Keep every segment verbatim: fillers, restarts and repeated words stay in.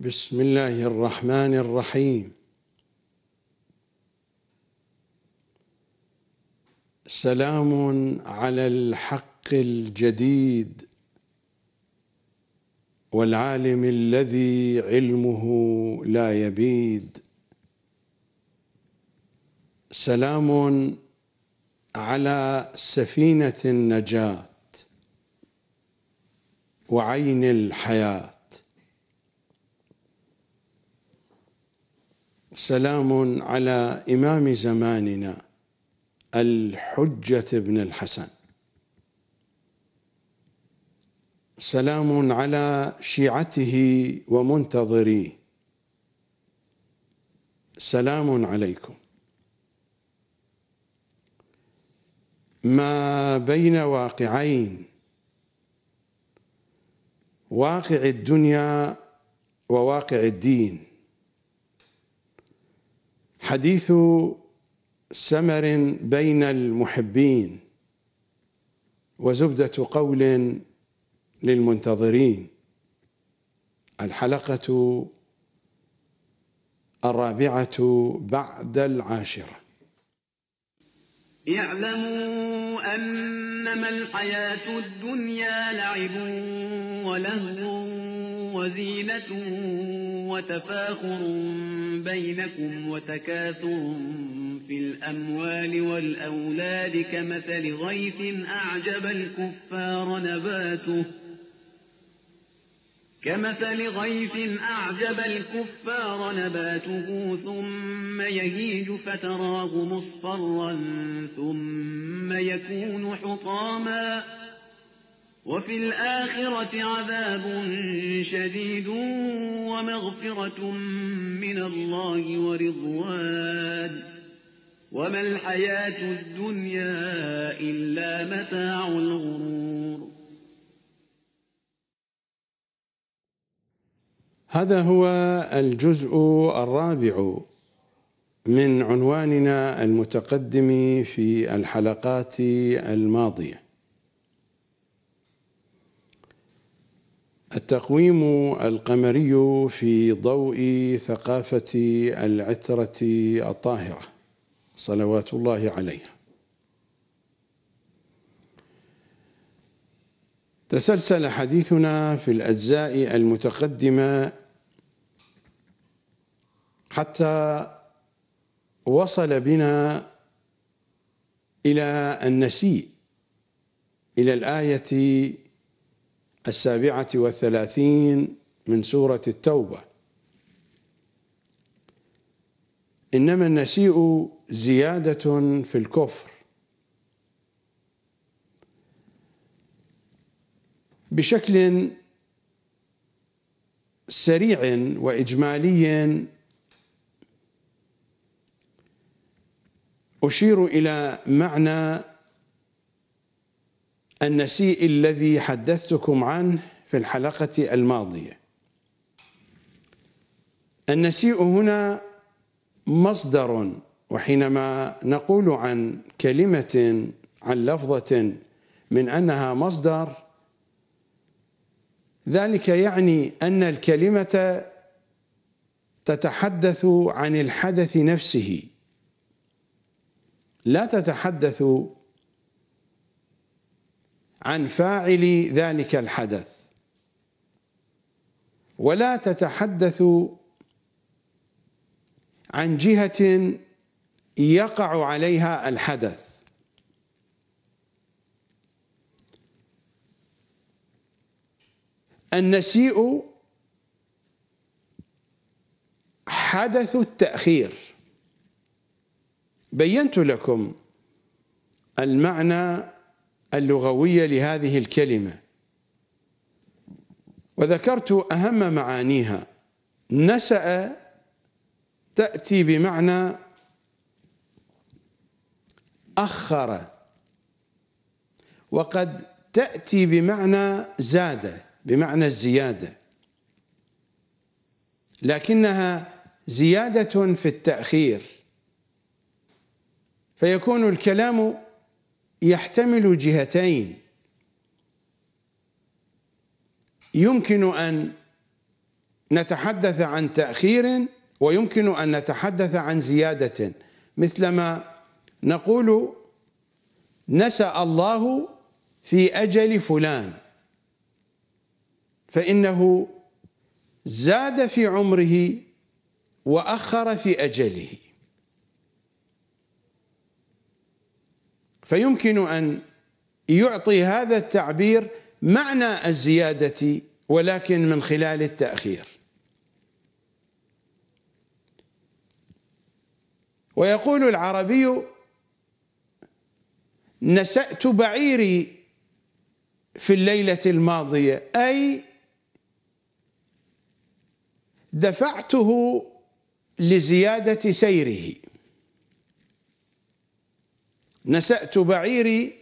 بسم الله الرحمن الرحيم. سلام على الحق الجديد والعالم الذي علمه لا يبيد. سلام على سفينة النجاة وعين الحياة. سلام على إمام زماننا الحجة بن الحسن. سلام على شيعته ومنتظريه. سلام عليكم. ما بين واقعين، واقع الدنيا وواقع الدين، حديث سمر بين المحبين وزبدة قول للمنتظرين، الحلقة الرابعة بعد العاشرة. اعلموا أنما الحياة الدنيا لعب ولهو وزينة وتفاخر بينكم وتكاثر في الأموال والأولاد كمثل غيث أعجب الكفار نباته كمثل غيث أعجب الكفار نباته ثم يهيج فتراه مصفرا ثم يكون حطاما وفي الآخرة عذاب شديد ومغفرة من الله ورضوان وما الحياة الدنيا إلا متاع الغرور. هذا هو الجزء الرابع من عنواننا المتقدم في الحلقات الماضية. التقويم القمري في ضوء ثقافة العترة الطاهرة صلوات الله عليها. تسلسل حديثنا في الأجزاء المتقدمة حتى وصل بنا إلى النسيء، إلى الآية السابعة والثلاثين من سورة التوبة. إنما النسيء زيادة في الكفر. بشكل سريع وإجمالي أشير إلى معنى النسيء الذي حدثتكم عنه في الحلقة الماضية. النسيء هنا مصدر، وحينما نقول عن كلمة عن لفظة من أنها مصدر ذلك يعني أن الكلمة تتحدث عن الحدث نفسه، لا تتحدث عن فاعل ذلك الحدث ولا تتحدث عن جهة يقع عليها الحدث. النسيء حدث التأخير. بينت لكم المعنى اللغوية لهذه الكلمة وذكرت أهم معانيها. نسأ تأتي بمعنى أخر، وقد تأتي بمعنى زاد، بمعنى الزيادة، لكنها زيادة في التأخير، فيكون الكلام يحتمل جهتين. يمكن أن نتحدث عن تأخير ويمكن أن نتحدث عن زيادة، مثلما نقول نسأ الله في أجل فلان فإنه زاد في عمره وأخر في أجله، فيمكن أن يعطي هذا التعبير معنى الزيادة ولكن من خلال التأخير. ويقول العربي نسأت بعيري في الليلة الماضية، أي دفعته لزيادة سيره. نسأت بعيري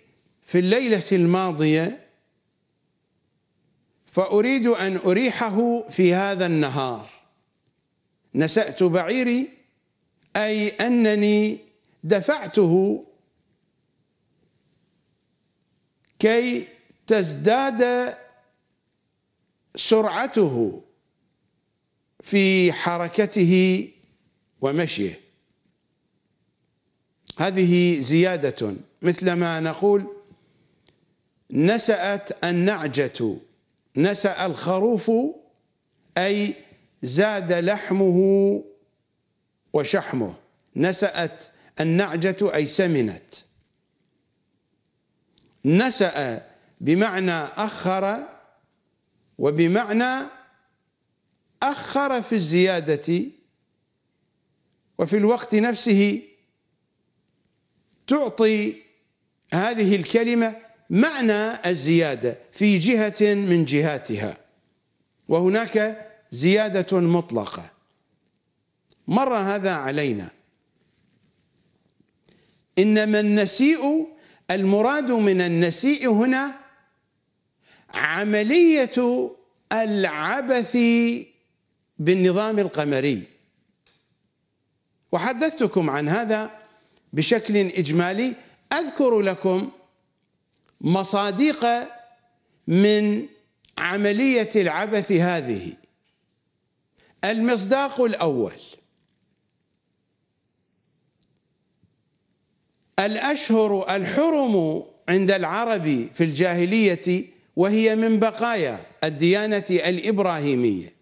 في الليلة الماضية فأريد أن أريحه في هذا النهار. نسأت بعيري أي أنني دفعته كي تزداد سرعته في حركته ومشيه، هذه زيادة. مثلما نقول نسأت النعجة، نسأ الخروف أي زاد لحمه وشحمه، نسأت النعجة أي سمنت. نسأ بمعنى أخر، وبمعنى أخر في الزيادة، وفي الوقت نفسه تعطي هذه الكلمة معنى الزيادة في جهة من جهاتها، وهناك زيادة مطلقة. مر هذا علينا. إنما النسيء، المراد من النسيء هنا عملية العبث بالنظام القمري، وحدثتكم عن هذا بشكل إجمالي. أذكر لكم مصادق من عملية العبث هذه. المصداق الأول: الأشهر الحرم عند العرب في الجاهلية، وهي من بقايا الديانة الإبراهيمية،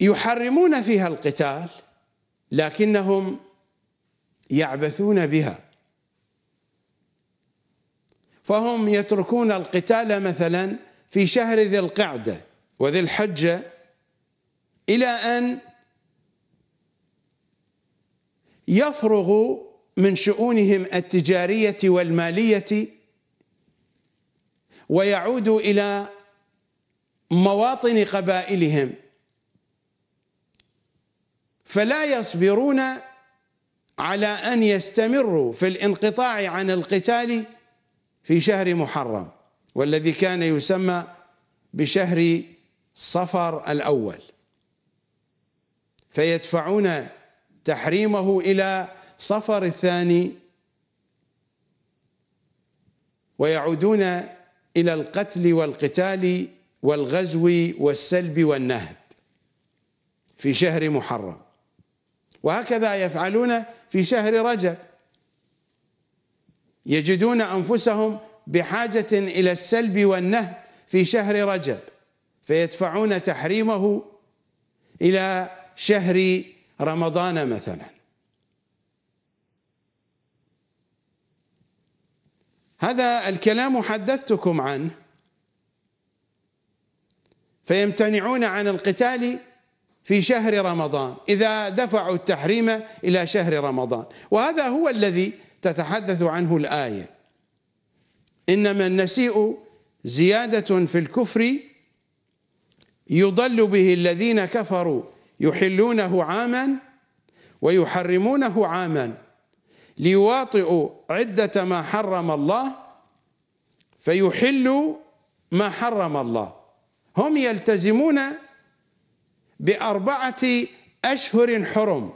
يحرمون فيها القتال لكنهم يعبثون بها، فهم يتركون القتال مثلا في شهر ذي القعدة وذي الحجة إلى أن يفرغوا من شؤونهم التجارية والمالية ويعودوا إلى مواطن قبائلهم، فلا يصبرون على أن يستمروا في الانقطاع عن القتال في شهر محرم، والذي كان يسمى بشهر صفر الأول، فيدفعون تحريمه إلى صفر الثاني ويعودون إلى القتل والقتال والغزو والسلب والنهب في شهر محرم. وهكذا يفعلون في شهر رجب، يجدون أنفسهم بحاجة إلى السلب والنهب في شهر رجب، فيدفعون تحريمه إلى شهر رمضان مثلا. هذا الكلام حدثتكم عنه. فيمتنعون عن القتال في شهر رمضان إذا دفعوا التحريم إلى شهر رمضان، وهذا هو الذي تتحدث عنه الآية. إنما النسيء زيادة في الكفر يضل به الذين كفروا يحلونه عاما ويحرمونه عاما ليواطئوا عدة ما حرم الله فيحلوا ما حرم الله. هم يلتزمون بأربعة أشهر حرم،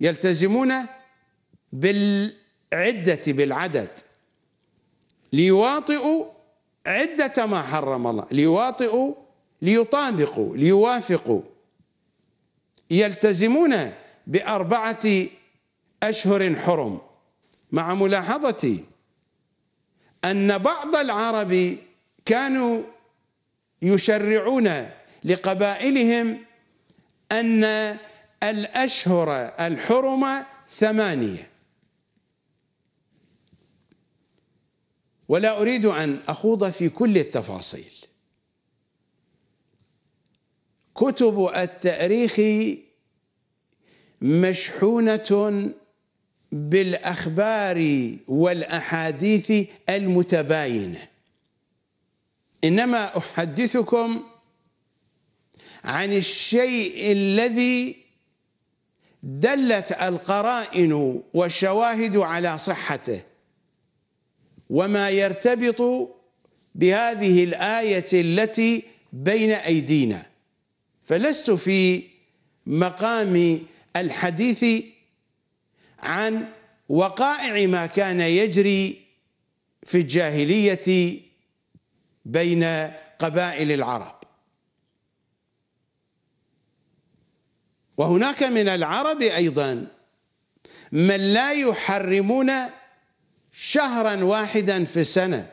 يلتزمون بالعدة بالعدد ليواطئوا عدة ما حرم الله ليواطئوا ليطابقوا ليوافقوا، يلتزمون بأربعة أشهر حرم، مع ملاحظتي أن بعض العرب كانوا يشرعون لقبائلهم أن الأشهر الحرم ثمانية، ولا أريد أن أخوض في كل التفاصيل. كتب التاريخ مشحونة بالأخبار والأحاديث المتباينة، إنما أحدثكم عن الشيء الذي دلت القرائن والشواهد على صحته، وما يرتبط بهذه الآية التي بين أيدينا، فلست في مقام الحديث عن وقائع ما كان يجري في الجاهلية بين قبائل العرب. وهناك من العرب أيضا من لا يحرمون شهرا واحدا في السنة،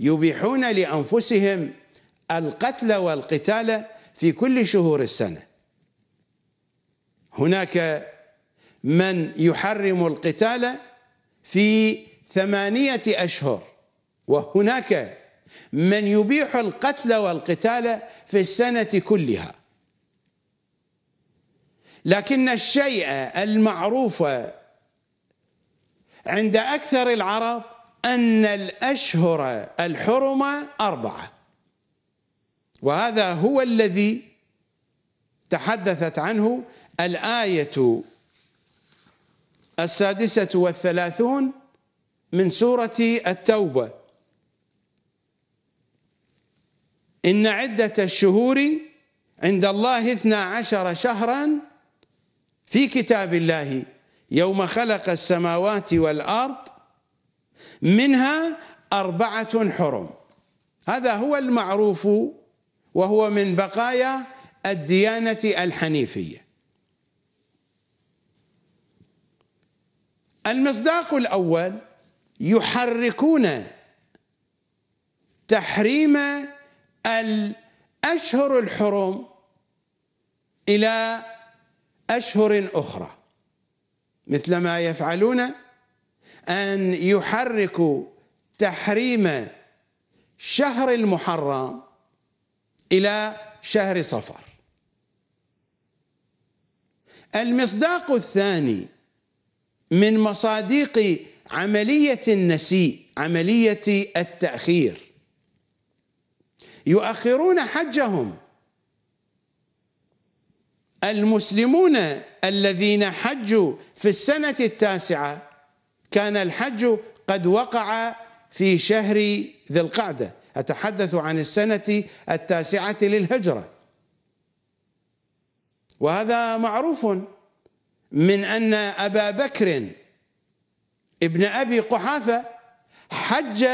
يبيحون لأنفسهم القتل والقتال في كل شهور السنة. هناك من يحرم القتال في ثمانية أشهر، وهناك من يبيح القتل والقتال في السنة كلها. لكن الشيء المعروف عند أكثر العرب أن الأشهر الحرم أربعة، وهذا هو الذي تحدثت عنه الآية السادسة والثلاثون من سورة التوبة: إن عدة الشهور عند الله اثنا عشر شهرا في كتاب الله يوم خلق السماوات والأرض منها أربعة حرم. هذا هو المعروف، وهو من بقايا الديانة الحنيفية. المصداق الأول: يحركون تحريم الأشهر الحرم إلى أشهر أخرى، مثلما يفعلون أن يحركوا تحريم شهر المحرم إلى شهر صفر. المصداق الثاني من مصادق عملية النسيء، عملية التأخير، يؤخرون حجهم. المسلمون الذين حجوا في السنة التاسعة كان الحج قد وقع في شهر ذي القعدة، أتحدث عن السنة التاسعة للهجرة، وهذا معروف من أن أبا بكر ابن أبي قحافة حج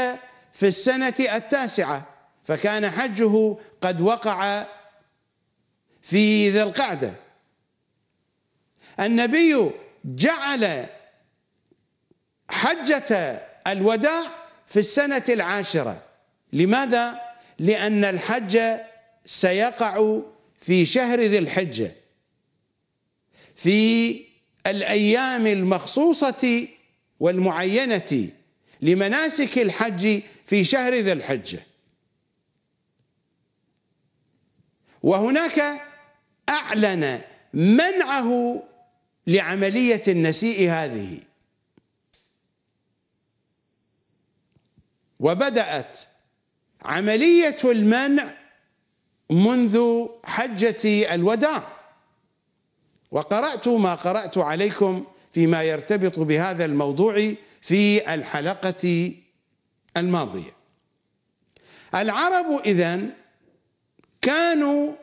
في السنة التاسعة، فكان حجه قد وقع في ذي القعدة. النبي جعل حجة الوداع في السنة العاشرة. لماذا؟ لأن الحج سيقع في شهر ذي الحجة، في الأيام المخصوصة والمعينة لمناسك الحج في شهر ذي الحجة. وهناك أعلن منعه لعملية النسيء هذه، وبدأت عملية المنع منذ حجة الوداع. وقرأت ما قرأت عليكم فيما يرتبط بهذا الموضوع في الحلقة الماضية. العرب إذن كانوا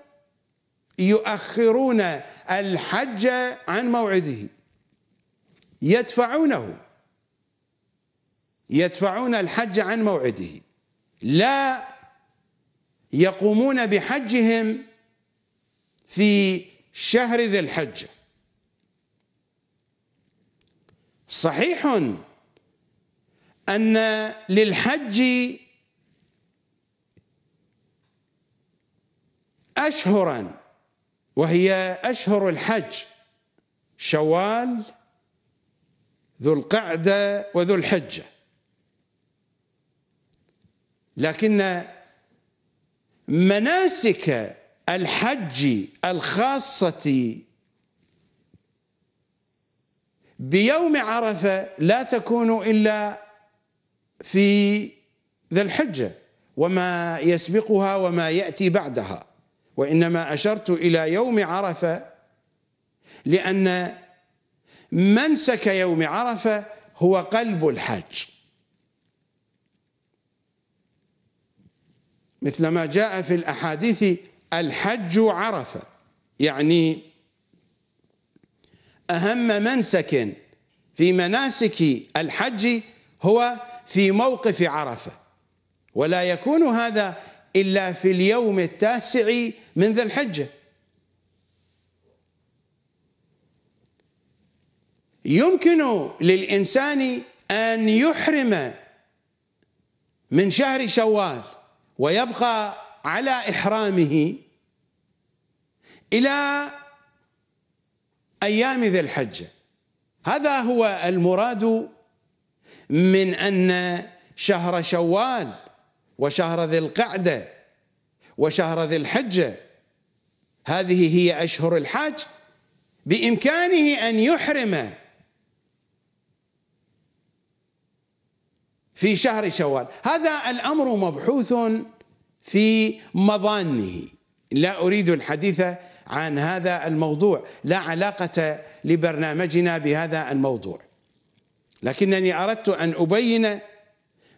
يؤخرون الحج عن موعده، يدفعونه، يدفعون الحج عن موعده. لا يقومون بحجهم في شهر ذي الحجة. صحيح أن للحج أشهرا وهي أشهر الحج شوال ذو القعدة وذو الحجة، لكن مناسك الحج الخاصة بيوم عرفة لا تكون إلا في ذي الحجة وما يسبقها وما يأتي بعدها، وإنما أشرت إلى يوم عرفة لأن منسك يوم عرفة هو قلب الحج، مثلما جاء في الأحاديث الحج عرفة، يعني أهم منسك في مناسك الحج هو في موقف عرفة، ولا يكون هذا إلا في اليوم التاسع من ذي الحجة. يمكن للإنسان أن يحرم من شهر شوال ويبقى على إحرامه إلى أيام ذي الحجة، هذا هو المراد من أن شهر شوال وشهر ذي القعدة وشهر ذي الحجة هذه هي أشهر الحج، بإمكانه أن يحرم في شهر شوال. هذا الأمر مبحوث في مظانه، لا أريد الحديث عن هذا الموضوع، لا علاقة لبرنامجنا بهذا الموضوع، لكنني أردت أن أبين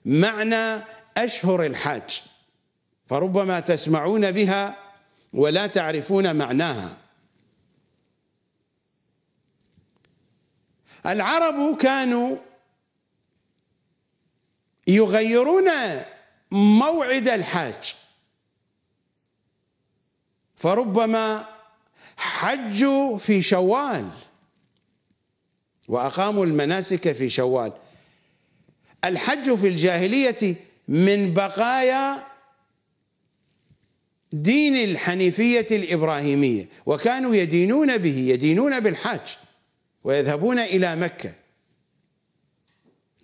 معنى أشهر الحج، فربما تسمعون بها ولا تعرفون معناها. العرب كانوا يغيرون موعد الحج، فربما حجوا في شوال وأقاموا المناسك في شوال. الحج في الجاهلية من بقايا دين الحنيفية الإبراهيمية، وكانوا يدينون به، يدينون بالحج ويذهبون إلى مكة،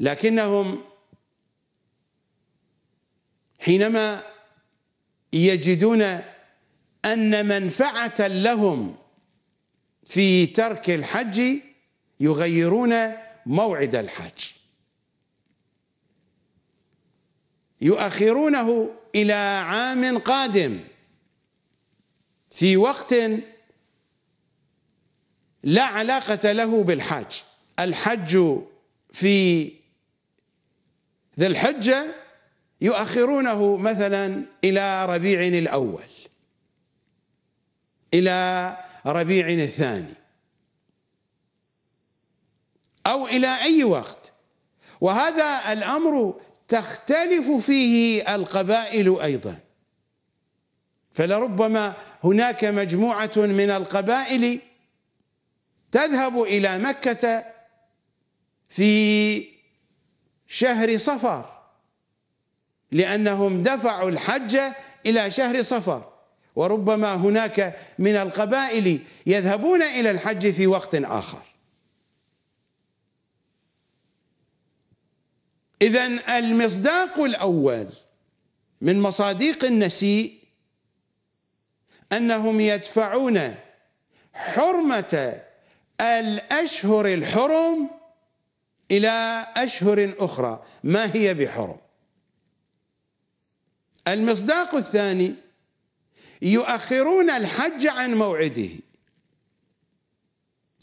لكنهم حينما يجدون أن منفعة لهم في ترك الحج يغيرون موعد الحج، يؤخرونه إلى عام قادم في وقت لا علاقة له بالحج. الحج في ذي الحجة يؤخرونه مثلا إلى ربيع الأول، إلى ربيع الثاني، أو إلى أي وقت. وهذا الأمر تختلف فيه القبائل أيضا، فلربما هناك مجموعة من القبائل تذهب إلى مكة في شهر صفر لأنهم دفعوا الحج إلى شهر صفر، وربما هناك من القبائل يذهبون إلى الحج في وقت آخر. إذن المصداق الأول من مصادق النسيء أنهم يدفعون حرمة الأشهر الحرم إلى أشهر أخرى ما هي بحرم. المصداق الثاني يؤخرون الحج عن موعده،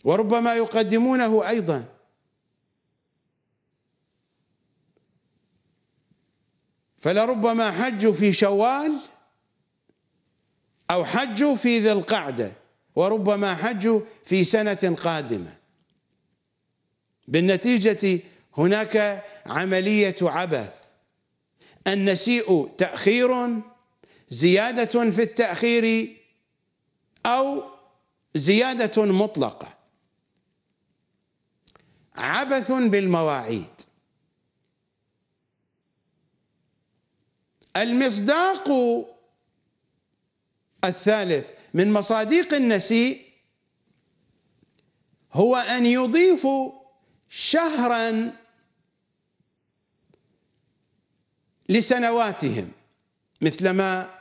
وربما يقدمونه أيضا. فلربما حجوا في شوال أو حجوا في ذي القعدة، وربما حجوا في سنة قادمة. بالنتيجة هناك عملية عبث النسيء تأخير، زيادة في التأخير أو زيادة مطلقة، عبث بالمواعيد. المصداق الثالث من مصادق النسيء هو أن يضيف شهرا لسنواتهم، مثلما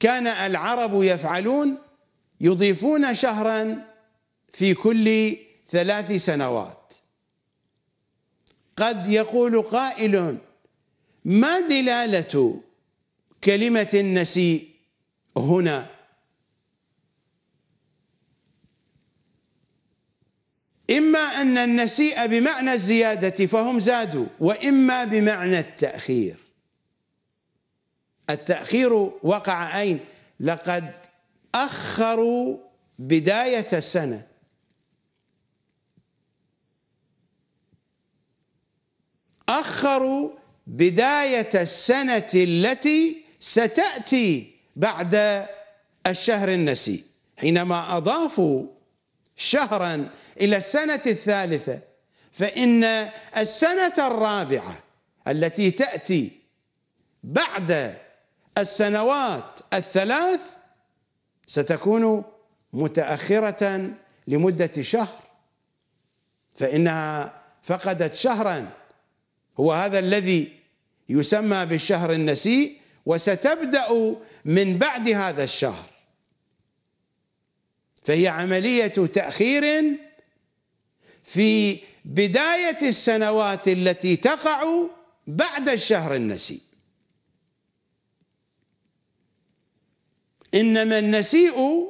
كان العرب يفعلون يضيفون شهرا في كل ثلاث سنوات. قد يقول قائل: ما دلالة كلمة النسيء هنا؟ إما أن النسيء بمعنى الزيادة فهم زادوا، وإما بمعنى التأخير. التأخير وقع أين؟ لقد أخروا بداية السنة، أخروا بداية السنة التي ستأتي بعد الشهر النسيء، حينما أضافوا شهرا إلى السنة الثالثة، فإن السنة الرابعة التي تأتي بعد السنوات الثلاث ستكون متأخرة لمدة شهر، فإنها فقدت شهرا هو هذا الذي يسمى بالشهر النسيء، وستبدأ من بعد هذا الشهر، فهي عملية تأخير في بداية السنوات التي تقع بعد الشهر النسيء. إنما النسيء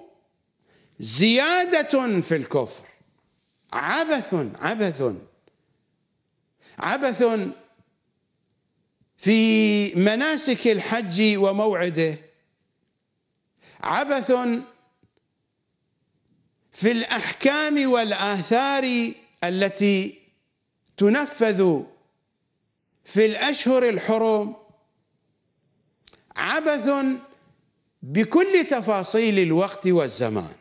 زيادة في الكفر، عبث عبث عبث في مناسك الحج وموعده، عبث في الأحكام والآثار التي تنفذ في الأشهر الحرم، عبث بكل تفاصيل الوقت والزمان.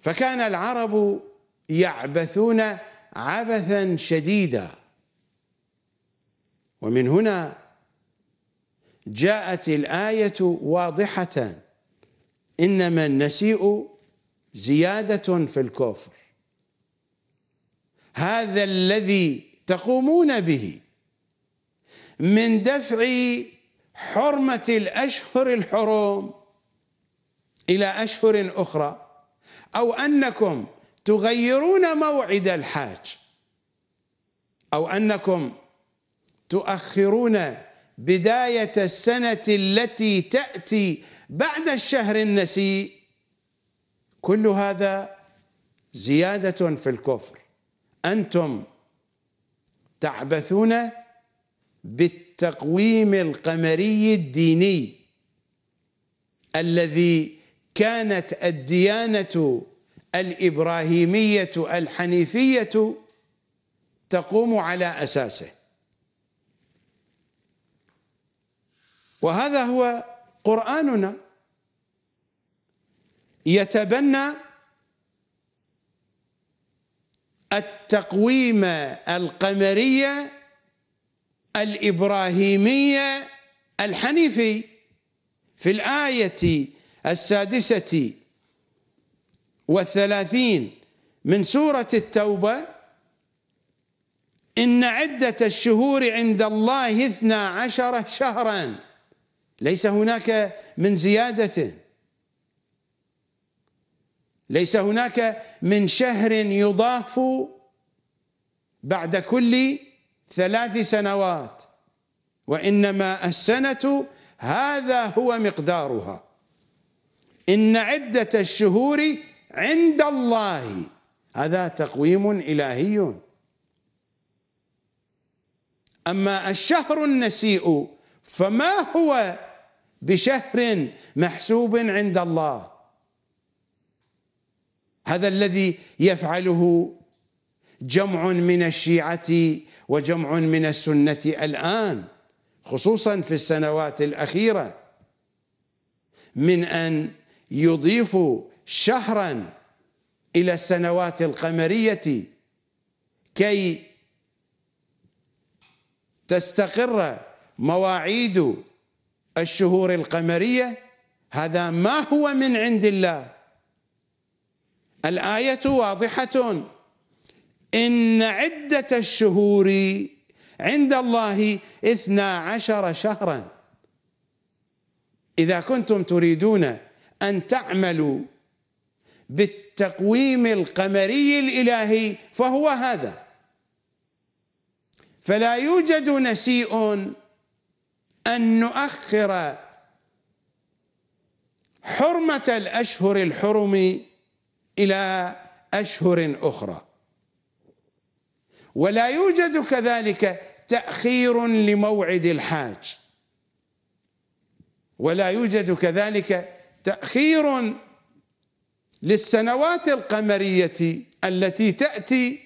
فكان العرب يعبثون عبثا شديدا، ومن هنا جاءت الآية واضحة: إنما النسيء زيادة في الكفر، هذا الذي تقومون به من دفع حرمة الأشهر الحرم إلى أشهر أخرى، أو أنكم تغيرون موعد الحاج، أو أنكم تؤخرون بداية السنة التي تأتي بعد الشهر النسيء، كل هذا زيادة في الكفر. أنتم تعبثون بالتقويم القمري الديني الذي كانت الديانة الإبراهيمية الحنيفية تقوم على أساسه، وهذا هو قرآننا يتبنى التقويم القمري الإبراهيمي الحنيفي. في الآية السادسة والثلاثين من سورة التوبة: إن عدة الشهور عند الله اثنا عشر شهرا. ليس هناك من زيادة، ليس هناك من شهر يضاف بعد كل ثلاث سنوات، وإنما السنة هذا هو مقدارها. إن عدة الشهور عند الله، هذا تقويم إلهي. أما الشهر النسيء فما هو بشهر محسوب عند الله، هذا الذي يفعله جمع من الشيعة وجمع من السنة الآن خصوصا في السنوات الأخيرة من أن يضيفوا شهرا إلى السنوات القمرية كي تستقر مواعيد الشهور القمرية. هذا ما هو من عند الله. الآية واضحة، إن عدة الشهور عند الله اثنا عشر شهرا. إذا كنتم تريدون أن تعملوا بالتقويم القمري الإلهي فهو هذا، فلا يوجد نسيء أن نؤخر حرمة الأشهر الحرم إلى أشهر أخرى، ولا يوجد كذلك تأخير لموعد الحاج، ولا يوجد كذلك تأخير للسنوات القمرية التي تأتي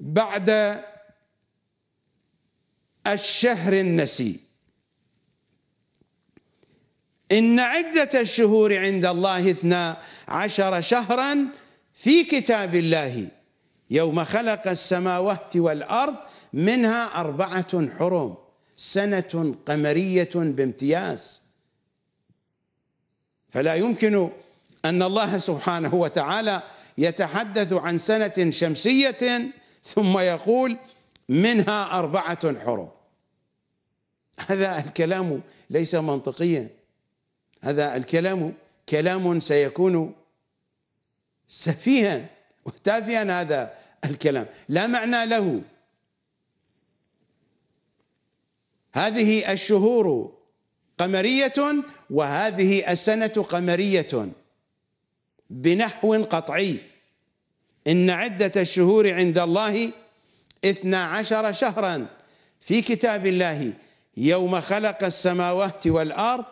بعد الشهر النسي. إن عدة الشهور عند الله اثنا عشر شهرا في كتاب الله يوم خلق السماوات والأرض منها أربعة حرم، سنة قمرية بامتياز. فلا يمكن أن الله سبحانه وتعالى يتحدث عن سنة شمسية ثم يقول منها أربعة حرم. هذا الكلام ليس منطقيا، هذا الكلام كلام سيكون سفيها وتافيا، هذا الكلام لا معنى له. هذه الشهور قمرية وهذه السنة قمرية بنحو قطعي. إن عدة الشهور عند الله اثنا عشر شهرا في كتاب الله يوم خلق السماوات والأرض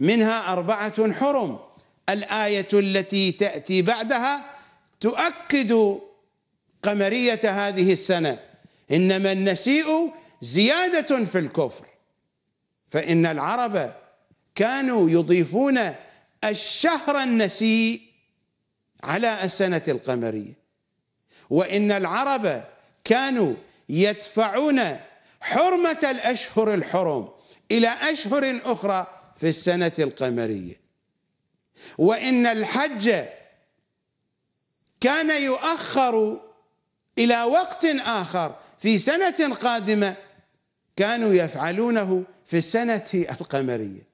منها أربعة حرم. الآية التي تأتي بعدها تؤكد قمرية هذه السنة، إنما النسيء زيادة في الكفر، فإن العرب كانوا يضيفون الشهر النسي على السنة القمرية، وإن العرب كانوا يدفعون حرمة الأشهر الحرم إلى أشهر أخرى في السنة القمرية، وإن الحج كان يؤخر إلى وقت آخر في سنة قادمة كانوا يفعلونه في السنة القمرية.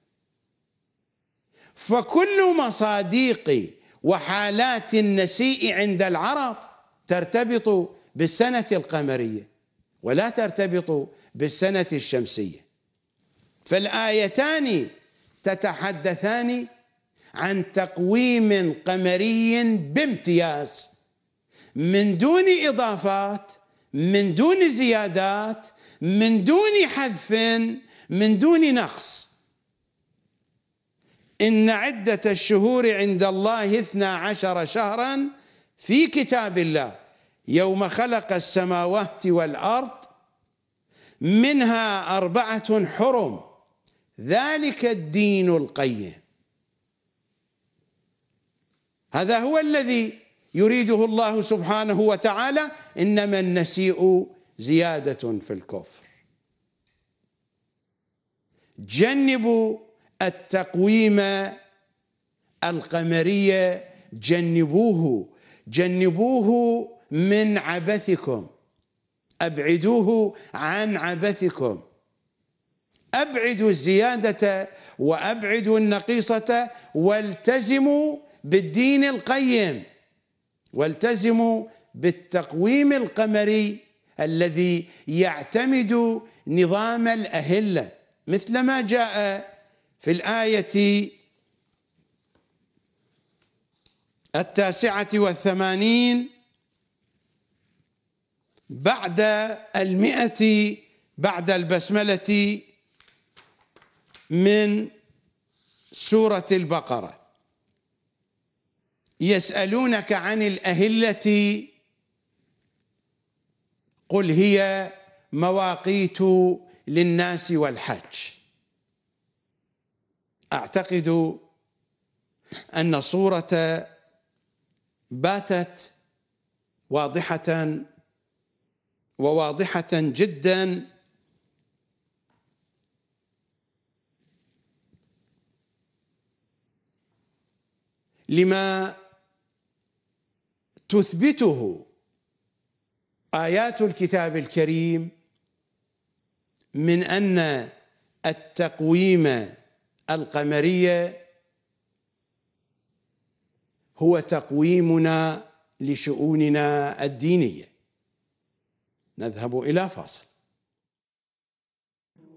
فكل مصاديق وحالات النسيء عند العرب ترتبط بالسنة القمرية ولا ترتبط بالسنة الشمسية. فالآيتان تتحدثان عن تقويم قمري بامتياز من دون إضافات، من دون زيادات، من دون حذف، من دون نقص. إن عدة الشهور عند الله اثنا عشر شهرا في كتاب الله يوم خلق السماوات والأرض منها أربعة حرم ذلك الدين القيم. هذا هو الذي يريده الله سبحانه وتعالى، إنما النسيء زيادة في الكفر. جنبوا التقويم القمري، جنبوه جنبوه من عبثكم، أبعدوه عن عبثكم، أبعدوا الزيادة وأبعدوا النقيصة، والتزموا بالدين القيم، والتزموا بالتقويم القمري الذي يعتمد نظام الأهلة مثل ما جاء في الآية التاسعة والثمانين بعد المئة بعد البسملة من سورة البقرة: يسألونك عن الأهلة قل هي مواقيت للناس والحج. أعتقد أن صورة باتت واضحة وواضحة جدا لما تثبته آيات الكتاب الكريم من أن التقويم القمري هو تقويمنا لشؤوننا الدينية. نذهب إلى فاصل.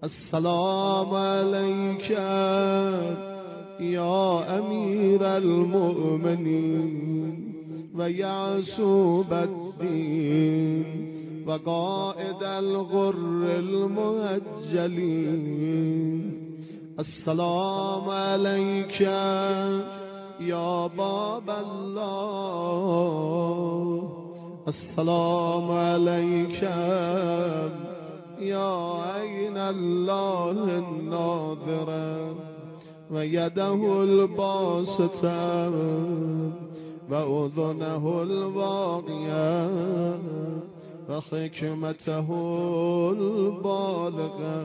السلام عليك يا أمير المؤمنين ويا سوب الدين وقائد الغر المهجلين، السلام عليك يا باب الله، السلام عليك يا عين الله الناظرة ويده الباسطة وأذنه الواقية وحكمته البالغة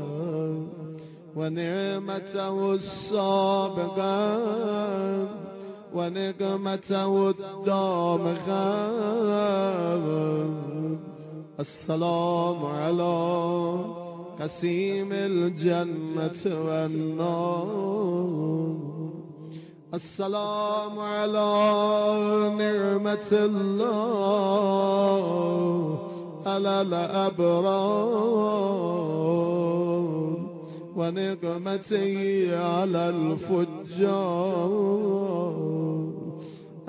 ونعمته السابقة ونقمته الدامغة. السلام على قسيم الجنة والنار، السلام على نعمة الله على الأبرار ونقمته على الفجار،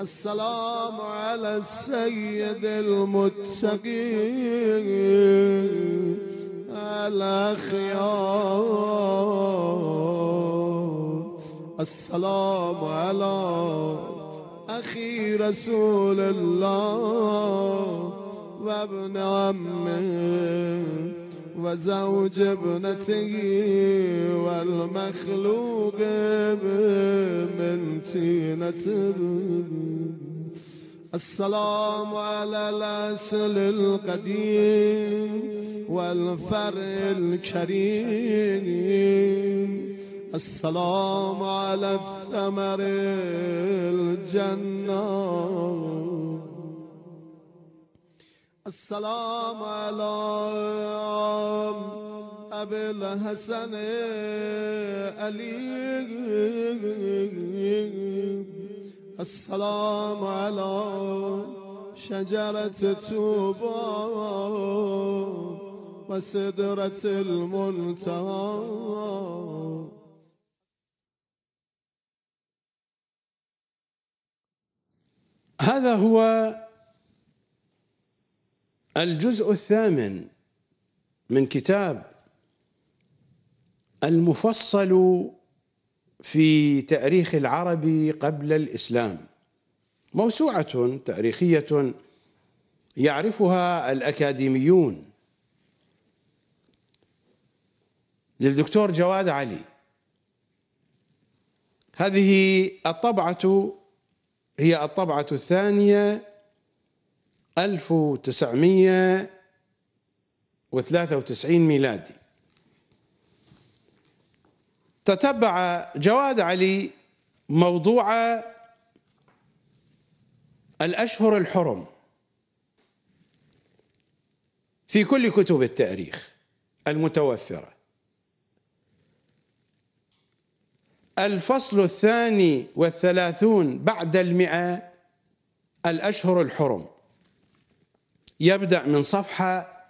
السلام على السيد المتقي على خيار، السلام على أخي رسول الله وابن عمه وزوج ابنته والمخلوق من تينته، السلام على الأصل القديم والفرع الكريم، السلام على الثمر الجنة، السلام على أبي الحسن علي، السلام على شجرة طوبى وسدرة المنتهى. هذا هو الجزء الثامن من كتاب المفصل في تاريخ العرب قبل الإسلام، موسوعة تاريخية يعرفها الأكاديميون للدكتور جواد علي. هذه الطبعة هي الطبعة الثانية ألف وتسعمئة وثلاثة وتسعين ميلادي. تتبع جواد علي موضوع الأشهر الحرم في كل كتب التاريخ المتوفرة. الفصل الثاني والثلاثون بعد المئة، الأشهر الحرم، يبدأ من صفحة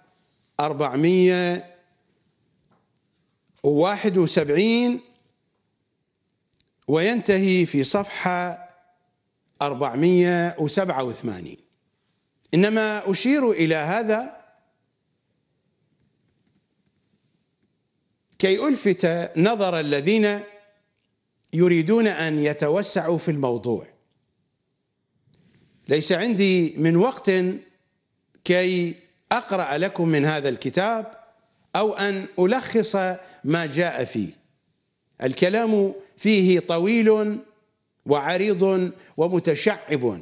أربعمئة وواحد وسبعين وينتهي في صفحة أربعمئة وسبعة وثمانين. إنما أشير إلى هذا كي ألفت نظر الذين يريدون أن يتوسعوا في الموضوع. ليس عندي من وقت كي أقرأ لكم من هذا الكتاب أو أن ألخص ما جاء فيه. الكلام فيه طويل وعريض ومتشعب،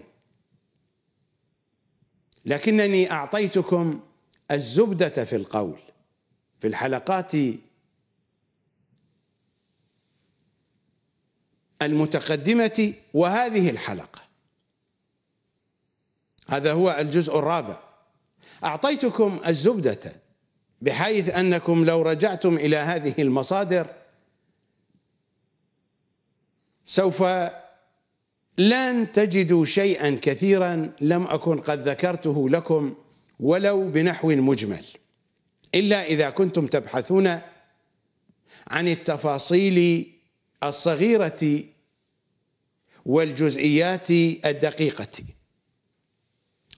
لكنني أعطيتكم الزبدة في القول في الحلقات المتقدمة وهذه الحلقة. هذا هو الجزء الرابع، أعطيتكم الزبدة بحيث أنكم لو رجعتم إلى هذه المصادر سوف لن تجدوا شيئا كثيرا لم أكن قد ذكرته لكم ولو بنحو مجمل، إلا إذا كنتم تبحثون عن التفاصيل الصغيرة والجزئيات الدقيقة.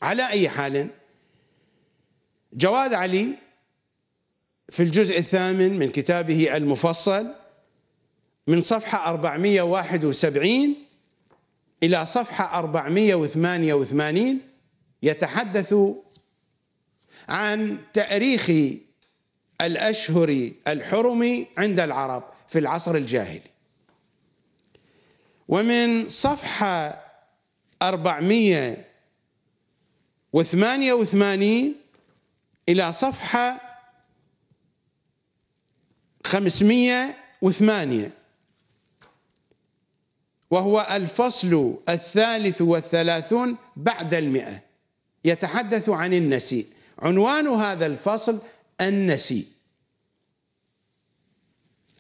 على أي حال، جواد علي في الجزء الثامن من كتابه المفصل من صفحة أربعمئة وواحد وسبعين إلى صفحة أربعمئة وثمانية وثمانين يتحدث عن تاريخ الأشهر الحرم عند العرب في العصر الجاهلي، ومن صفحة أربعمئة وثمانية وثمانين إلى صفحة خمسمئة وثمانية، وهو الفصل الثالث والثلاثون بعد المئة، يتحدث عن النسيء. عنوان هذا الفصل النسيء،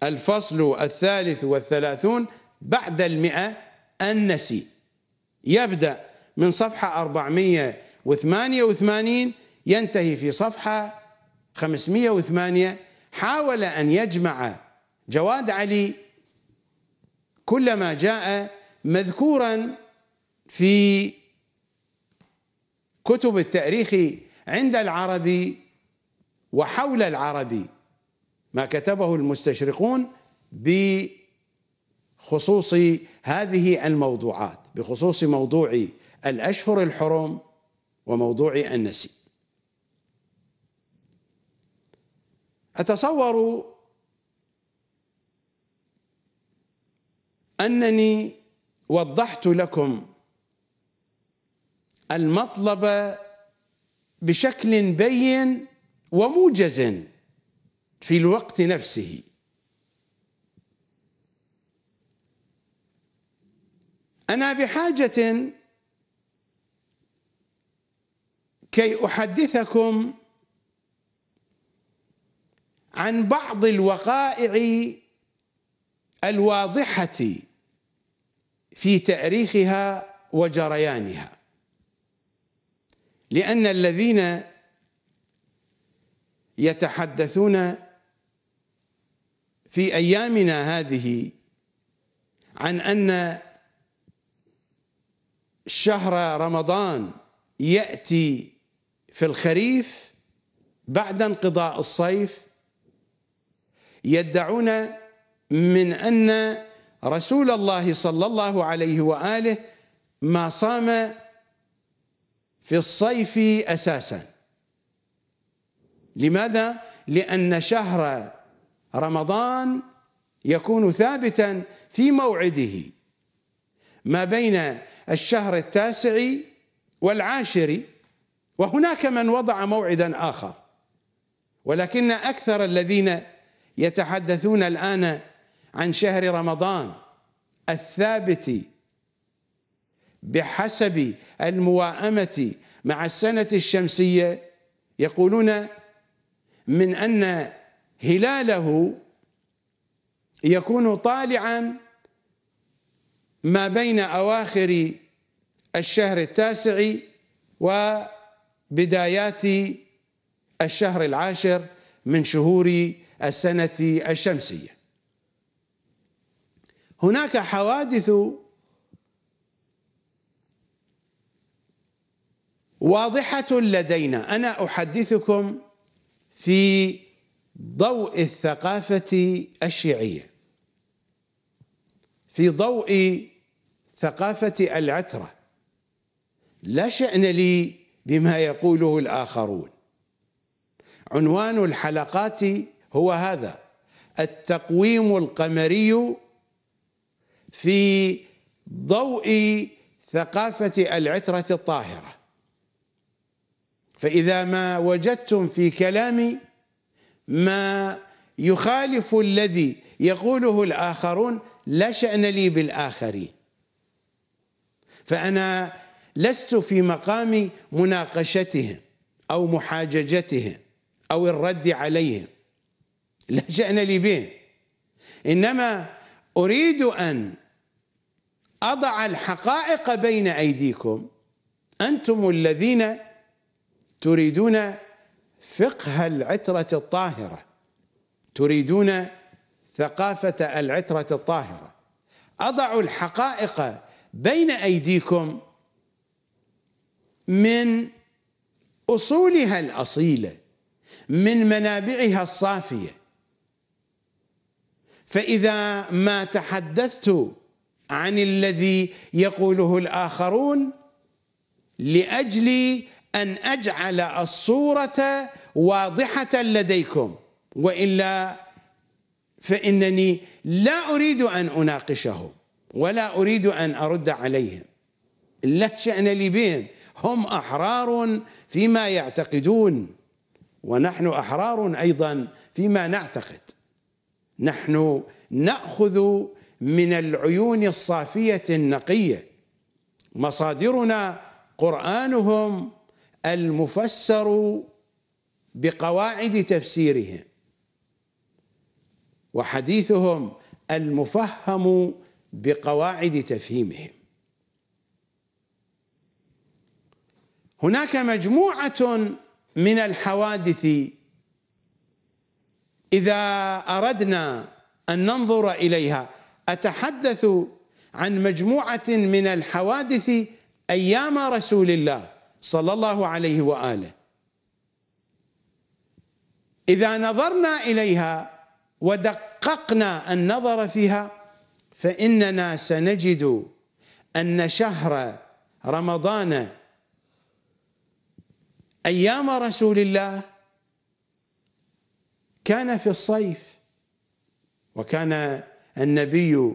الفصل الثالث والثلاثون بعد المئة النسيء. يبدأ من صفحة أربعمئة وثمانية وثمانين ينتهي في صفحة خمسمئة وثمانية. حاول أن يجمع جواد علي كل ما جاء مذكورا في كتب التاريخ عند العربي وحول العربي ما كتبه المستشرقون بخصوص هذه الموضوعات، بخصوص موضوع الأشهر الحرم وموضوع النسي. أتصور أنني وضحت لكم المطلب بشكل بين وموجز في الوقت نفسه. أنا بحاجة كي أحدثكم عن بعض الوقائع الواضحة في تاريخها وجريانها، لأن الذين يتحدثون في أيامنا هذه عن أن شهر رمضان يأتي في الخريف بعد انقضاء الصيف يدعون من أن رسول الله صلى الله عليه وآله ما صام في الصيف أساسا. لماذا؟ لأن شهر رمضان يكون ثابتا في موعده ما بين الشهر التاسع والعاشر، وهناك من وضع موعدا آخر، ولكن أكثر الذين يتحدثون الآن عن شهر رمضان الثابت بحسب المواءمة مع السنة الشمسية يقولون من أن هلاله يكون طالعا ما بين أواخر الشهر التاسع وبدايات الشهر العاشر من شهور السنة الشمسية. هناك حوادث واضحة لدينا، أنا أحدثكم في ضوء الثقافة الشيعية، في ضوء ثقافة العترة، لا شأن لي بما يقوله الآخرون، عنوان الحلقات هو هذا: التقويم القمري في ضوء ثقافة العترة الطاهرة. فإذا ما وجدتم في كلامي ما يخالف الذي يقوله الآخرون لا شأن لي بالآخرين، فأنا لست في مقام مناقشتهم أو محاججتهم أو الرد عليهم، لا شأن لي بهم، إنما أريد أن أضع الحقائق بين أيديكم. أنتم الذين تريدون فقه العترة الطاهرة، تريدون ثقافة العترة الطاهرة، أضع الحقائق بين أيديكم من أصولها الأصيلة، من منابعها الصافية. فإذا ما تحدثت عن الذي يقوله الآخرون لأجل أن أجعل الصورة واضحة لديكم، وإلا فإنني لا أريد أن أناقشهم ولا أريد أن أرد عليهم، لا شأن لي بهم، هم أحرار فيما يعتقدون ونحن أحرار أيضا فيما نعتقد. نحن نأخذ من العيون الصافية النقية، مصادرنا قرآنهم المفسر بقواعد تفسيرهم، وحديثهم المفهم بقواعد تفهيمهم. هناك مجموعة من الحوادث إذا أردنا أن ننظر إليها، أتحدث عن مجموعة من الحوادث أيام رسول الله صلى الله عليه وآله، إذا نظرنا إليها ودققنا النظر فيها فإننا سنجد أن شهر رمضان أيام رسول الله كان في الصيف، وكان النبي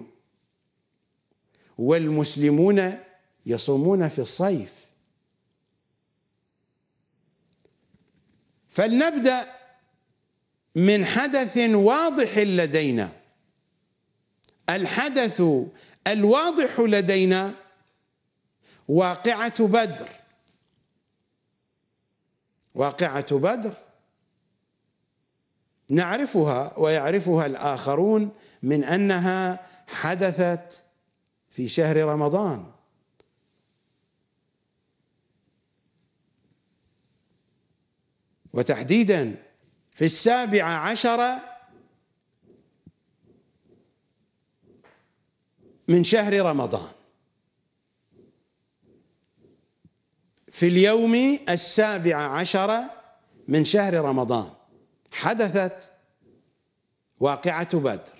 والمسلمون يصومون في الصيف. فلنبدأ من حدث واضح لدينا. الحدث الواضح لدينا واقعة بدر. واقعة بدر نعرفها ويعرفها الآخرون من أنها حدثت في شهر رمضان. وتحديدا في السابعة عشرة من شهر رمضان، في اليوم السابع عشر من شهر رمضان حدثت واقعة بدر.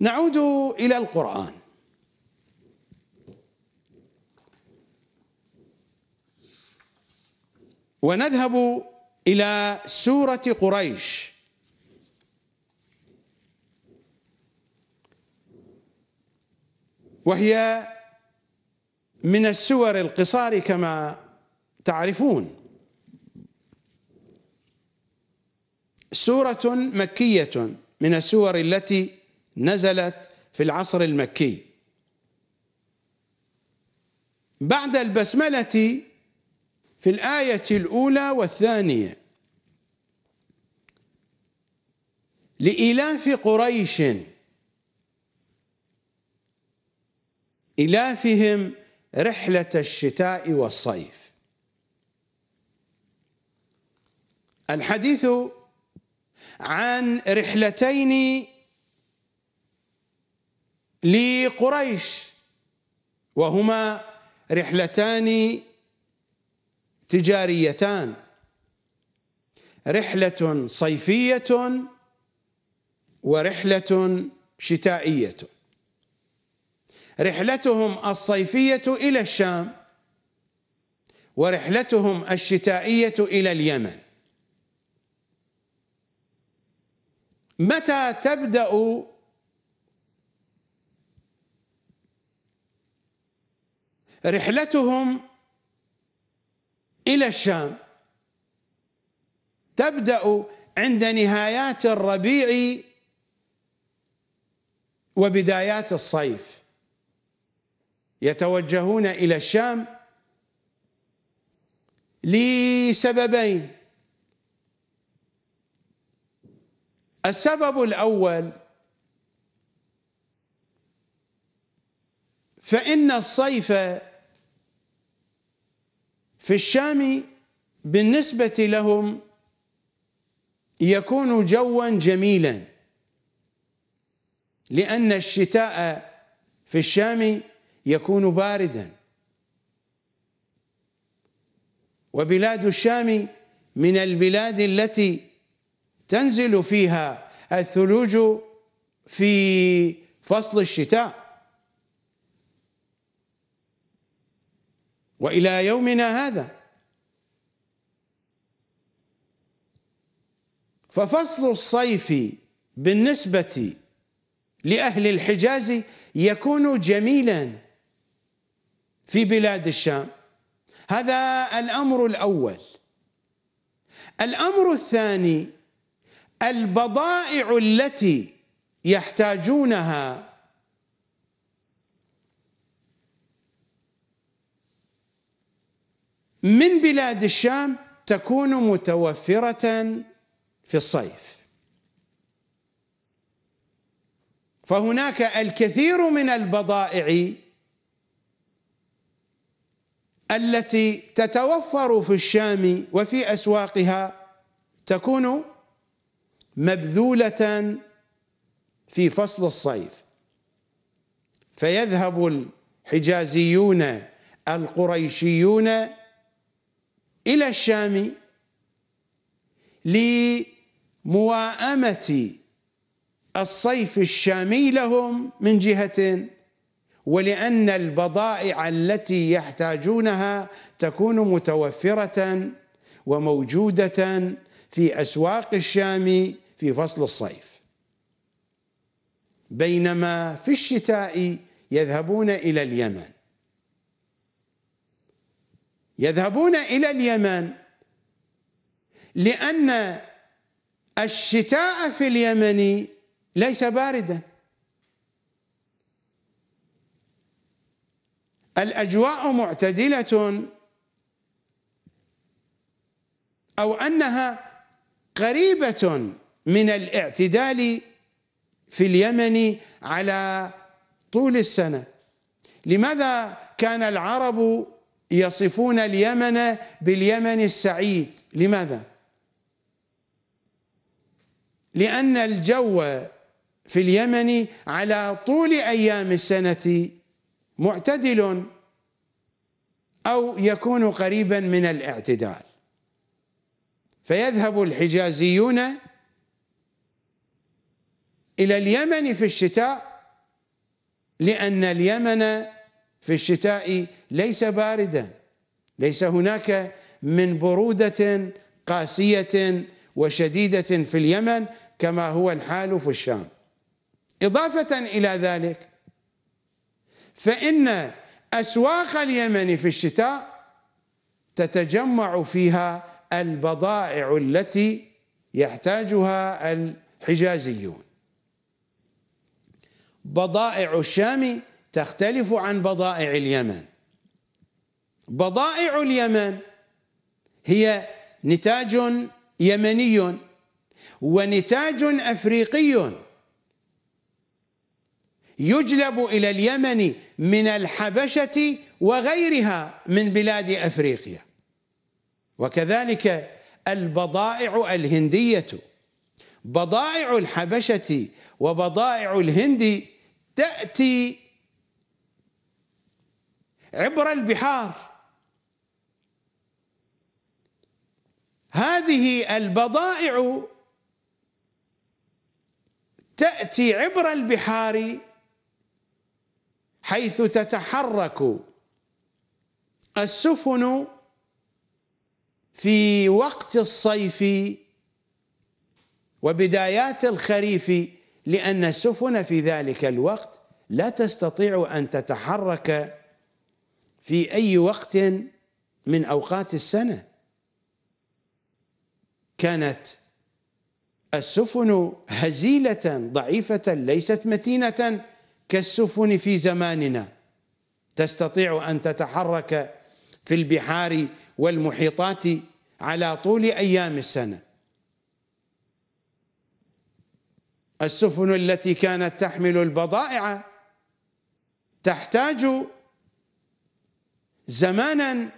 نعود إلى القرآن. ونذهب إلى سورة قريش. وهي من السور القصار كما تعرفون، سورة مكية من السور التي نزلت في العصر المكي. بعد البسملة في الآية الأولى والثانية: لإلاف قريش إلافهم رحلة الشتاء والصيف. الحديث عن رحلتين لقريش، وهما رحلتان تجاريتان، رحلة صيفية ورحلة شتائية. رحلتهم الصيفية إلى الشام، ورحلتهم الشتائية إلى اليمن. متى تبدأ رحلتهم إلى الشام؟ تبدأ عند نهايات الربيع وبدايات الصيف، يتوجهون إلى الشام لسببين. السبب الأول، فإن الصيف في الشام بالنسبة لهم يكون جوا جميلا، لأن الشتاء في الشام يكون باردا، وبلاد الشام من البلاد التي تنزل فيها الثلوج في فصل الشتاء، وإلى يومنا هذا. ففصل الصيف بالنسبة لأهل الحجاز يكون جميلا في بلاد الشام. هذا الأمر الأول. الأمر الثاني، البضائع التي يحتاجونها من بلاد الشام تكون متوفرة في الصيف، فهناك الكثير من البضائع التي تتوفر في الشام وفي أسواقها تكون مبذولة في فصل الصيف، فيذهب الحجازيون القريشيون إلى الشام لمواءمة الصيف الشامي لهم من جهة، ولأن البضائع التي يحتاجونها تكون متوفرة وموجودة في أسواق الشام في فصل الصيف، بينما في الشتاء يذهبون إلى اليمن. يذهبون إلى اليمن لأن الشتاء في اليمن ليس بارداً، الأجواء معتدلة، أو أنها قريبة من الاعتدال في اليمن على طول السنة. لماذا كان العرب يصفون اليمن باليمن السعيد؟ لماذا؟ لأن الجو في اليمن على طول أيام السنة معتدل أو يكون قريبا من الاعتدال، فيذهب الحجازيون إلى اليمن في الشتاء لأن اليمن في الشتاء ليس باردا، ليس هناك من برودة قاسية وشديدة في اليمن كما هو الحال في الشام. إضافة إلى ذلك، فإن أسواق اليمن في الشتاء تتجمع فيها البضائع التي يحتاجها الحجازيون. بضائع الشام تختلف عن بضائع اليمن. بضائع اليمن هي نتاج يمني ونتاج أفريقي يجلب إلى اليمن من الحبشة وغيرها من بلاد أفريقيا، وكذلك البضائع الهندية. بضائع الحبشة وبضائع الهند تأتي عبر البحار. هذه البضائع تأتي عبر البحار حيث تتحرك السفن في وقت الصيف وبدايات الخريف، لأن السفن في ذلك الوقت لا تستطيع أن تتحرك في أي وقت من أوقات السنة. كانت السفن هزيلة ضعيفة ليست متينة كالسفن في زماننا، تستطيع أن تتحرك في البحار والمحيطات على طول أيام السنة. السفن التي كانت تحمل البضائع تحتاج زمانا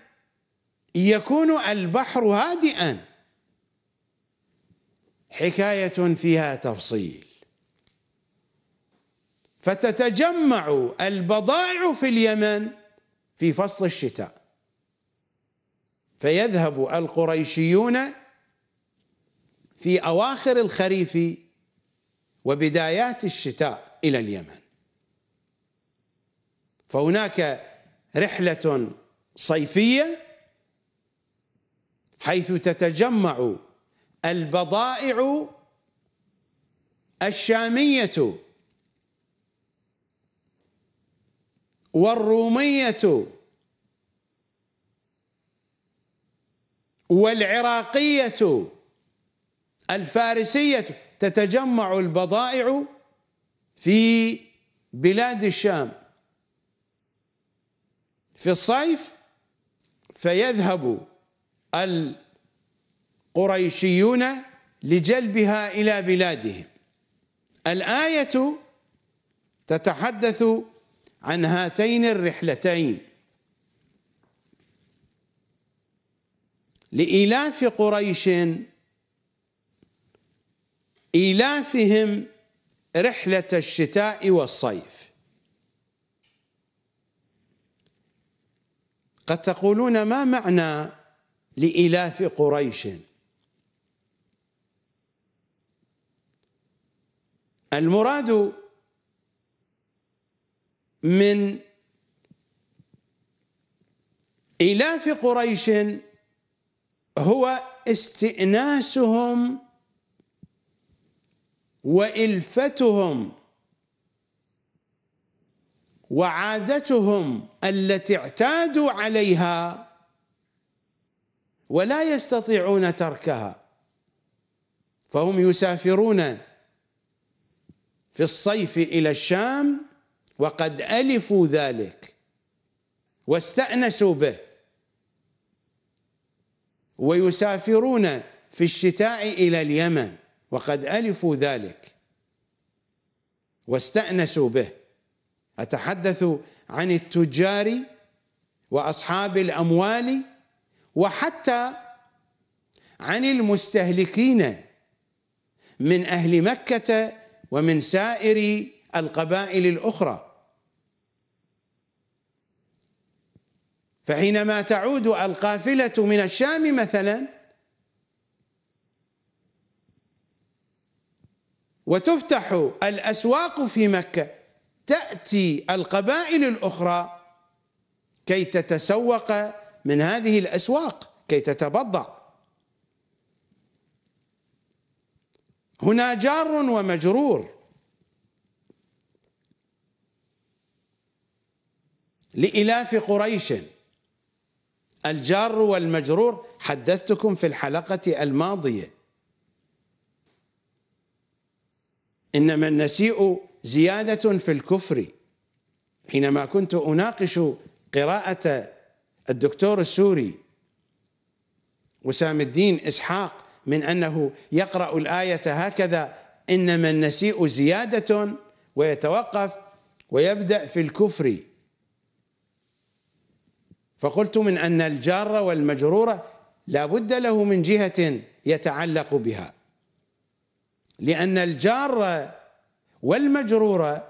يكون البحر هادئا. حكاية فيها تفصيل، فتتجمع البضائع في اليمن في فصل الشتاء، فيذهب القريشيون في أواخر الخريف وبدايات الشتاء إلى اليمن، فهناك رحلة صيفية حيث تتجمع البضائع الشامية والرومية والعراقية الفارسية، تتجمع البضائع في بلاد الشام في الصيف، فيذهب القريشيون لجلبها إلى بلادهم. الآية تتحدث عن هاتين الرحلتين لإيلاف قريش، إيلافهم رحلة الشتاء والصيف. قد تقولون ما معنى لإيلاف قريش؟ المراد من إيلاف قريش هو استئناسهم وإلفتهم وعادتهم التي اعتادوا عليها ولا يستطيعون تركها، فهم يسافرون في الصيف إلى الشام وقد ألفوا ذلك واستأنسوا به، ويسافرون في الشتاء إلى اليمن وقد ألفوا ذلك واستأنسوا به. أتحدث عن التجار وأصحاب الأموال وحتى عن المستهلكين من أهل مكة ومن سائر القبائل الأخرى. فحينما تعود القافلة من الشام مثلا وتفتح الأسواق في مكة، تأتي القبائل الأخرى كي تتسوق من هذه الأسواق، كي تتبضع. هنا جار ومجرور لإلاف قريش. الجار والمجرور حدثتكم في الحلقة الماضية، إنما النسيء زيادة في الكفر، حينما كنت أناقش قراءة الدكتور السوري وسام الدين إسحاق من أنه يقرأ الآية هكذا: إنما النسيء زيادة، ويتوقف ويبدأ في الكفر. فقلت من أن الجار والمجرور لا بد له من جهة يتعلق بها، لأن الجار والمجرور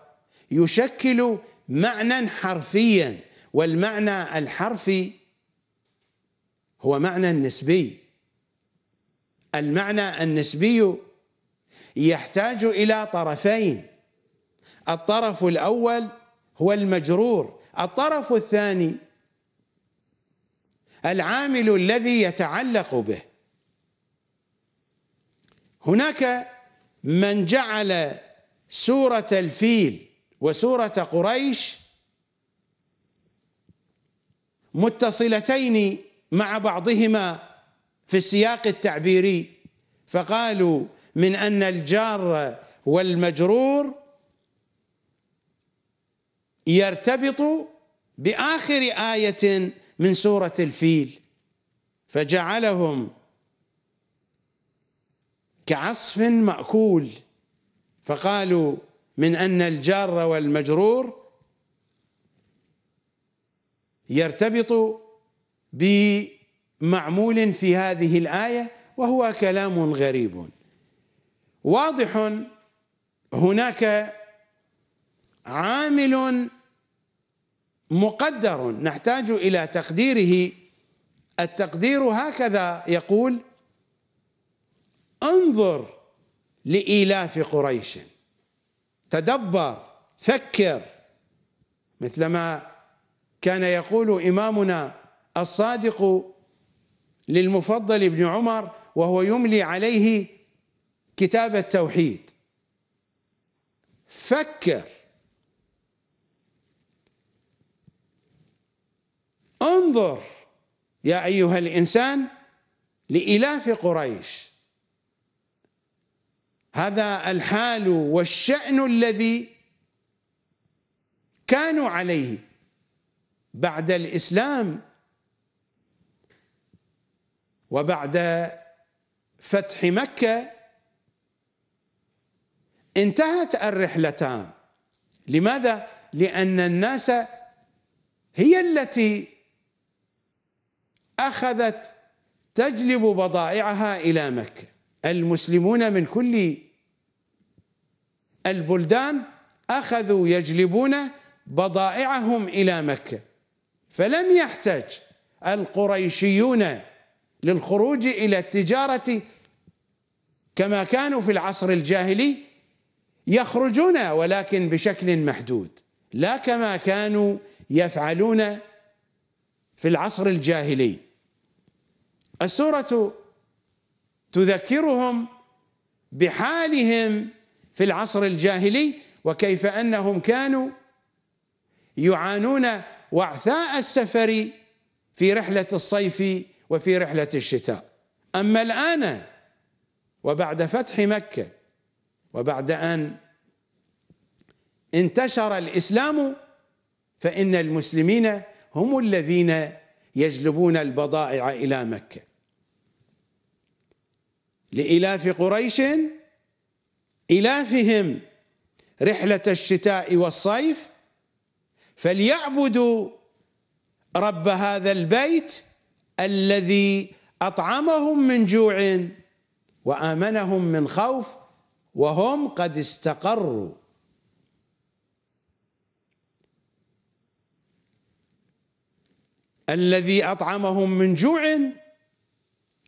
يشكل معنى حرفيا، والمعنى الحرفي هو معنى نسبي. المعنى النسبي يحتاج إلى طرفين، الطرف الأول هو المجرور، الطرف الثاني العامل الذي يتعلق به. هناك من جعل سورة الفيل وسورة قريش متصلتين مع بعضهما في السياق التعبيري، فقالوا من أن الجار والمجرور يرتبط بآخر آية من سورة الفيل، فجعلهم كعصف مأكول، فقالوا من أن الجار والمجرور يرتبط بمعمول في هذه الآية، وهو كلام غريب واضح. هناك عامل مقدر نحتاج إلى تقديره. التقدير هكذا يقول: انظر لإيلاف قريش، تدبر، فكر، مثلما كان يقول إمامنا الصادق للمفضل بن عمر وهو يملي عليه كتاب التوحيد: فكر، انظر يا أيها الإنسان لإلاف قريش. هذا الحال والشأن الذي كانوا عليه بعد الإسلام وبعد فتح مكة. انتهت الرحلتان. لماذا؟ لأن الناس هي التي أخذت تجلب بضائعها إلى مكة. المسلمون من كل البلدان أخذوا يجلبون بضائعهم إلى مكة، فلم يحتج القريشيون للخروج إلى التجارة كما كانوا في العصر الجاهلي، يخرجون ولكن بشكل محدود، لا كما كانوا يفعلون في العصر الجاهلي. السورة تذكرهم بحالهم في العصر الجاهلي، وكيف أنهم كانوا يعانون وعثاء السفر في رحلة الصيف وفي رحلة الشتاء. أما الآن وبعد فتح مكة وبعد أن انتشر الإسلام، فإن المسلمين هم الذين يجلبون البضائع إلى مكة. لإلاف قريش، إلافهم رحلة الشتاء والصيف، فليعبدوا رب هذا البيت الذي أطعمهم من جوع وآمنهم من خوف وهم قد استقروا. الذي أطعمهم من جوع،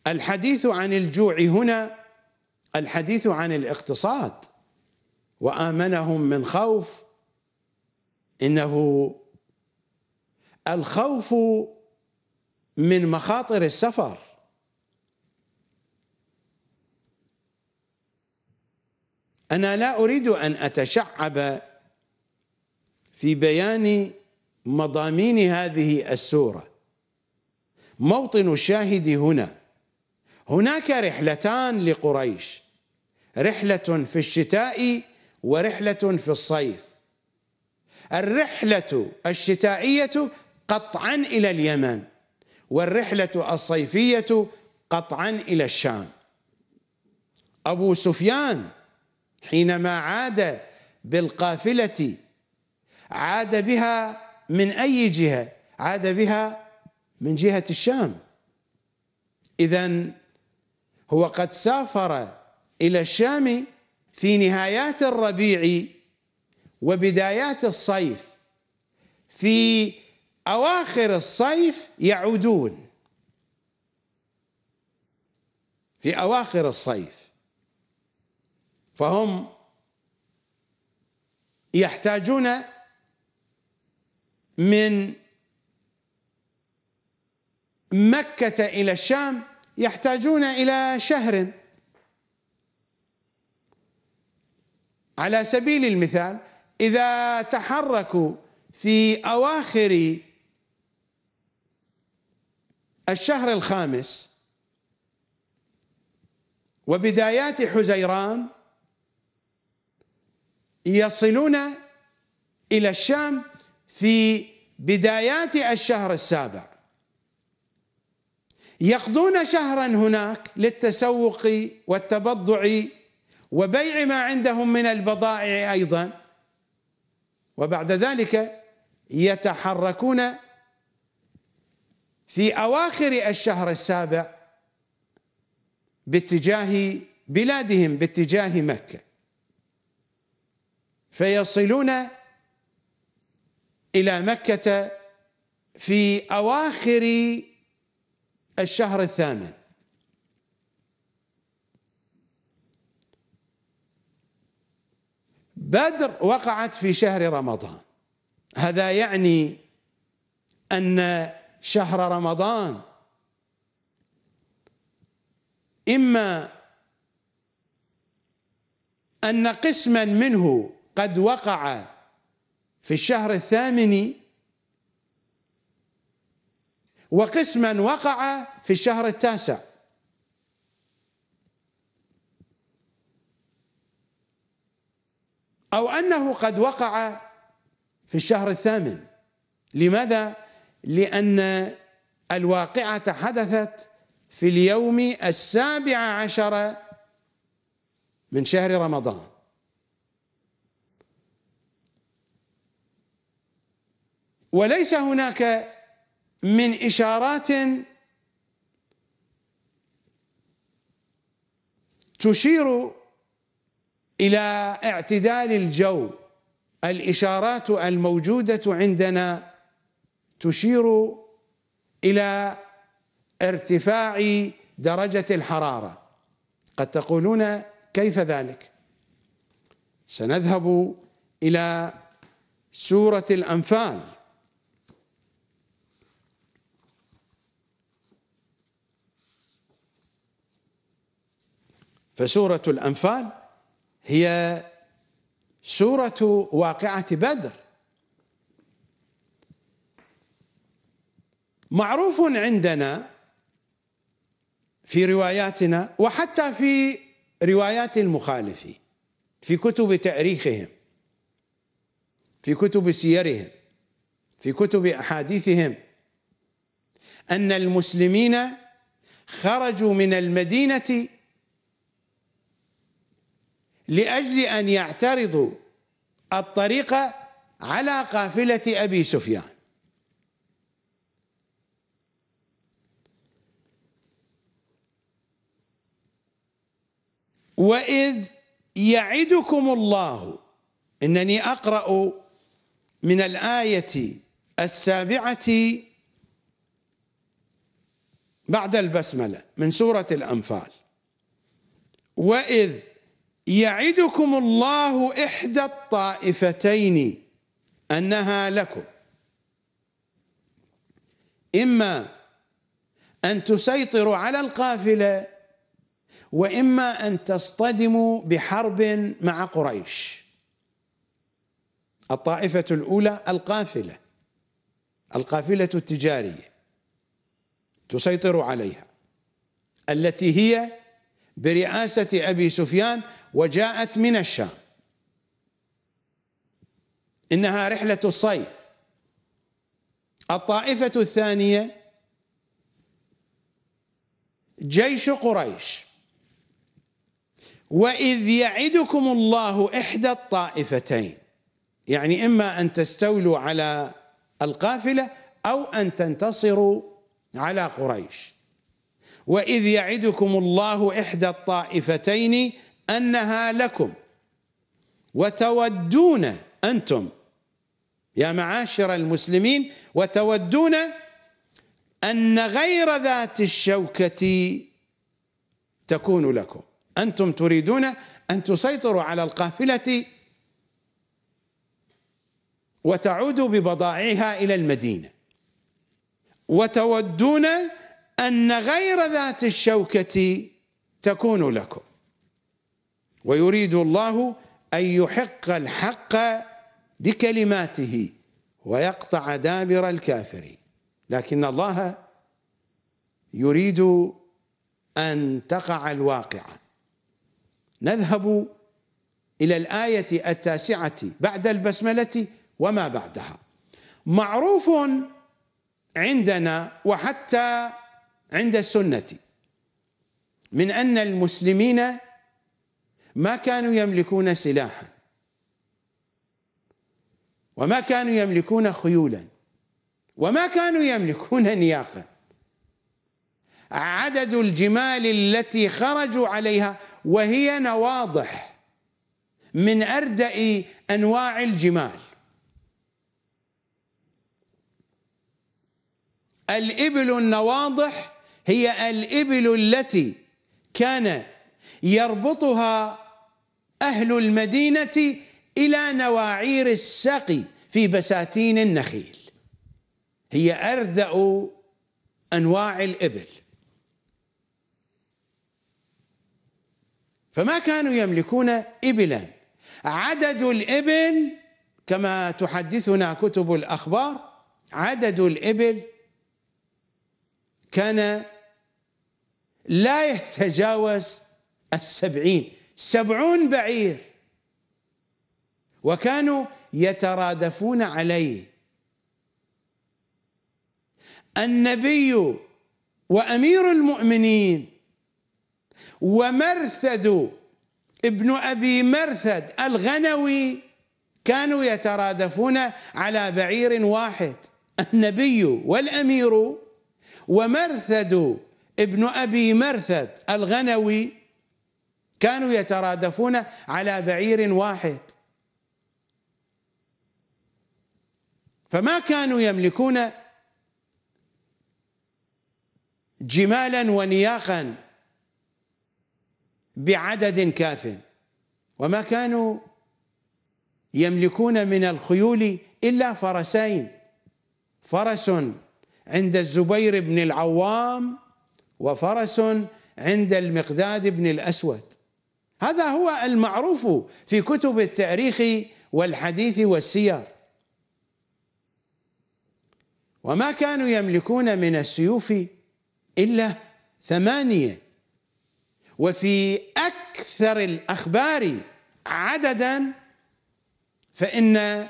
الحديث عن الجوع هنا الحديث عن الاقتصاد، وآمنهم من خوف، إنه الخوف من مخاطر السفر. أنا لا أريد أن أتشعب في بيان مضامين هذه السورة، موطن الشاهد هنا. هناك رحلتان لقريش، رحلة في الشتاء ورحلة في الصيف. الرحلة الشتائية قطعا إلى اليمن، والرحلة الصيفية قطعا إلى الشام. أبو سفيان حينما عاد بالقافلة عاد بها من أي جهة؟ عاد بها من جهة الشام. إذن هو قد سافر إلى الشام في نهايات الربيع وبدايات الصيف، في أواخر الصيف يعودون، في أواخر الصيف. فهم يحتاجون من مكة إلى الشام، يحتاجون إلى شهر، على سبيل المثال إذا تحركوا في أواخر الشهر الخامس وبدايات حزيران يصلون إلى الشام في بدايات الشهر السابع، يقضون شهرا هناك للتسوق والتبضع وبيع ما عندهم من البضائع أيضا، وبعد ذلك يتحركون في أواخر الشهر السابع باتجاه بلادهم باتجاه مكة، فيصلون إلى مكة في أواخر الشهر الثامن. بدر وقعت في شهر رمضان، هذا يعني أن شهر رمضان إما أن قسما منه قد وقع في الشهر الثامن وقسما وقع في الشهر التاسع، أو أنه قد وقع في الشهر الثامن. لماذا؟ لأن الواقعة حدثت في اليوم السابع عشر من شهر رمضان. وليس هناك من إشارات تشير إلى اعتدال الجو، الإشارات الموجودة عندنا تشير إلى ارتفاع درجة الحرارة. قد تقولون كيف ذلك؟ سنذهب إلى سورة الأنفال، فسورة الأنفال هي سورة واقعة بدر. معروف عندنا في رواياتنا وحتى في روايات المخالفين في كتب تاريخهم، في كتب سيرهم، في كتب أحاديثهم، أن المسلمين خرجوا من المدينة لأجل أن يعترضوا الطريق على قافلة أبي سفيان. وإذ يعدكم الله، إنني أقرأ من الآية السابعة بعد البسملة من سورة الأنفال: وإذ يعدكم الله إحدى الطائفتين أنها لكم، إما أن تسيطروا على القافلة وإما أن تصطدموا بحرب مع قريش. الطائفة الأولى القافلة، القافلة التجارية تسيطر عليها، التي هي برئاسة أبي سفيان وجاءت من الشام، إنها رحلة الصيف. الطائفة الثانية جيش قريش. وإذ يعدكم الله إحدى الطائفتين، يعني إما أن تستولوا على القافلة أو أن تنتصروا على قريش. وإذ يعدكم الله إحدى الطائفتين أنها لكم وتودون، أنتم يا معاشر المسلمين، وتودون أن غير ذات الشوكة تكون لكم. أنتم تريدون أن تسيطروا على القافلة وتعودوا ببضائعها إلى المدينة، وتودون أن غير ذات الشوكة تكون لكم، ويريد الله أن يحق الحق بكلماته ويقطع دابر الكافرين، لكن الله يريد أن تقع الواقعة. نذهب إلى الآية التاسعة بعد البسملة وما بعدها. معروف عندنا وحتى عند السنة من أن المسلمين ما كانوا يملكون سلاحا وما كانوا يملكون خيولا وما كانوا يملكون نياقا. عدد الجمال التي خرجوا عليها، وهي نواضح من أردأ أنواع الجمال، الإبل النواضح هي الإبل التي كان يربطها أهل المدينة إلى نواعير السقي في بساتين النخيل، هي أردأ أنواع الإبل. فما كانوا يملكون إبلا. عدد الإبل كما تحدثنا كتب الأخبار، عدد الإبل كان لا يتجاوز السبعين، سبعون بعير، وكانوا يترادفون عليه. النبي وأمير المؤمنين ومرثد ابن أبي مرثد الغنوي كانوا يترادفون على بعير واحد، النبي والأمير ومرثد ابن أبي مرثد الغنوي كانوا يترادفون على بعير واحد، فما كانوا يملكون جمالا ونياقا بعدد كاف، وما كانوا يملكون من الخيول إلا فرسين، فرس عند الزبير بن العوام وفرس عند المقداد بن الأسود. هذا هو المعروف في كتب التاريخ والحديث والسير. وما كانوا يملكون من السيوف إلا ثمانية، وفي أكثر الأخبار عددا فإن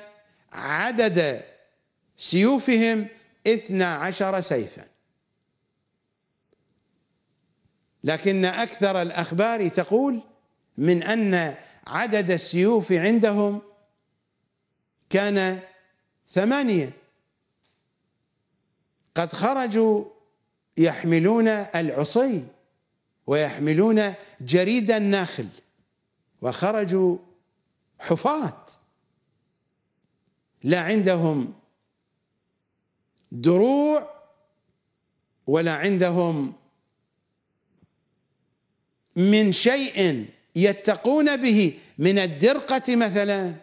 عدد سيوفهم اثنا عشر سيفا، لكن أكثر الأخبار تقول من أن عدد السيوف عندهم كان ثمانية. قد خرجوا يحملون العصي ويحملون جريد الناخل، وخرجوا حفاة، لا عندهم دروع ولا عندهم من شيء يتقون به من الدرقة مثلا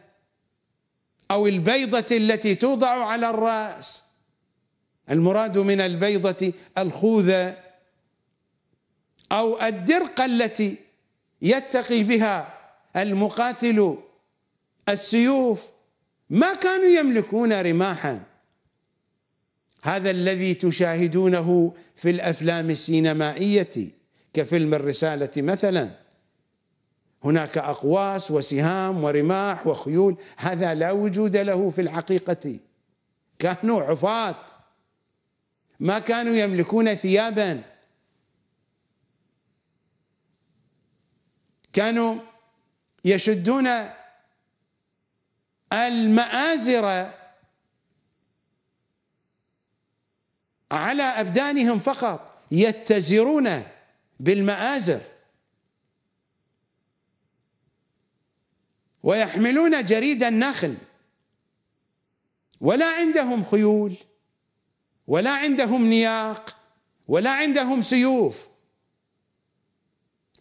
أو البيضة التي توضع على الرأس. المراد من البيضة الخوذة أو الدرقة التي يتقي بها المقاتل السيوف. ما كانوا يملكون رماحا، هذا الذي تشاهدونه في الأفلام السينمائية كفيلم الرسالة مثلا، هناك أقواس وسهام ورماح وخيول، هذا لا وجود له في الحقيقة. كانوا عفاة، ما كانوا يملكون ثيابا، كانوا يشدون المآزر على أبدانهم فقط، يتزرون بالمآزر ويحملون جريد النخل، ولا عندهم خيول ولا عندهم نياق ولا عندهم سيوف.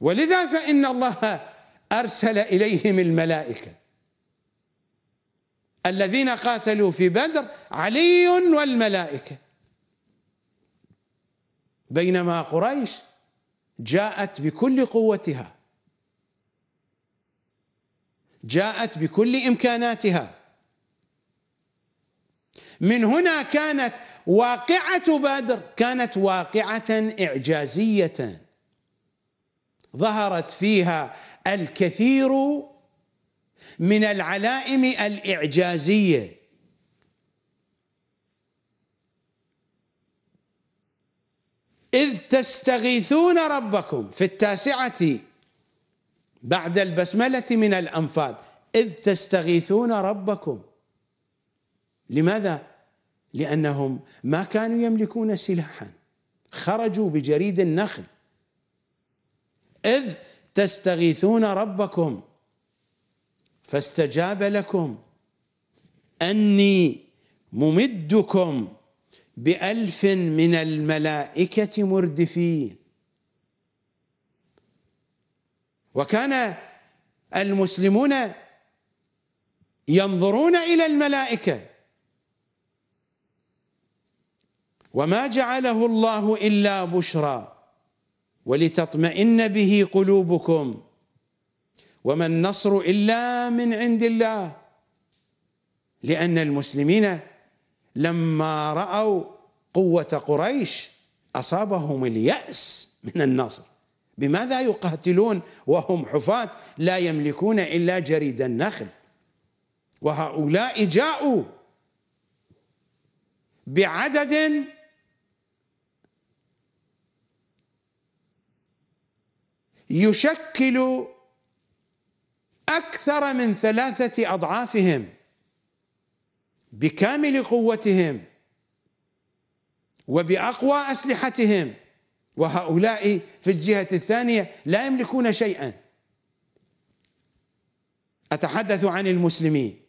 ولذا فإن الله أرسل إليهم الملائكة الذين قاتلوا في بدر، علي والملائكة، بينما قريش جاءت بكل قوتها، جاءت بكل إمكاناتها. من هنا كانت واقعة بدر كانت واقعة إعجازية ظهرت فيها الكثير من العلائم الإعجازية. إذ تستغيثون ربكم في التاسعة بعد البسملة من الأنفال، إذ تستغيثون ربكم. لماذا؟ لأنهم ما كانوا يملكون سلاحا، خرجوا بجريد النخل. إذ تستغيثون ربكم فاستجاب لكم أني ممدكم بألف من الملائكة مردفين. وكان المسلمون ينظرون إلى الملائكة، وما جعله الله إلا بشرى ولتطمئن به قلوبكم وما النصر إلا من عند الله. لأن المسلمين لما رأوا قوة قريش أصابهم اليأس من النصر، بماذا يقاتلون وهم حفاة لا يملكون إلا جريد النخل؟ وهؤلاء جاءوا بعدد يشكل أكثر من ثلاثة أضعافهم بكامل قوتهم وبأقوى أسلحتهم، وهؤلاء في الجهة الثانية لا يملكون شيئا. أتحدث عن المسلمين،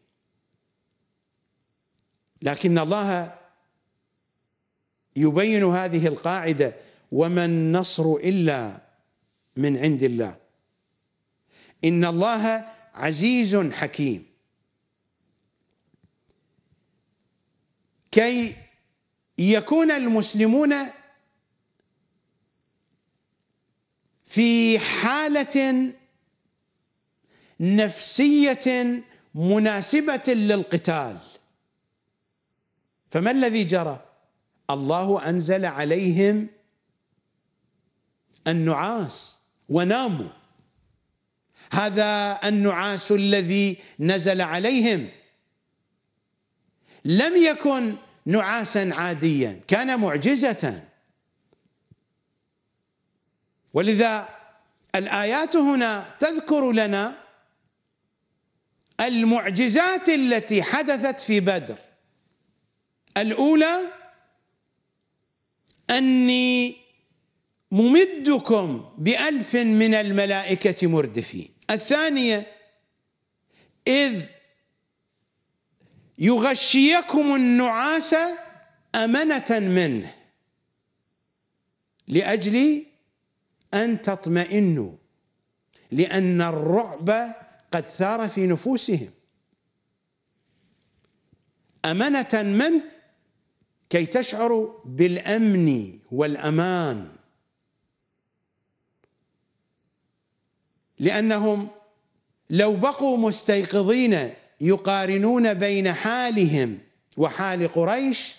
لكن الله يبين هذه القاعدة، وما النصر إلا من عند الله إن الله عزيز حكيم، كي يكون المسلمون في حالة نفسية مناسبة للقتال. فما الذي جرى؟ الله أنزل عليهم النعاس وناموا. هذا النعاس الذي نزل عليهم لم يكن نعاسا عاديا، كان معجزة. ولذا الآيات هنا تذكر لنا المعجزات التي حدثت في بدر. الأولى أني ممدكم بألف من الملائكة مردفين. الثانية إذ يغشيكم النعاس أمنة منه لأجل أن تطمئنوا، لأن الرعب قد ثار في نفوسهم. أمنة منه كي تشعروا بالأمن والأمان، لأنهم لو بقوا مستيقظين يقارنون بين حالهم وحال قريش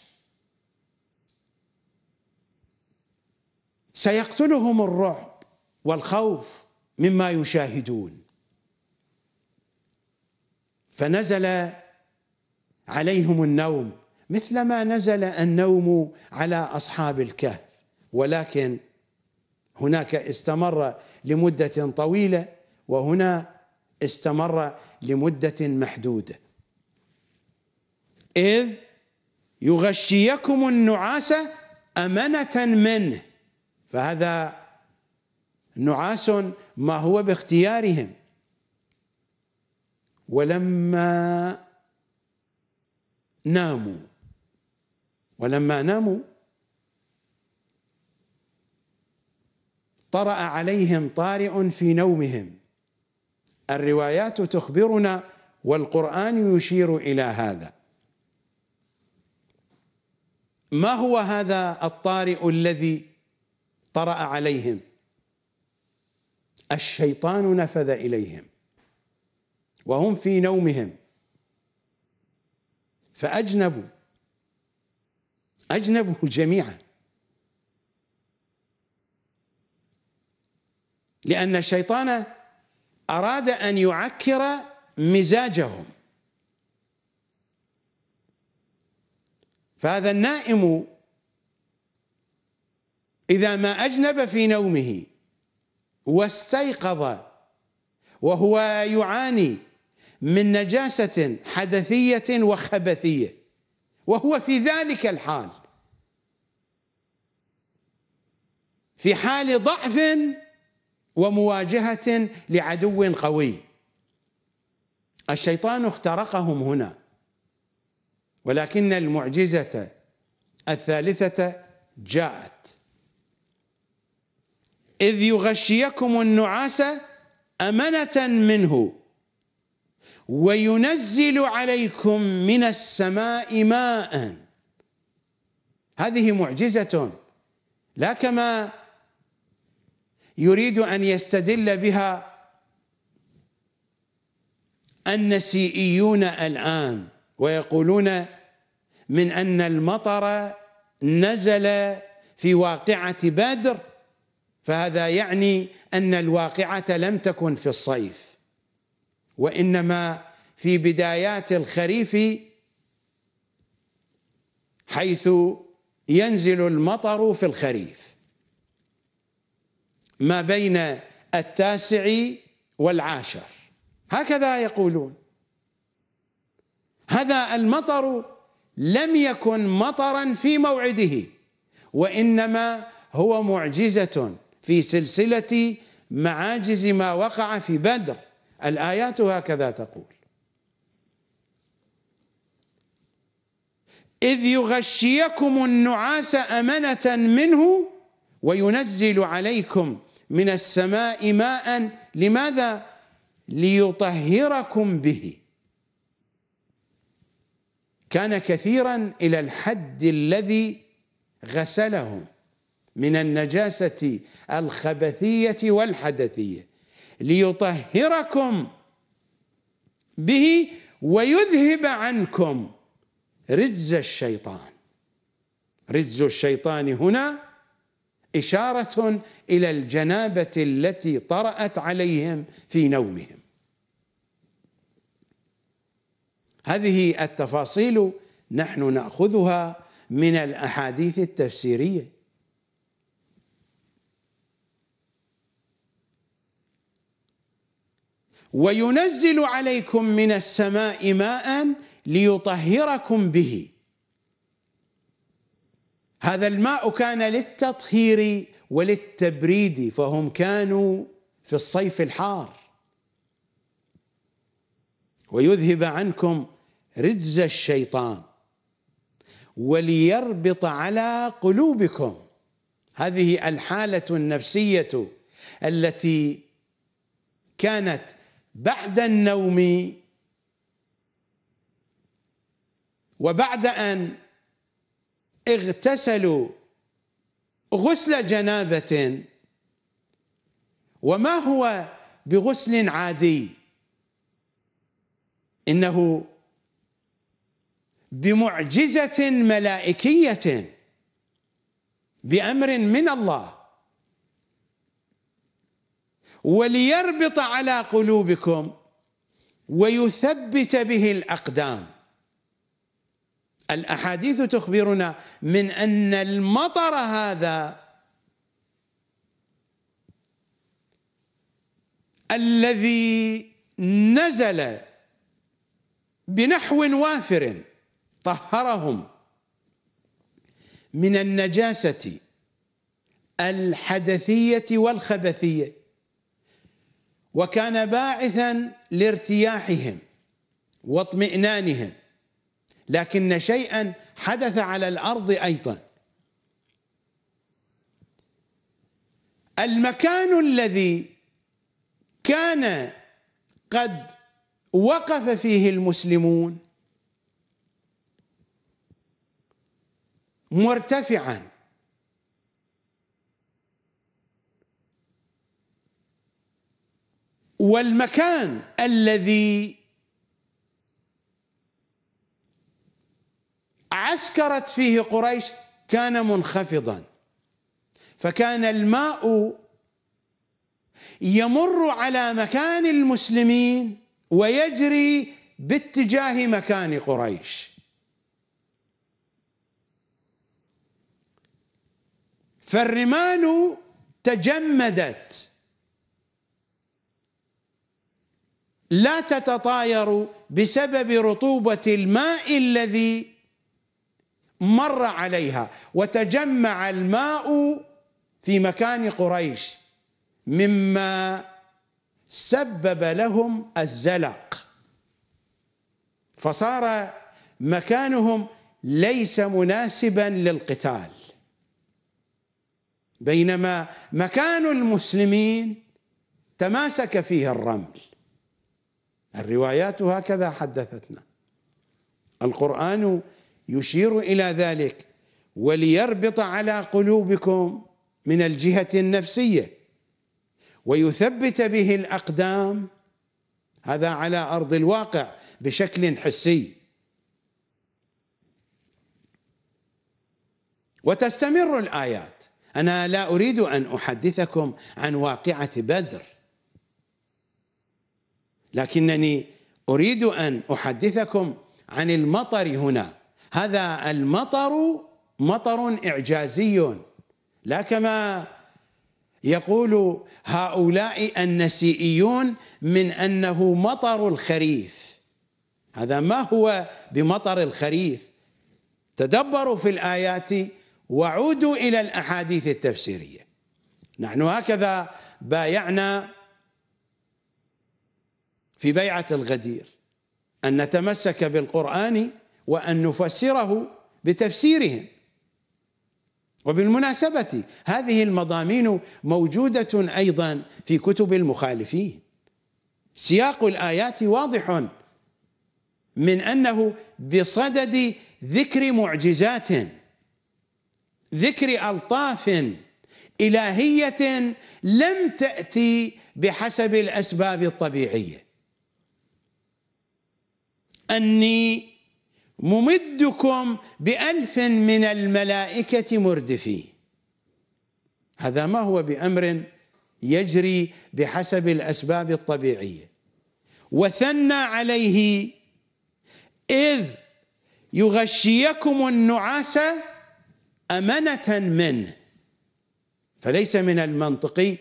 سيقتلهم الرعب والخوف مما يشاهدون. فنزل عليهم النوم مثلما نزل النوم على أصحاب الكهف، ولكن هناك استمر لمدة طويلة وهنا استمر لمدة محدودة. إذ يغشيكم النعاس أمنة منه، فهذا نعاس ما هو باختيارهم. ولما ناموا، ولما ناموا طرأ عليهم طارئ في نومهم. الروايات تخبرنا والقرآن يشير إلى هذا. ما هو هذا الطارئ الذي طرأ عليهم؟ الشيطان نفذ إليهم وهم في نومهم فأجنبوا، أجنبوا جميعا، لأن الشيطان أراد أن يعكر مزاجهم. فهذا النائم إذا ما أجنب في نومه واستيقظ وهو يعاني من نجاسة حدثية وخبثية، وهو في ذلك الحال، في حال ضعف ومواجهة لعدو قوي، الشيطان اخترقهم هنا. ولكن المعجزة الثالثة جاءت إذ يغشيكم النعاس أمنة منه وينزل عليكم من السماء ماء. هذه معجزة لا كما يريد أن يستدل بها النسيئيون الآن ويقولون من أن المطر نزل في واقعة بدر فهذا يعني أن الواقعة لم تكن في الصيف، وإنما في بدايات الخريف حيث ينزل المطر في الخريف ما بين التاسع والعاشر، هكذا يقولون. هذا المطر لم يكن مطرا في موعده، وإنما هو معجزة في سلسلة معاجز ما وقع في بدر، الآيات هكذا تقول. إذ يغشيكم النعاس أمنة منه وينزل عليكم من السماء ماء، لماذا؟ ليطهركم به. كان كثيرا إلى الحد الذي غسلهم من النجاسة الخبثية والحدثية، ليطهركم به ويذهب عنكم رجز الشيطان. رجز الشيطان هنا إشارة إلى الجنابة التي طرأت عليهم في نومهم. هذه التفاصيل نحن نأخذها من الأحاديث التفسيرية. وينزل عليكم من السماء ماء ليطهركم به، هذا الماء كان للتطهير وللتبريد، فهم كانوا في الصيف الحار. ويذهب عنكم رجز الشيطان وليربط على قلوبكم، هذه الحالة النفسية التي كانت بعد النوم وبعد أن اغتسلوا غسل جنابة، وما هو بغسل عادي، إنه بمعجزة ملائكية بأمر من الله. وليربط على قلوبكم ويثبت به الأقدام. الأحاديث تخبرنا من أن المطر هذا الذي نزل بنحو وافر طهرهم من النجاسة الحدثية والخبثية، وكان باعثا لارتياحهم واطمئنانهم، لكن شيئا حدث على الأرض أيضا. المكان الذي كان قد وقف فيه المسلمون مرتفعا والمكان الذي عسكرت فيه قريش كان منخفضا، فكان الماء يمر على مكان المسلمين ويجري باتجاه مكان قريش، فالرمال تجمدت لا تتطاير بسبب رطوبة الماء الذي مر عليها، وتجمع الماء في مكان قريش مما سبب لهم الزلق، فصار مكانهم ليس مناسبا للقتال، بينما مكان المسلمين تماسك فيه الرمل. الروايات هكذا حدثتنا، القرآن يشير إلى ذلك، وليربط على قلوبكم من الجهة النفسية ويثبت به الأقدام، هذا على أرض الواقع بشكل حسي. وتستمر الآيات، أنا لا أريد أن أحدثكم عن واقعة بدر، لكنني أريد أن أحدثكم عن المطر هنا. هذا المطر مطر إعجازي، لا كما يقول هؤلاء النسيئيون من أنه مطر الخريف، هذا ما هو بمطر الخريف. تدبروا في الآيات وعودوا إلى الأحاديث التفسيرية. نحن هكذا بايعنا في بيعة الغدير أن نتمسك بالقرآن وأن نفسره بتفسيرهم. وبالمناسبة هذه المضامين موجودة أيضا في كتب المخالفين، سياق الآيات واضح من أنه بصدد ذكر معجزات، ذكر ألطاف إلهية لم تأتي بحسب الأسباب الطبيعية. أني ممدكم بألف من الملائكة مردفين، هذا ما هو بأمر يجري بحسب الأسباب الطبيعية. وثنى عليه إذ يغشيكم النعاس أمنة منه، فليس من المنطقي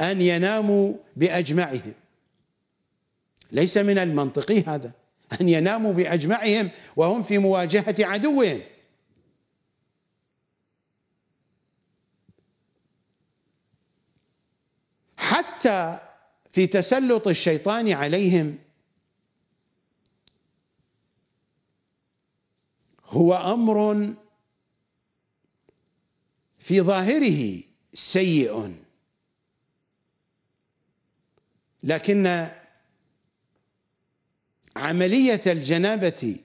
أن يناموا بأجمعهم، ليس من المنطقي هذا أن يناموا بأجمعهم وهم في مواجهة عدوهم. حتى في تسلط الشيطان عليهم هو أمر في ظاهره سيء، لكن عملية الجنابة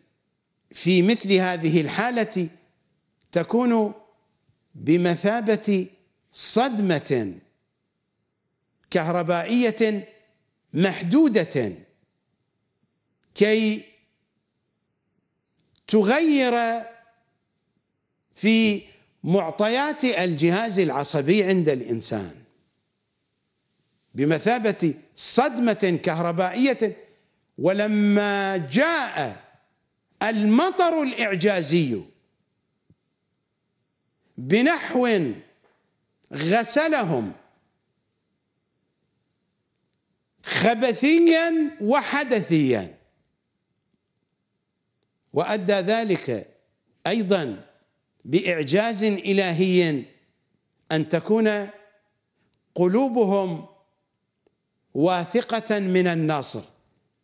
في مثل هذه الحالة تكون بمثابة صدمة كهربائية محدودة كي تغير في معطيات الجهاز العصبي عند الإنسان، بمثابة صدمة كهربائية. ولما جاء المطر الإعجازي بنحو غسلهم خبثيا وحدثيا، وأدى ذلك أيضا بإعجاز إلهي أن تكون قلوبهم واثقة من الناصر.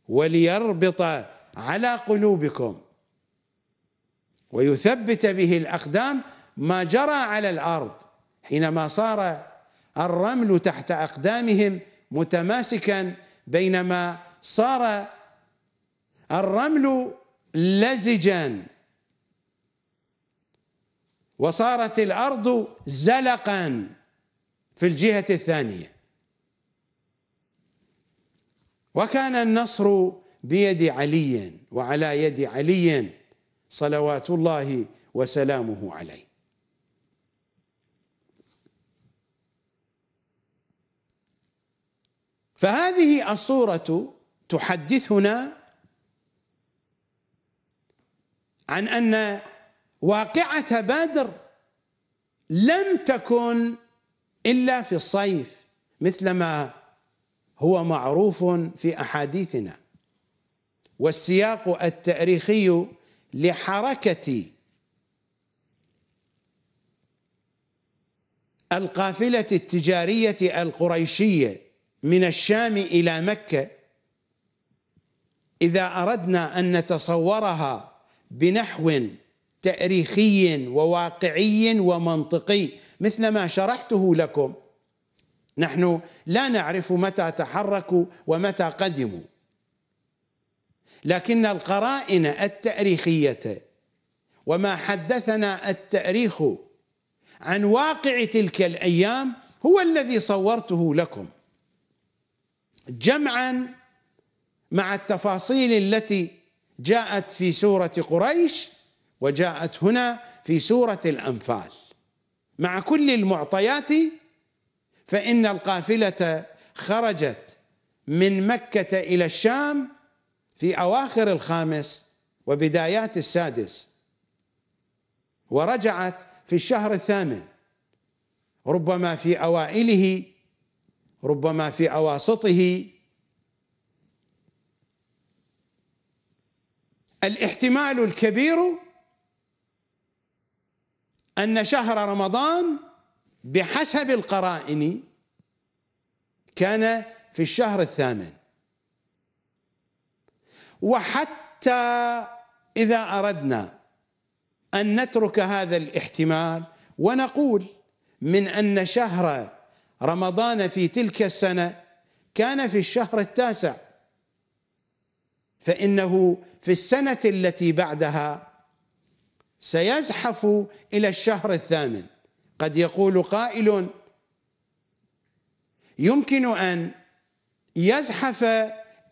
وليربط على قلوبكم ويثبت به الأقدام، ما جرى على الأرض حينما صار الرمل تحت أقدامهم متماسكا، بينما صار الرمل لزجا وصارت الأرض زلقا في الجهة الثانية. وكان النصر بيد علي وعلى يد علي صلوات الله وسلامه عليه. فهذه الصورة تحدثنا عن أن واقعة بدر لم تكن إلا في الصيف مثلما هو معروف في أحاديثنا، والسياق التاريخي لحركة القافلة التجارية القريشية من الشام إلى مكة إذا أردنا أن نتصورها بنحو تاريخي وواقعي ومنطقي مثل ما شرحته لكم، نحن لا نعرف متى تحركوا ومتى قدموا، لكن القرائن التاريخية وما حدثنا التاريخ عن واقع تلك الأيام هو الذي صورته لكم جمعا مع التفاصيل التي جاءت في سورة قريش وجاءت هنا في سورة الأنفال. مع كل المعطيات فإن القافلة خرجت من مكة إلى الشام في أواخر الخامس وبدايات السادس ورجعت في الشهر الثامن، ربما في أوائله ربما في أواسطه. الاحتمال الكبير أن شهر رمضان بحسب القرائن كان في الشهر الثامن، وحتى إذا أردنا أن نترك هذا الاحتمال ونقول من أن شهر رمضان في تلك السنة كان في الشهر التاسع، فإنه في السنة التي بعدها سيزحف إلى الشهر الثامن. قد يقول قائل يمكن أن يزحف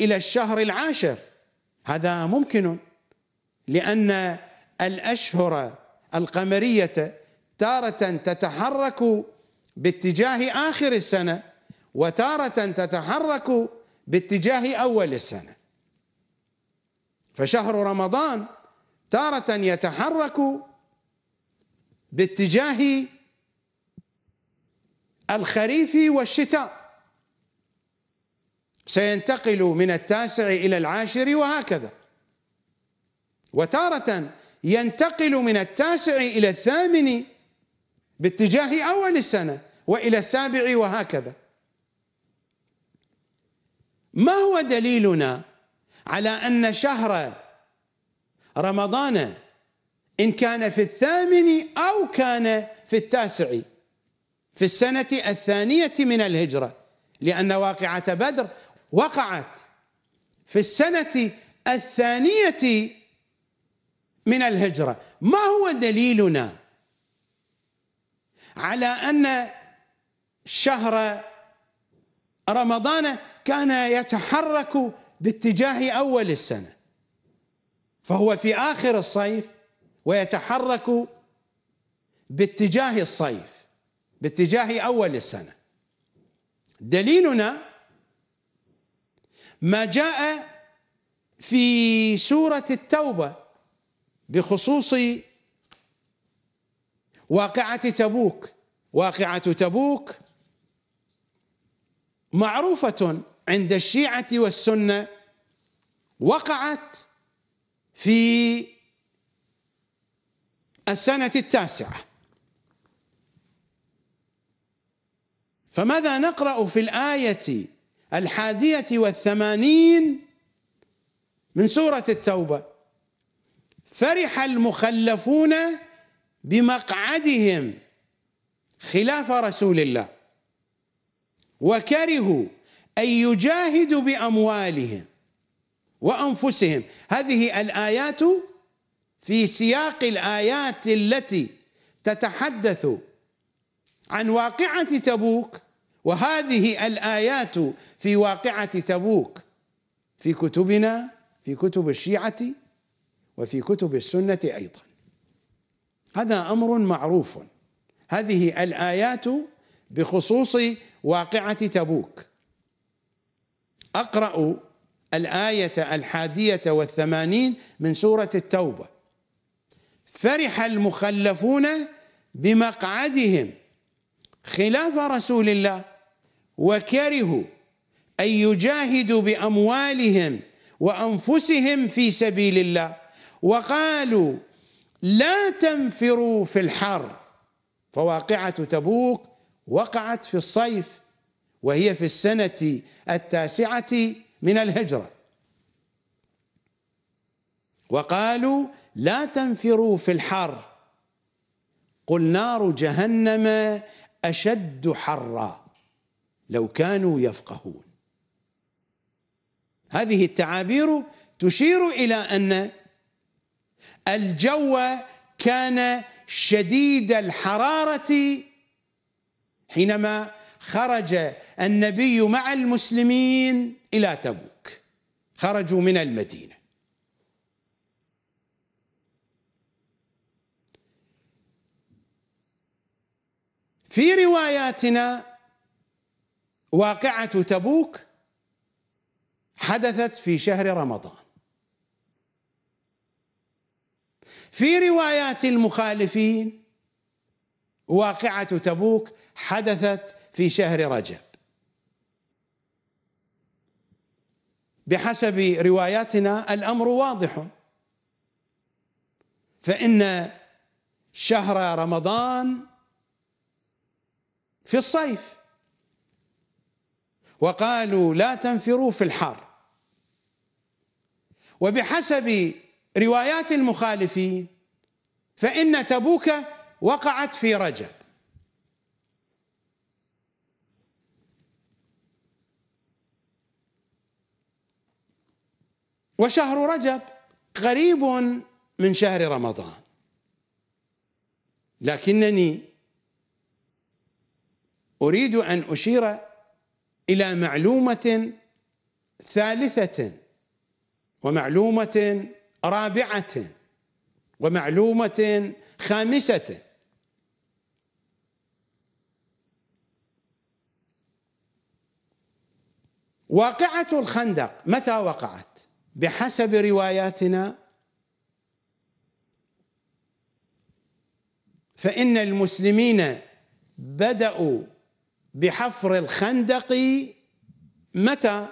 إلى الشهر العاشر، هذا ممكن لأن الأشهر القمرية تارة تتحرك باتجاه آخر السنة وتارة تتحرك باتجاه أول السنة، فشهر رمضان تارة يتحرك باتجاه الخريف والشتاء، سينتقل من التاسع إلى العاشر وهكذا، وتارة ينتقل من التاسع إلى الثامن باتجاه أول السنة وإلى السابع وهكذا. ما هو دليلنا على أن شهر رمضان إن كان في الثامن أو كان في التاسع في السنة الثانية من الهجرة؟ لأن واقعة بدر وقعت في السنة الثانية من الهجرة. ما هو دليلنا على أن شهر رمضان كان يتحرك باتجاه أول السنة فهو في آخر الصيف ويتحرك باتجاه الصيف باتجاه أول السنة؟ دليلنا ما جاء في سورة التوبة بخصوص واقعة تبوك. واقعة تبوك معروفة عند الشيعة والسنة، وقعت في السنة التاسعة. فماذا نقرأ في الآية الحادية والثمانين من سورة التوبة؟ فرح المخلفون بمقعدهم خلاف رسول الله وكرهوا أن يجاهدوا بأموالهم وأنفسهم. هذه الآيات في سياق الآيات التي تتحدث عن واقعة تبوك، وهذه الآيات في واقعة تبوك. في كتبنا، في كتب الشيعة وفي كتب السنة أيضا. هذا أمر معروف. هذه الآيات بخصوص واقعة تبوك. أقرأ الآية الحادية والثمانين من سورة التوبة: فرح المخلفون بمقعدهم خلاف رسول الله وكرهوا أن يجاهدوا بأموالهم وأنفسهم في سبيل الله، وقالوا لا تنفروا في الحر. فواقعة تبوك وقعت في الصيف، وهي في السنة التاسعة من الهجرة. وقالوا لا تنفروا في الحر، قل نار جهنم أشد حرا لو كانوا يفقهون. هذه التعابير تشير إلى أن الجو كان شديد الحرارة حينما خرج النبي مع المسلمين إلى تبوك، خرجوا من المدينة. في رواياتنا واقعة تبوك حدثت في شهر رمضان. في روايات المخالفين واقعة تبوك حدثت في شهر رجب. بحسب رواياتنا الأمر واضح، فإن شهر رمضان في الصيف. وقالوا لا تنفروا في الحر، وبحسب روايات المخالفين فإن تبوك وقعت في رجب. وشهر رجب قريب من شهر رمضان، لكنني أريد أن أشير إلى معلومة ثالثة ومعلومة رابعة ومعلومة خامسة. واقعة الخندق متى وقعت؟ بحسب رواياتنا فإن المسلمين بدأوا بحفر الخندق متى؟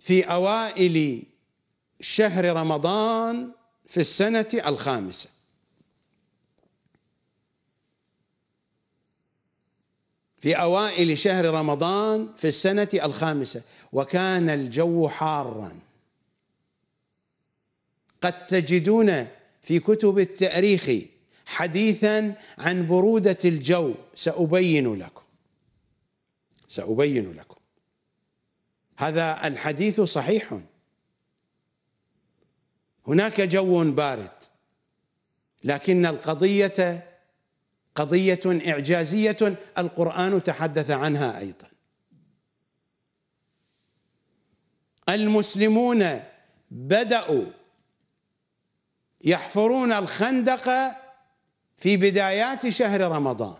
في أوائل شهر رمضان في السنة الخامسة. في أوائل شهر رمضان في السنة الخامسة، وكان الجو حارا. قد تجدون في كتب التاريخ حديثا عن برودة الجو، سأبين لكم سأبين لكم هذا الحديث صحيح. هناك جو بارد، لكن القضية قضية إعجازية القرآن تحدث عنها أيضا. المسلمون بدأوا يحفرون الخندق في بدايات شهر رمضان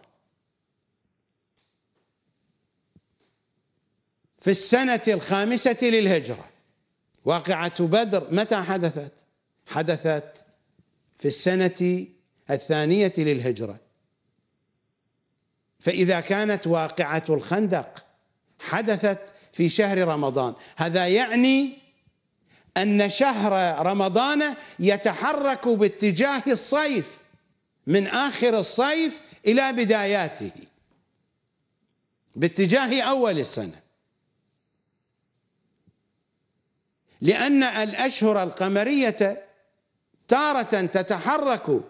في السنة الخامسة للهجرة. واقعة بدر متى حدثت؟ حدثت في السنة الثانية للهجرة. فإذا كانت واقعة الخندق حدثت في شهر رمضان، هذا يعني أن شهر رمضان يتحرك باتجاه الصيف، من آخر الصيف إلى بداياته، باتجاه أول السنة، لأن الأشهر القمرية تارة تتحرك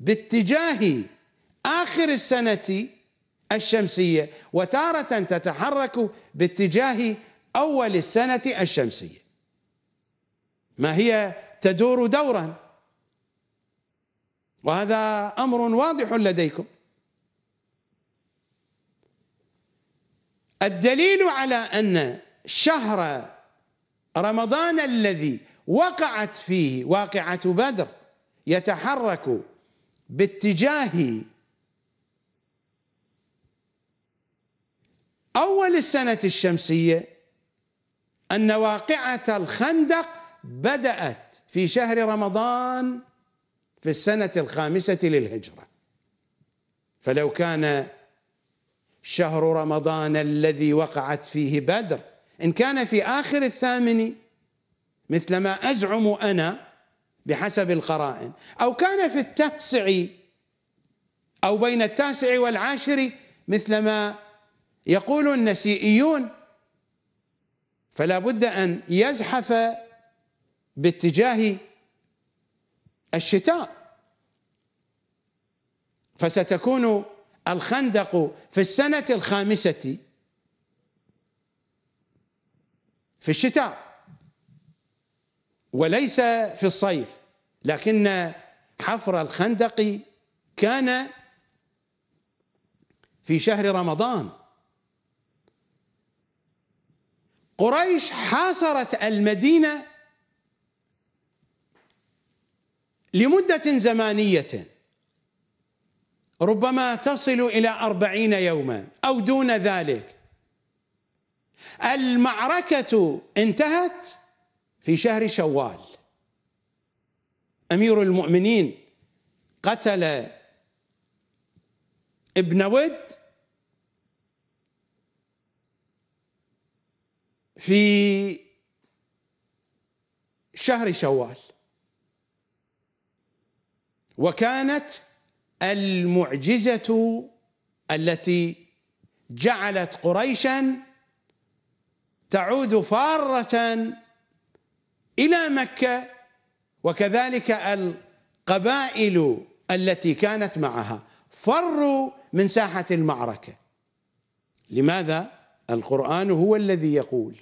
باتجاه آخر السنة الشمسية، وتارة تتحرك باتجاه أول السنة الشمسية، ما هي تدور دورا. وهذا أمر واضح لديكم. الدليل على أن شهر رمضان الذي وقعت فيه واقعة بدر يتحرك باتجاه أول السنة الشمسية أن واقعة الخندق بدأت في شهر رمضان في السنة الخامسة للهجرة. فلو كان شهر رمضان الذي وقعت فيه بدر إن كان في آخر الثامن مثل ما أزعم أنا بحسب القرائن، أو كان في التاسع أو بين التاسع والعاشر مثل ما يقول النسيئيون، فلا بد أن يزحف باتجاه الشتاء، فستكون الخندق في السنة الخامسة في الشتاء وليس في الصيف. لكن حفر الخندق كان في شهر رمضان. قريش حاصرت المدينة لمدة زمانية ربما تصل إلى أربعين يوما أو دون ذلك. المعركة انتهت في شهر شوال، أمير المؤمنين قتل ابن ود في شهر شوال، وكانت المعجزة التي جعلت قريشا تعود فارة إلى مكة، وكذلك القبائل التي كانت معها فروا من ساحة المعركة. لماذا؟ القرآن هو الذي يقول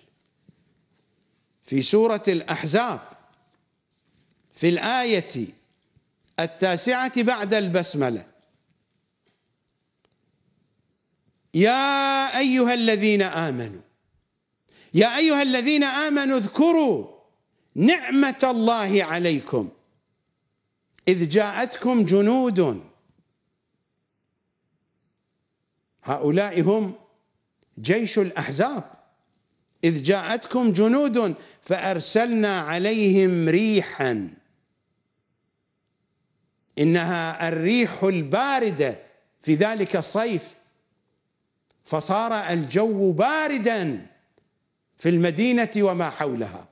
في سورة الأحزاب في الآية التاسعة بعد البسملة: يا أيها الذين آمنوا يا أيها الذين آمنوا اذكروا نعمة الله عليكم إذ جاءتكم جنود. هؤلاء هم جيش الأحزاب. إذ جاءتكم جنود فأرسلنا عليهم ريحا إنها الريح الباردة في ذلك الصيف، فصار الجو باردا في المدينة وما حولها.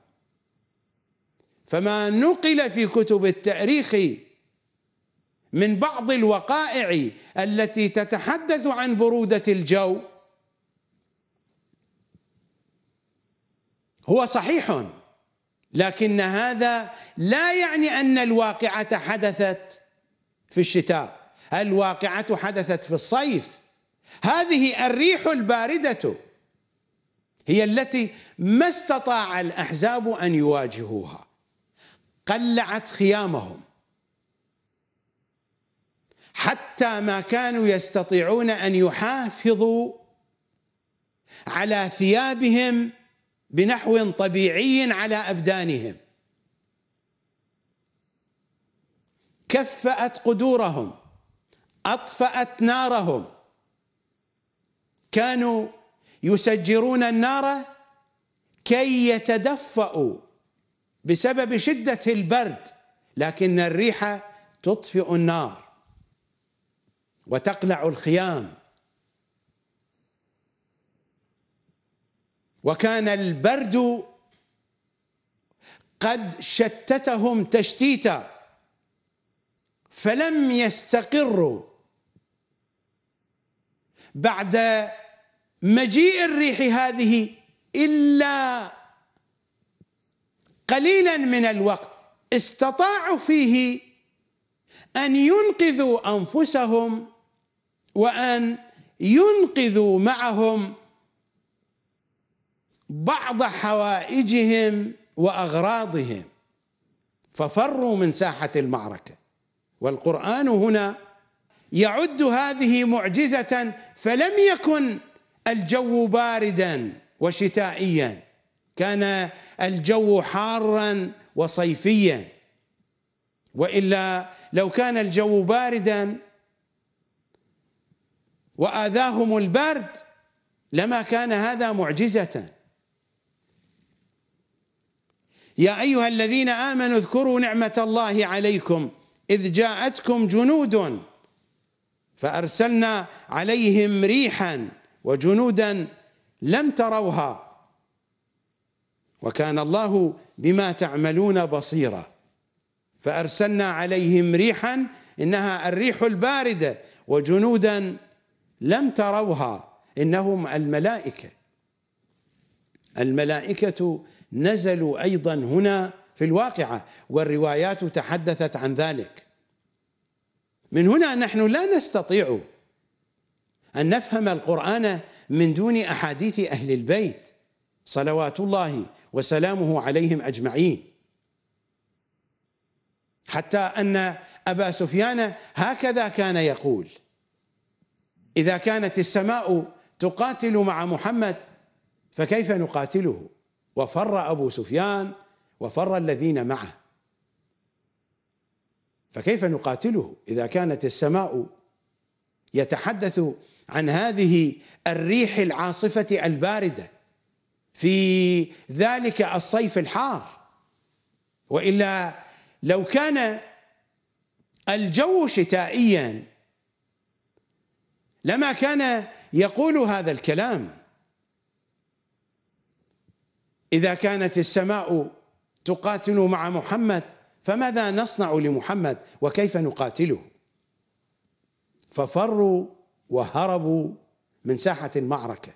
فما نقل في كتب التاريخ من بعض الوقائع التي تتحدث عن برودة الجو هو صحيح، لكن هذا لا يعني أن الواقعة حدثت في الشتاء، الواقعة حدثت في الصيف. هذه الريح الباردة هي التي ما استطاع الأحزاب أن يواجهوها، قلعت خيامهم حتى ما كانوا يستطيعون أن يحافظوا على ثيابهم بنحو طبيعي على أبدانهم، كفأت قدورهم، أطفأت نارهم، كانوا يسجرون النار كي يتدفأوا بسبب شدة البرد، لكن الريح تطفئ النار وتقلع الخيام. وكان البرد قد شتتهم تشتيتا فلم يستقروا بعد مجيء الريح هذه إلا قليلا من الوقت استطاعوا فيه أن ينقذوا أنفسهم وأن ينقذوا معهم بعض حوائجهم وأغراضهم، ففروا من ساحة المعركة. والقرآن هنا يعد هذه معجزة، فلم يكن الجو بارداً وشتائيا، كان الجو حارا وصيفيا، وإلا لو كان الجو باردا وآذاهم البرد لما كان هذا معجزة. يا أيها الذين آمنوا اذكروا نعمة الله عليكم إذ جاءتكم جنود فأرسلنا عليهم ريحا وجنودا لم تروها وكان الله بما تعملون بصيرا. فأرسلنا عليهم ريحا، إنها الريح الباردة، وجنودا لم تروها، إنهم الملائكة. الملائكة نزلوا أيضا هنا في الواقعة، والروايات تحدثت عن ذلك. من هنا نحن لا نستطيع أن نفهم القرآن من دون أحاديث أهل البيت صلوات الله وسلامه عليهم أجمعين، حتى أن أبا سفيان هكذا كان يقول: إذا كانت السماء تقاتل مع محمد فكيف نقاتله؟ وفر أبو سفيان وفر الذين معه، فكيف نقاتله إذا كانت السماء؟ يتحدث عن هذه الريح العاصفة الباردة في ذلك الصيف الحار، وإلا لو كان الجو شتائيا لما كان يقول هذا الكلام. إذا كانت السماء تقاتل مع محمد فماذا نصنع لمحمد وكيف نقاتله؟ ففروا وهربوا من ساحة المعركة.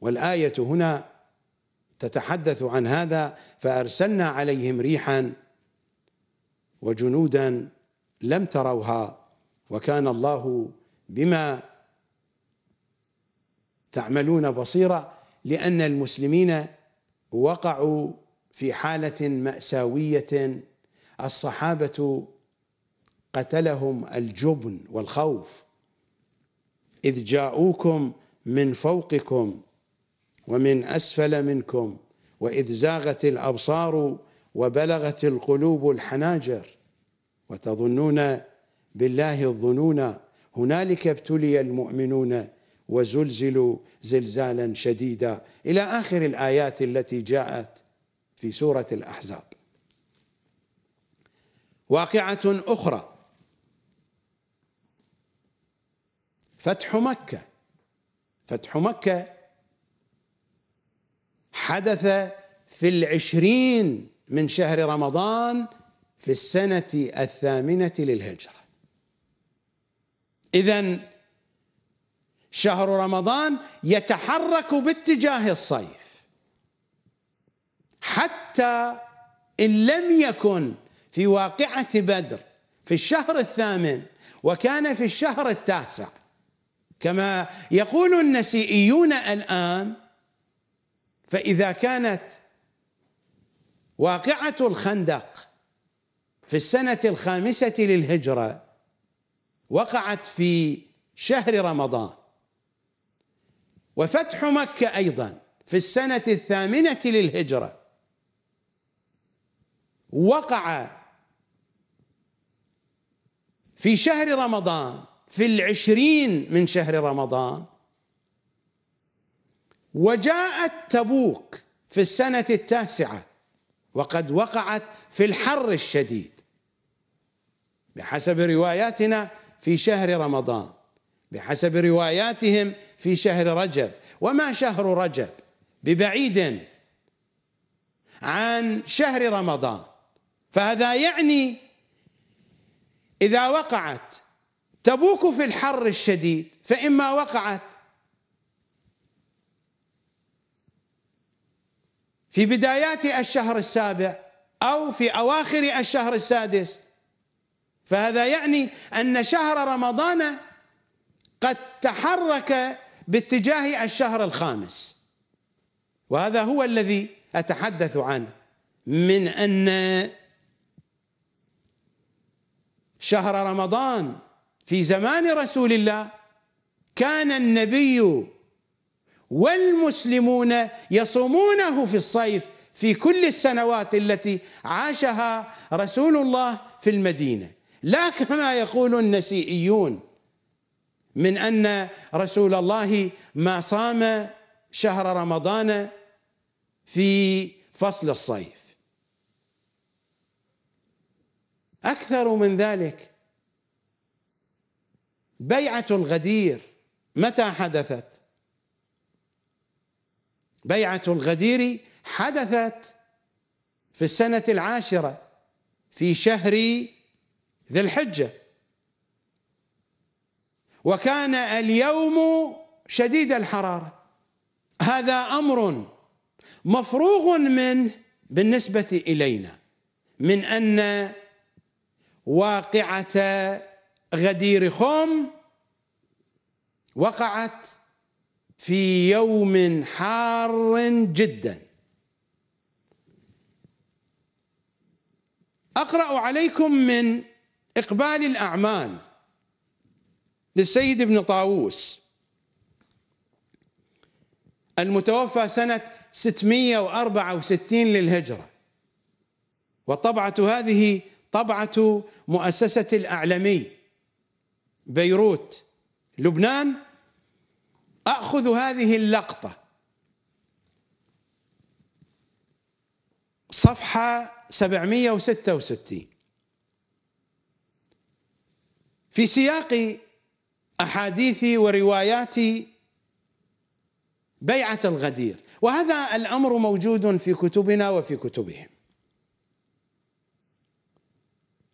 والآية هنا تتحدث عن هذا: فأرسلنا عليهم ريحا وجنودا لم تروها وكان الله بما تعملون بصيرا، لأن المسلمين وقعوا في حالة مأساوية. الصحابة قتلهم الجبن والخوف: إذ جاءوكم من فوقكم ومن أسفل منكم وإذ زاغت الأبصار وبلغت القلوب الحناجر وتظنون بالله الظنونا هنالك ابتلي المؤمنون وزلزلوا زلزالا شديدا، إلى آخر الآيات التي جاءت في سورة الأحزاب. واقعة أخرى: فتح مكة. فتح مكة حدث في العشرين من شهر رمضان في السنة الثامنة للهجرة. إذن شهر رمضان يتحرك باتجاه الصيف، حتى إن لم يكن في واقعة بدر في الشهر الثامن وكان في الشهر التاسع كما يقول النسيئيون الآن. فإذا كانت واقعة الخندق في السنة الخامسة للهجرة وقعت في شهر رمضان، وفتح مكة أيضا في السنة الثامنة للهجرة وقع في شهر رمضان في العشرين من شهر رمضان، وجاءت تبوك في السنة التاسعة وقد وقعت في الحر الشديد بحسب رواياتنا في شهر رمضان، بحسب رواياتهم في شهر رجب. وما شهر رجب ببعيد عن شهر رمضان، فهذا يعني إذا وقعت تبوك في الحر الشديد فإما وقعت في بدايات الشهر السابع أو في أواخر الشهر السادس، فهذا يعني أن شهر رمضان قد تحرك باتجاه الشهر الخامس. وهذا هو الذي أتحدث عنه، من أن شهر رمضان في زمان رسول الله كان النبي والمسلمون يصومونه في الصيف في كل السنوات التي عاشها رسول الله في المدينة، لا كما يقول النسيئيون من أن رسول الله ما صام شهر رمضان في فصل الصيف. أكثر من ذلك، بيعة الغدير متى حدثت؟ بيعة الغدير حدثت في السنة العاشرة في شهر ذي الحجة، وكان اليوم شديد الحرارة. هذا أمر مفروغ منه بالنسبة إلينا، من أن واقعة غدير خم وقعت في يوم حار جدا. أقرأ عليكم من إقبال الأعمال للسيد ابن طاووس المتوفى سنة ستمئة وأربعة وستين للهجرة، والطبعة هذه طبعة مؤسسة الأعلمي بيروت لبنان. أخذ هذه اللقطة صفحة سبعمئة وستة وستين. في سياق أحاديث وروايات بيعة الغدير، وهذا الأمر موجود في كتبنا وفي كتبهم،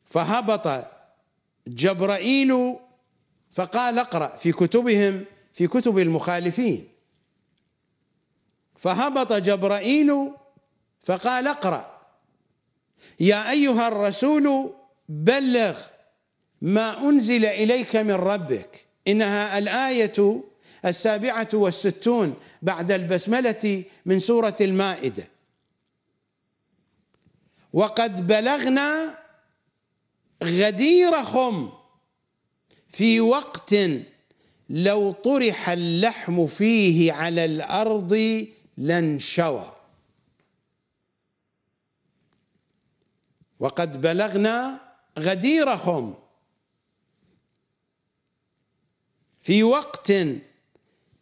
فهبط جبرائيل فقال اقرأ في كتبهم، في كتب المخالفين، فهبط جبرائيل فقال اقرأ يا أيها الرسول بلغ ما أنزل إليك من ربك. إنها الآية السابعة والستون بعد البسملة من سورة المائدة. وقد بلغنا غدير خم في وقت لو طرح اللحم فيه على الأرض لانشوى. وقد بلغنا غدير خم في وقت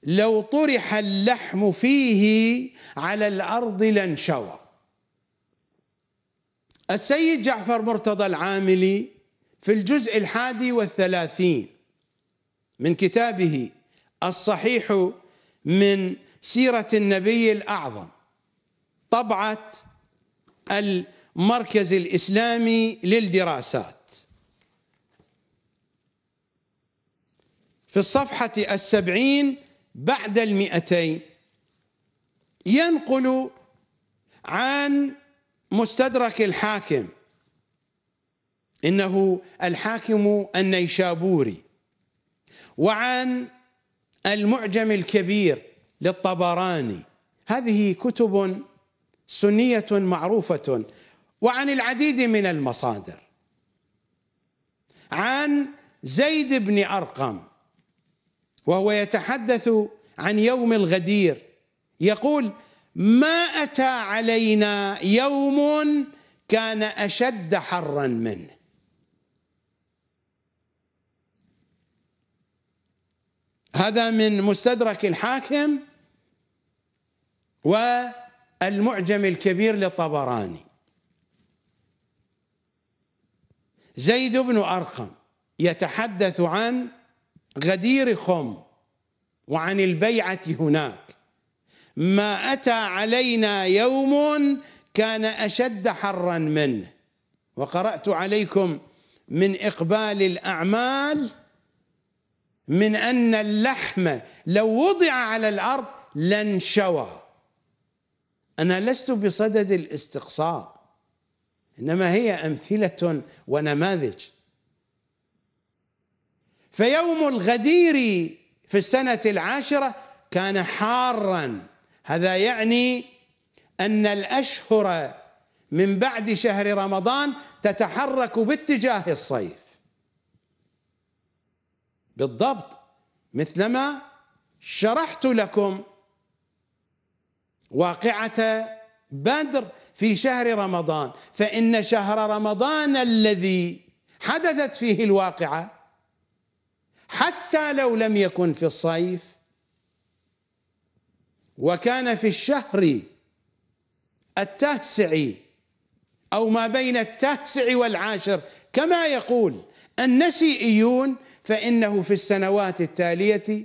لو طرح اللحم فيه على الأرض لانشوى. السيد جعفر مرتضى العاملي في الجزء الحادي والثلاثين من كتابه الصحيح من سيرة النبي الأعظم، طبعة المركز الإسلامي للدراسات، في الصفحة السبعين بعد المئتين، ينقل عن مستدرك الحاكم، إنه الحاكم النيشابوري، وعن المعجم الكبير للطبراني، هذه كتب سنية معروفة، وعن العديد من المصادر، عن زيد بن أرقم وهو يتحدث عن يوم الغدير، يقول ما أتى علينا يوم كان أشد حرا منه. هذا من مستدرك الحاكم والمعجم الكبير للطبراني. زيد بن أرقم يتحدث عن غدير خم وعن البيعة هناك، ما أتى علينا يوم كان أشد حرا منه. وقرأت عليكم من إقبال الأعمال من أن اللحم لو وضع على الأرض لانشوى. أنا لست بصدد الاستقصاء، إنما هي أمثلة ونماذج. فيوم الغدير في السنة العاشرة كان حارا، هذا يعني أن الأشهر من بعد شهر رمضان تتحرك باتجاه الصيف، بالضبط مثلما شرحت لكم واقعة بدر في شهر رمضان، فإن شهر رمضان الذي حدثت فيه الواقعة حتى لو لم يكن في الصيف وكان في الشهر التاسع أو ما بين التاسع والعاشر كما يقول النسيئيون، فإنه في السنوات التالية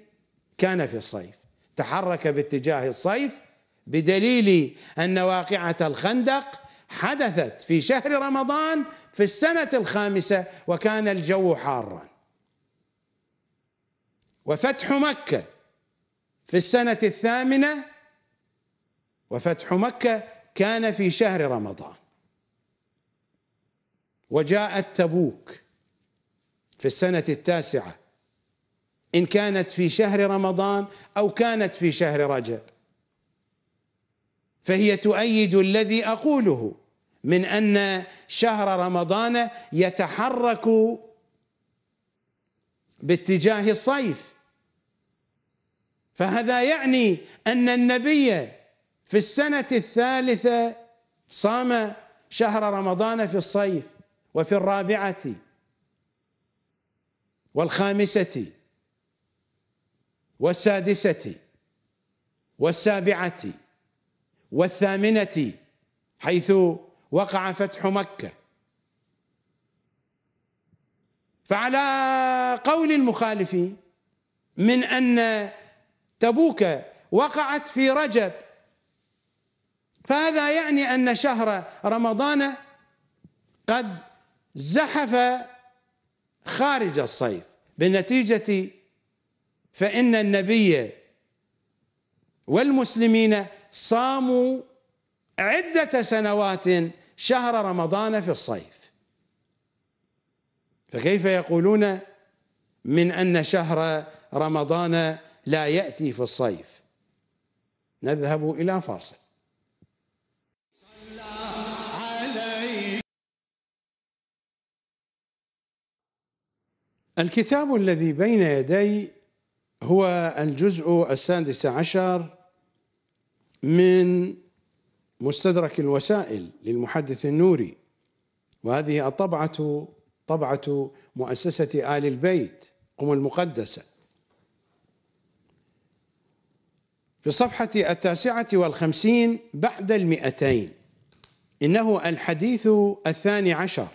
كان في الصيف، تحرك باتجاه الصيف بدليل أن واقعة الخندق حدثت في شهر رمضان في السنة الخامسة وكان الجو حارا، وفتح مكة في السنة الثامنة، وفتح مكة كان في شهر رمضان، وجاءت تبوك في السنة التاسعة إن كانت في شهر رمضان أو كانت في شهر رجب، فهي تؤيد الذي أقوله من أن شهر رمضان يتحرك باتجاه الصيف، فهذا يعني أن النبي في السنة الثالثة صام شهر رمضان في الصيف، وفي الرابعة والخامسة والسادسة والسابعة والثامنة حيث وقع فتح مكة. فعلى قول المخالفين من أن تبوك وقعت في رجب، فهذا يعني أن شهر رمضان قد زحف خارج الصيف، بالنتيجة فإن النبي والمسلمين صاموا عدة سنوات شهر رمضان في الصيف، فكيف يقولون من أن شهر رمضان لا يأتي في الصيف؟ نذهب إلى فاصل. الكتاب الذي بين يدي هو الجزء السادس عشر من مستدرك الوسائل للمحدث النوري، وهذه الطبعة طبعة مؤسسة آل البيت قم المقدسة. في الصفحة التاسعة والخمسين بعد المئتين، إنه الحديث الثاني عشر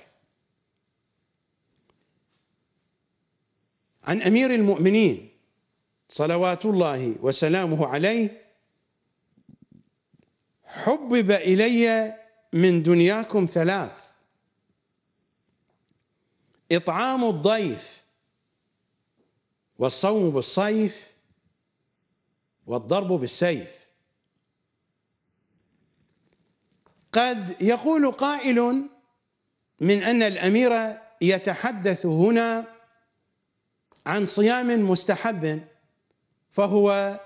عن أمير المؤمنين صلوات الله وسلامه عليه: حبب إلي من دنياكم ثلاث: إطعام الضيف، والصوم بالصيف، والضرب بالسيف. قد يقول قائل من أن الأمير يتحدث هنا عن صيام مستحب، فهو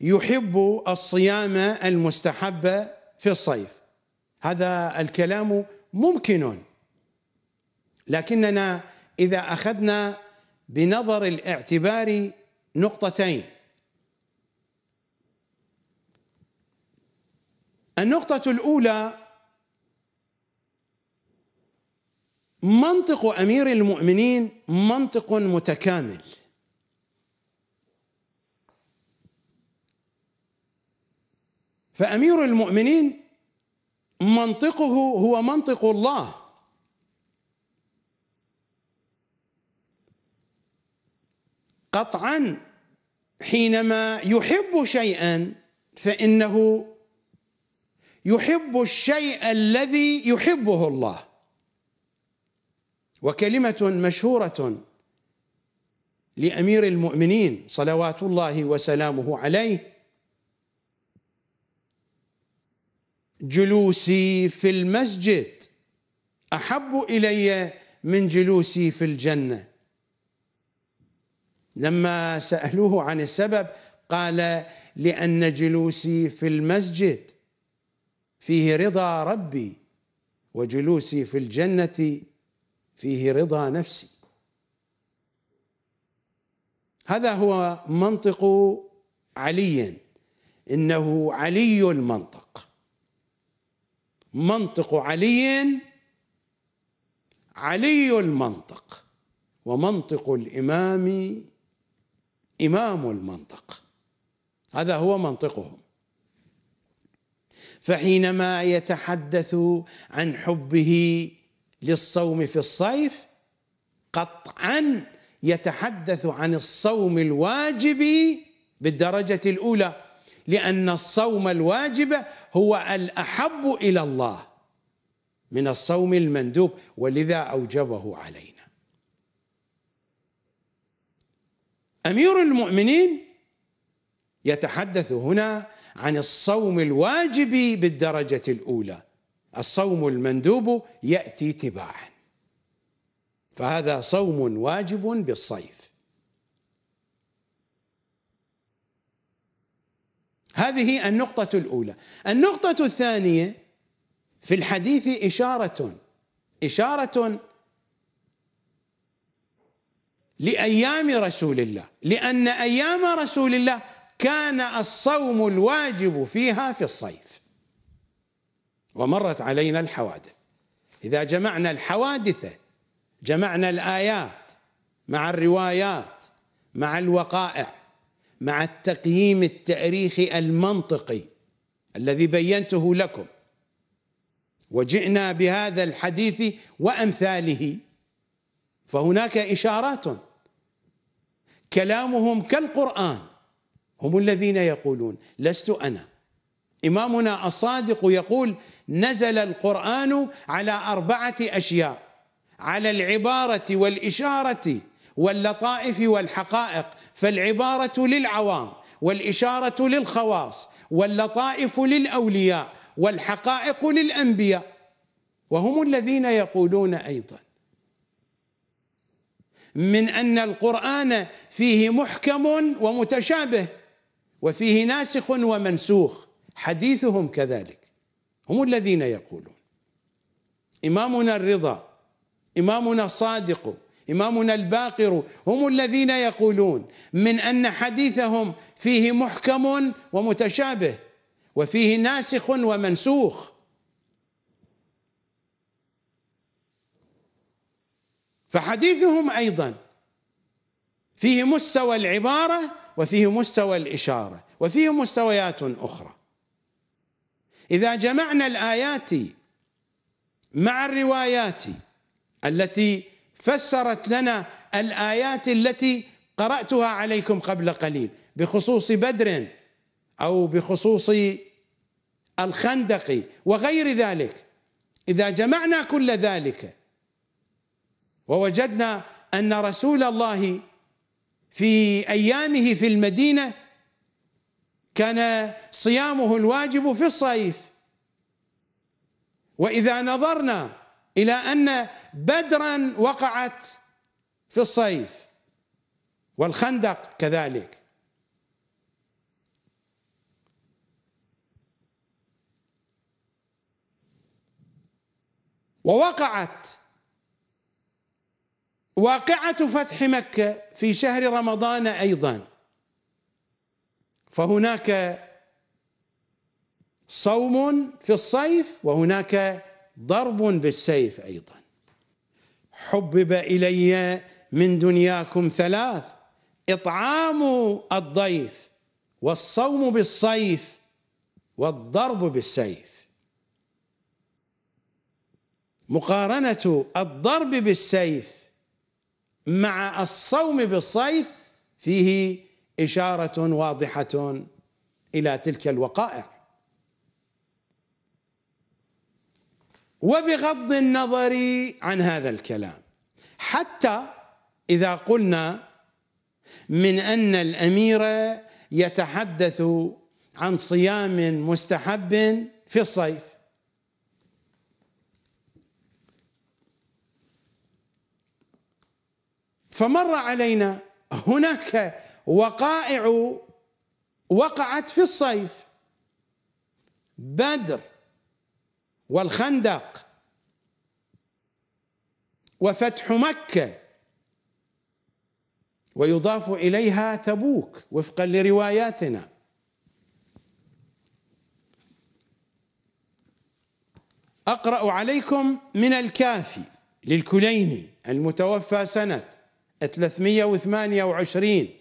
يحب الصيام المستحب في الصيف. هذا الكلام ممكن، لكننا إذا أخذنا بنظر الاعتبار نقطتين: النقطة الأولى منطق أمير المؤمنين منطق متكامل، فأمير المؤمنين منطقه هو منطق الله، قطعا حينما يحب شيئا فإنه يحب الشيء الذي يحبه الله. وكلمة مشهورة لأمير المؤمنين صلوات الله وسلامه عليه: جلوسي في المسجد أحب إلي من جلوسي في الجنة. لما سألوه عن السبب قال: لأن جلوسي في المسجد فيه رضا ربي، وجلوسي في الجنة فيه رضا نفسي. هذا هو منطق علي إنه علي منطق، منطق علي علي المنطق، ومنطق الإمام إمام المنطق، هذا هو منطقهم. فحينما يتحدث عن حبه للصوم في الصيف قطعا يتحدث عن الصوم الواجب بالدرجة الأولى، لأن الصوم الواجب هو الأحب إلى الله من الصوم المندوب، ولذا أوجبه علينا. أمير المؤمنين يتحدث هنا عن الصوم الواجب بالدرجة الأولى، الصوم المندوب يأتي تباعا، فهذا صوم واجب بالصيف. هذه النقطة الأولى. النقطة الثانية في الحديث إشارة إشارة لأيام رسول الله، لأن أيام رسول الله كان الصوم الواجب فيها في الصيف، ومرت علينا الحوادث. إذا جمعنا الحوادث، جمعنا الآيات مع الروايات مع الوقائع مع التقييم التاريخي المنطقي الذي بينته لكم، وجئنا بهذا الحديث وأمثاله، فهناك إشارات. كلامهم كالقرآن، هم الذين يقولون لست أنا. إمامنا الصادق يقول نزل القرآن على أربعة أشياء، على العبارة والإشارة واللطائف والحقائق. فالعبارة للعوام، والإشارة للخواص، واللطائف للأولياء، والحقائق للأنبياء. وهم الذين يقولون أيضا من أن القرآن فيه محكم ومتشابه وفيه ناسخ ومنسوخ، حديثهم كذلك. هم الذين يقولون إمامنا الرضا، إمامنا الصادق، إمامنا الباقر، هم الذين يقولون من أن حديثهم فيه محكم ومتشابه وفيه ناسخ ومنسوخ. فحديثهم أيضا فيه مستوى العبارة وفيه مستوى الإشارة وفيه مستويات أخرى. إذا جمعنا الآيات مع الروايات التي فسرت لنا الآيات التي قرأتها عليكم قبل قليل بخصوص بدر أو بخصوص الخندق وغير ذلك، إذا جمعنا كل ذلك ووجدنا أن رسول الله في أيامه في المدينة كان صيامه الواجب في الصيف، وإذا نظرنا إلى أن بدرا وقعت في الصيف والخندق كذلك، ووقعت واقعة فتح مكة في شهر رمضان أيضا، فهناك صوم في الصيف وهناك ضرب بالسيف أيضا. حبب إلي من دنياكم ثلاث: إطعام الضيف، والصوم بالصيف، والضرب بالسيف. مقارنة الضرب بالسيف مع الصوم بالصيف فيه إشارة واضحة إلى تلك الوقائع. وبغض النظر عن هذا الكلام، حتى إذا قلنا من أن الأمير يتحدث عن صيام مستحب في الصيف، فمر علينا هناك وقائع وقعت في الصيف: بدر والخندق وفتح مكة، ويضاف إليها تبوك وفقا لرواياتنا. أقرأ عليكم من الكافي للكليني المتوفى سنة ثلاثمئة وثمانية وعشرين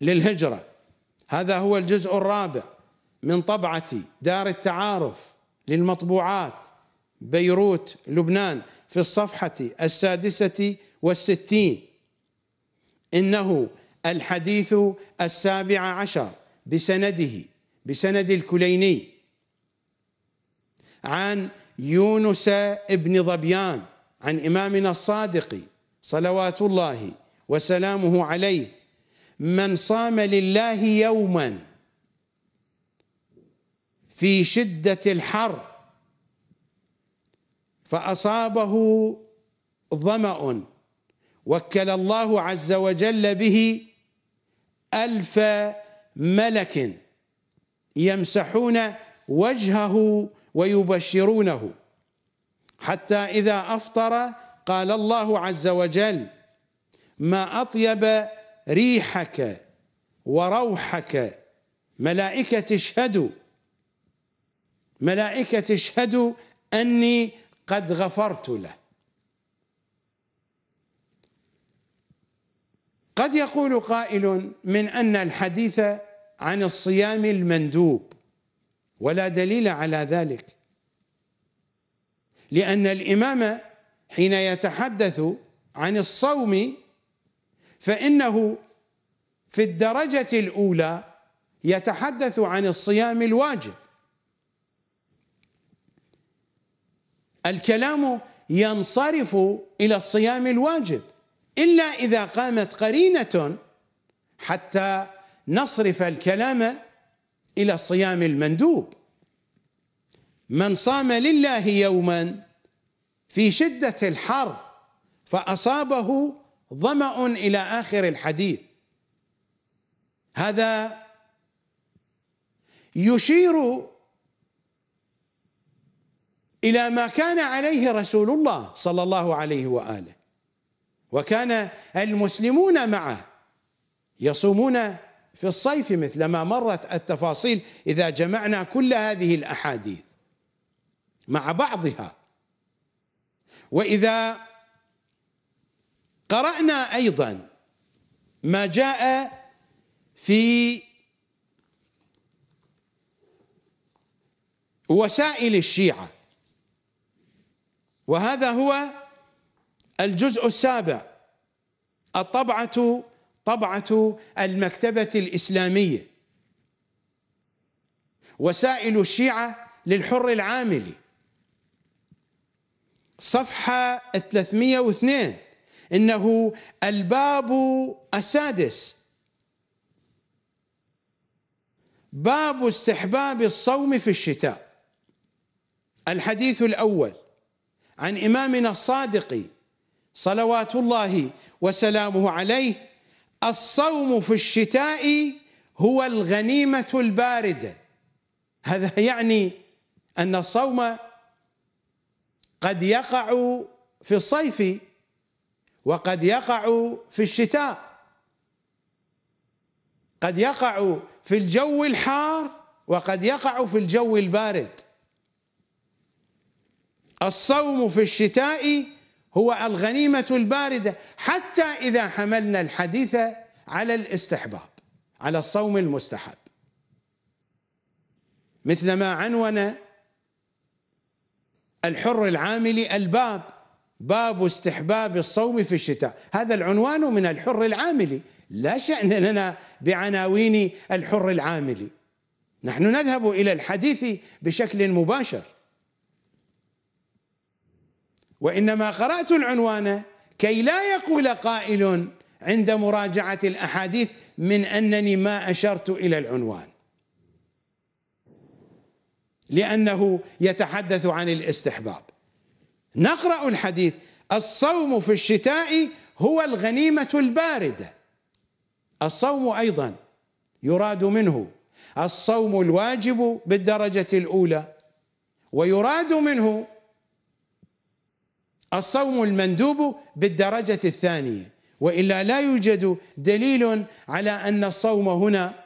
للهجرة. هذا هو الجزء الرابع من طبعة دار التعارف للمطبوعات بيروت لبنان في الصفحة السادسة والستين. إنه الحديث السابع عشر بسنده بسند الكليني عن يونس ابن ظبيان عن إمامنا الصادق صلوات الله وسلامه عليه: من صام لله يوما في شدة الحر فأصابه ظمأ وكل الله عز وجل به ألف ملك يمسحون وجهه ويبشرونه، حتى إذا أفطر قال الله عز وجل: ما أطيب ريحك وروحك ملائكة اشهدوا ملائكة اشهدوا أني قد غفرت له. قد يقول قائل من أن الحديث عن الصيام المندوب، ولا دليل على ذلك، لأن الإمام حين يتحدث عن الصوم فإنه في الدرجة الأولى يتحدث عن الصيام الواجب. الكلام ينصرف إلى الصيام الواجب إلا إذا قامت قرينة حتى نصرف الكلام إلى الصيام المندوب. من صام لله يوما في شدة الحر فأصابه ظمأ إلى آخر الحديث، هذا يشير إلى ما كان عليه رسول الله صلى الله عليه وآله، وكان المسلمون معه يصومون في الصيف مثل ما مرت التفاصيل إذا جمعنا كل هذه الأحاديث مع بعضها. وإذا قرأنا أيضا ما جاء في وسائل الشيعة، وهذا هو الجزء السابع، الطبعة طبعة المكتبة الإسلامية، وسائل الشيعة للحر العاملي، صفحة ثلاثمئة واثنين. إنه الباب السادس، باب استحباب الصوم في الشتاء. الحديث الأول عن إمامنا الصادق صلوات الله وسلامه عليه: الصوم في الشتاء هو الغنيمة الباردة. هذا يعني أن الصوم قد يقع في الصيف وقد يقع في الشتاء، قد يقع في الجو الحار وقد يقع في الجو البارد. الصوم في الشتاء هو الغنيمة الباردة، حتى إذا حملنا الحديث على الاستحباب، على الصوم المستحب، مثل ما عنون الحر العاملي الباب، باب استحباب الصوم في الشتاء. هذا العنوان من الحر العاملي، لا شأن لنا بعناوين الحر العاملي، نحن نذهب إلى الحديث بشكل مباشر. وإنما قرأت العنوان كي لا يقول قائل عند مراجعة الأحاديث من أنني ما أشرت إلى العنوان، لأنه يتحدث عن الاستحباب. نقرأ الحديث: الصوم في الشتاء هو الغنيمة الباردة. الصوم أيضا يراد منه الصوم الواجب بالدرجة الأولى، ويراد منه الصوم المندوب بالدرجة الثانية، وإلا لا يوجد دليل على أن الصوم هنا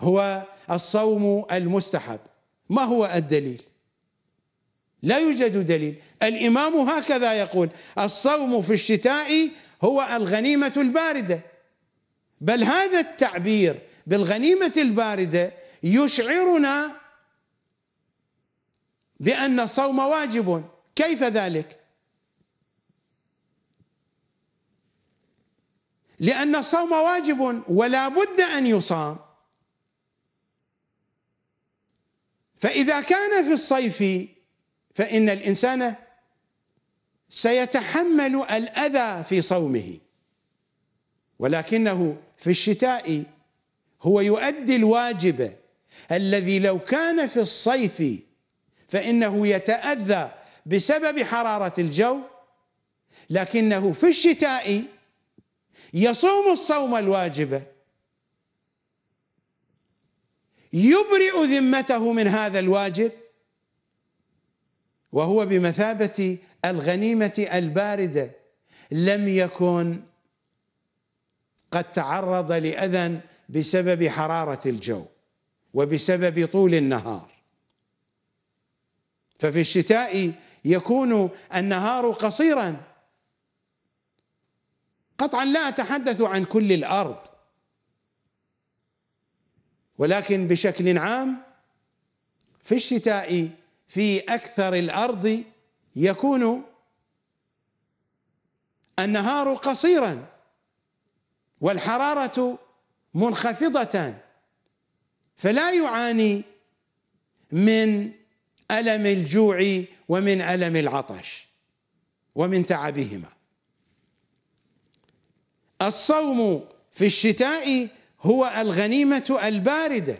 هو الصوم المستحب. ما هو الدليل؟ لا يوجد دليل. الإمام هكذا يقول: الصوم في الشتاء هو الغنيمة الباردة. بل هذا التعبير بالغنيمة الباردة يشعرنا بأن الصوم واجب. كيف ذلك؟ لأن الصوم واجب ولا بد أن يصام، فإذا كان في الصيف فإن الإنسان سيتحمل الأذى في صومه، ولكنه في الشتاء هو يؤدي الواجب الذي لو كان في الصيف فإنه يتأذى بسبب حرارة الجو، لكنه في الشتاء يصوم الصوم الواجب، يبرئ ذمته من هذا الواجب، وهو بمثابة الغنيمة الباردة لم يكن قد تعرض لأذى بسبب حرارة الجو وبسبب طول النهار. ففي الشتاء يكون النهار قصيرا قطعا، لا أتحدث عن كل الأرض، ولكن بشكل عام في الشتاء في أكثر الأرض يكون النهار قصيرا والحرارة منخفضة، فلا يعاني من ألم الجوع ومن ألم العطش ومن تعبهما. الصوم في الشتاء هو الغنيمة الباردة.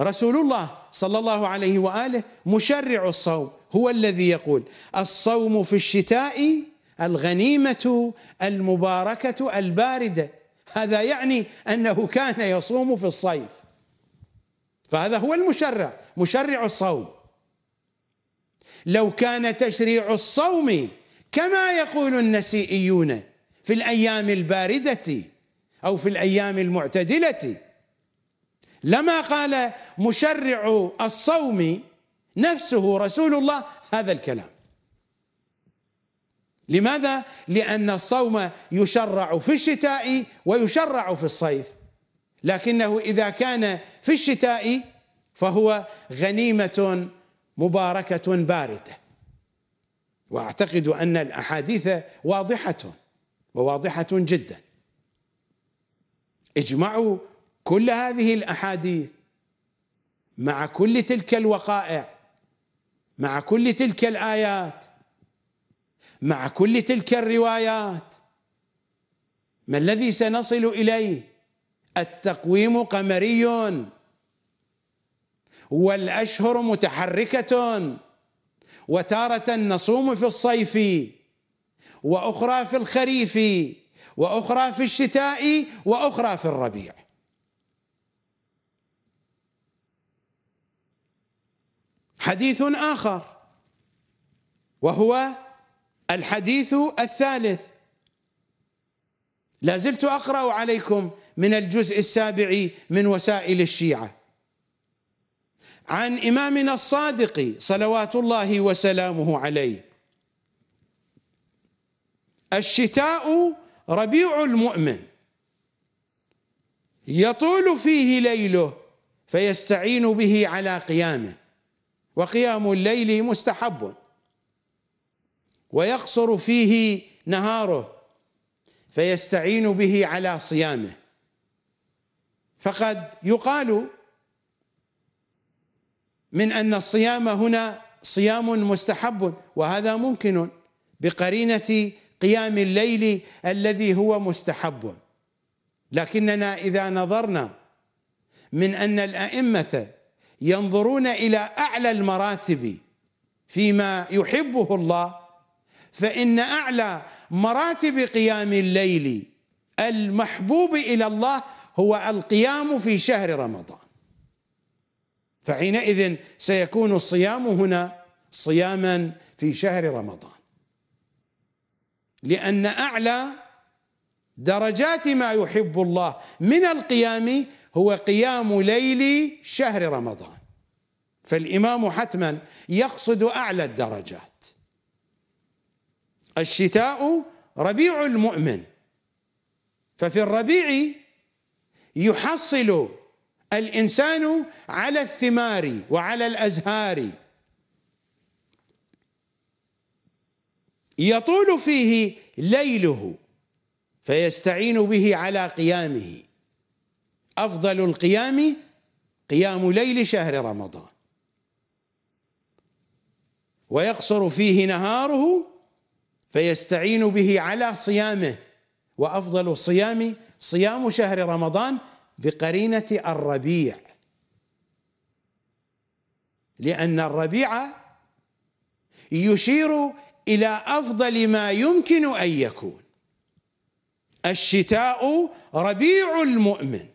رسول الله صلى الله عليه وآله مشرع الصوم هو الذي يقول: الصوم في الشتاء الغنيمة المباركة الباردة. هذا يعني أنه كان يصوم في الصيف، فهذا هو المشرع، مشرع الصوم. لو كان تشريع الصوم كما يقول النسيئيون في الأيام الباردة أو في الأيام المعتدلة، لما قال مشرع الصوم نفسه رسول الله هذا الكلام. لماذا؟ لأن الصوم يشرع في الشتاء ويشرع في الصيف، لكنه إذا كان في الشتاء فهو غنيمة مباركة باردة. وأعتقد أن الأحاديث واضحة وواضحة جدا، اجمعوا كل هذه الأحاديث مع كل تلك الوقائع، مع كل تلك الآيات، مع كل تلك الروايات، ما الذي سنصل إليه؟ التقويم قمري والأشهر متحركة، وتارة نصوم في الصيف وأخرى في الخريف وأخرى في الشتاء وأخرى في الربيع. حديث آخر وهو الحديث الثالث، لازلت أقرأ عليكم من الجزء السابع من وسائل الشيعة، عن إمامنا الصادق صلوات الله وسلامه عليه: الشتاء ربيع المؤمن يطول فيه ليله فيستعين به على قيامه، وقيام الليل مستحب، ويقصر فيه نهاره فيستعين به على صيامه. فقد يقال من أن الصيام هنا صيام مستحب، وهذا ممكن بقرينة قيام الليل الذي هو مستحب، لكننا إذا نظرنا من أن الأئمة ينظرون إلى أعلى المراتب فيما يحبه الله، فإن أعلى مراتب قيام الليل المحبوب إلى الله هو القيام في شهر رمضان، فحينئذ سيكون الصيام هنا صياما في شهر رمضان، لأن أعلى درجات ما يحب الله من القيام هو قيام ليل شهر رمضان، فالإمام حتما يقصد أعلى الدرجات. الشتاء ربيع المؤمن، ففي الربيع يحصل الإنسان على الثمار وعلى الأزهار، يطول فيه ليله فيستعين به على قيامه. أفضل القيام قيام ليل شهر رمضان، ويقصر فيه نهاره فيستعين به على صيامه، وأفضل الصيام صيام شهر رمضان بقرينة الربيع، لأن الربيع يشير إلى أفضل ما يمكن أن يكون. الشتاء ربيع المؤمن،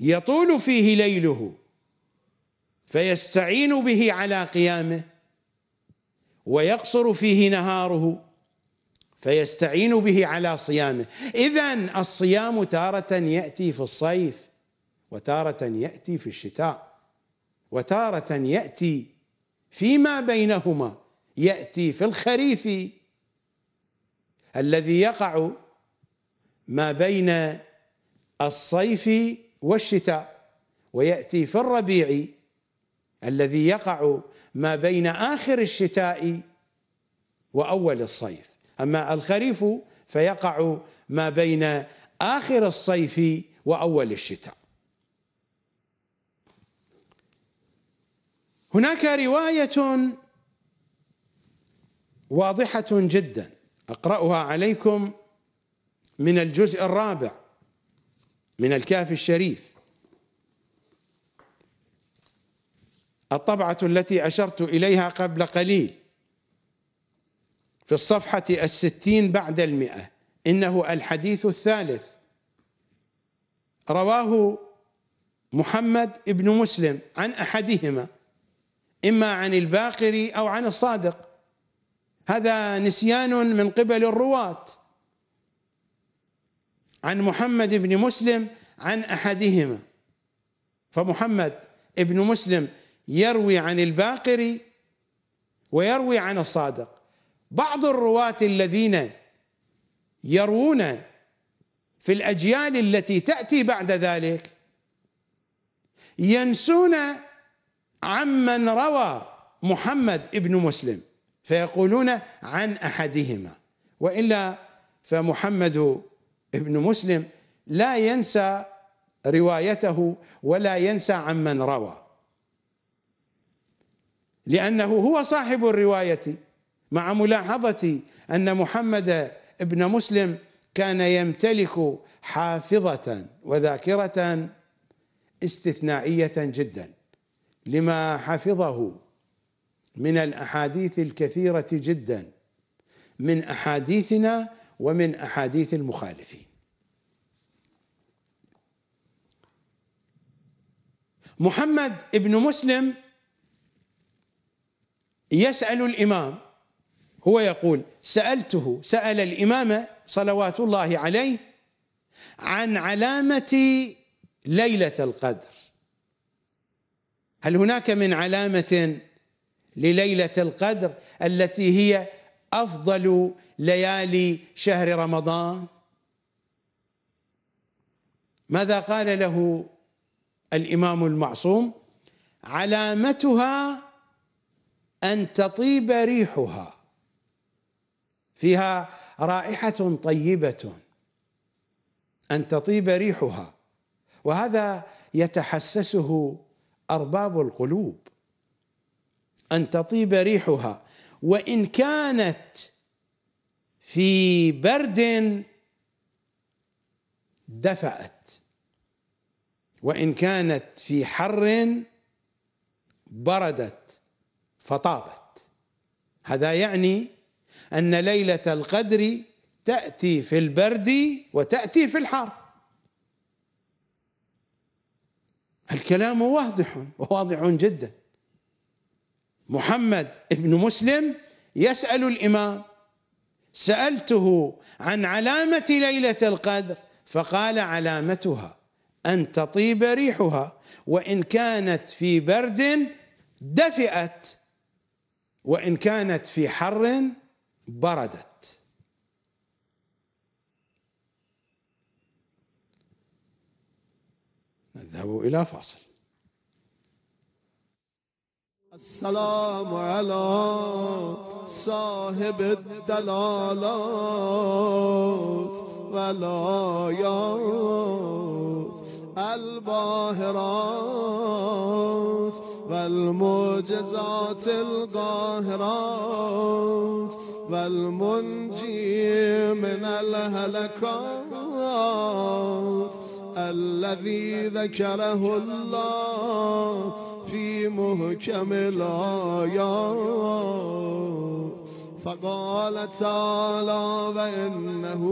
يطول فيه ليله فيستعين به على قيامه، ويقصر فيه نهاره فيستعين به على صيامه. إذن الصيام تارة يأتي في الصيف، وتارة يأتي في الشتاء، وتارة يأتي فيما بينهما، يأتي في الخريف الذي يقع ما بين الصيف والشتاء، ويأتي في الربيع الذي يقع ما بين آخر الشتاء وأول الصيف. أما الخريف فيقع ما بين آخر الصيف وأول الشتاء. هناك رواية واضحة جدا أقرأها عليكم من الجزء الرابع من الكافي الشريف، الطبعة التي أشرت إليها قبل قليل، في الصفحة الستين بعد المئة، إنه الحديث الثالث، رواه محمد بن مسلم عن أحدهما، إما عن الباقري أو عن الصادق، هذا نسيان من قبل الرواة، عن محمد بن مسلم عن أحدهما، فمحمد بن مسلم يروي عن الباقري ويروي عن الصادق. بعض الرواة الذين يروون في الأجيال التي تأتي بعد ذلك ينسون عمن روى محمد بن مسلم فيقولون عن أحدهما، وإلا فمحمد بن مسلم لا ينسى روايته ولا ينسى عمن روى، لأنه هو صاحب الرواية، مع ملاحظة أن محمد بن مسلم كان يمتلك حافظة وذاكرة استثنائية جدا لما حفظه من الأحاديث الكثيرة جدا، من أحاديثنا ومن أحاديث المخالفين. محمد بن مسلم يسأل الإمام، هو يقول سألته، سأل الإمام صلوات الله عليه عن علامة ليلة القدر، هل هناك من علامة لليلة القدر التي هي أفضل ليالي شهر رمضان؟ ماذا قال له الإمام المعصوم؟ علامتها أن تطيب ريحها، فيها رائحة طيبة، أن تطيب ريحها، وهذا يتحسسه أرباب القلوب، أن تطيب ريحها وإن كانت في برد دفأت، وإن كانت في حر بردت فطابت. هذا يعني أن ليلة القدر تأتي في البرد وتأتي في الحر. الكلام واضح واضح جدا. محمد بن مسلم يسأل الإمام، سألته عن علامة ليلة القدر فقال علامتها أن تطيب ريحها وإن كانت في برد دفئت، وإن كانت في حر بردت. نذهب إلى فاصل. السلام على صاحب الدلالات ولايات الباهرات والمعجزات القاهرات والمنجي من الهلكات الذي ذكره الله في محكم الآيات، فقال تعالى وإنه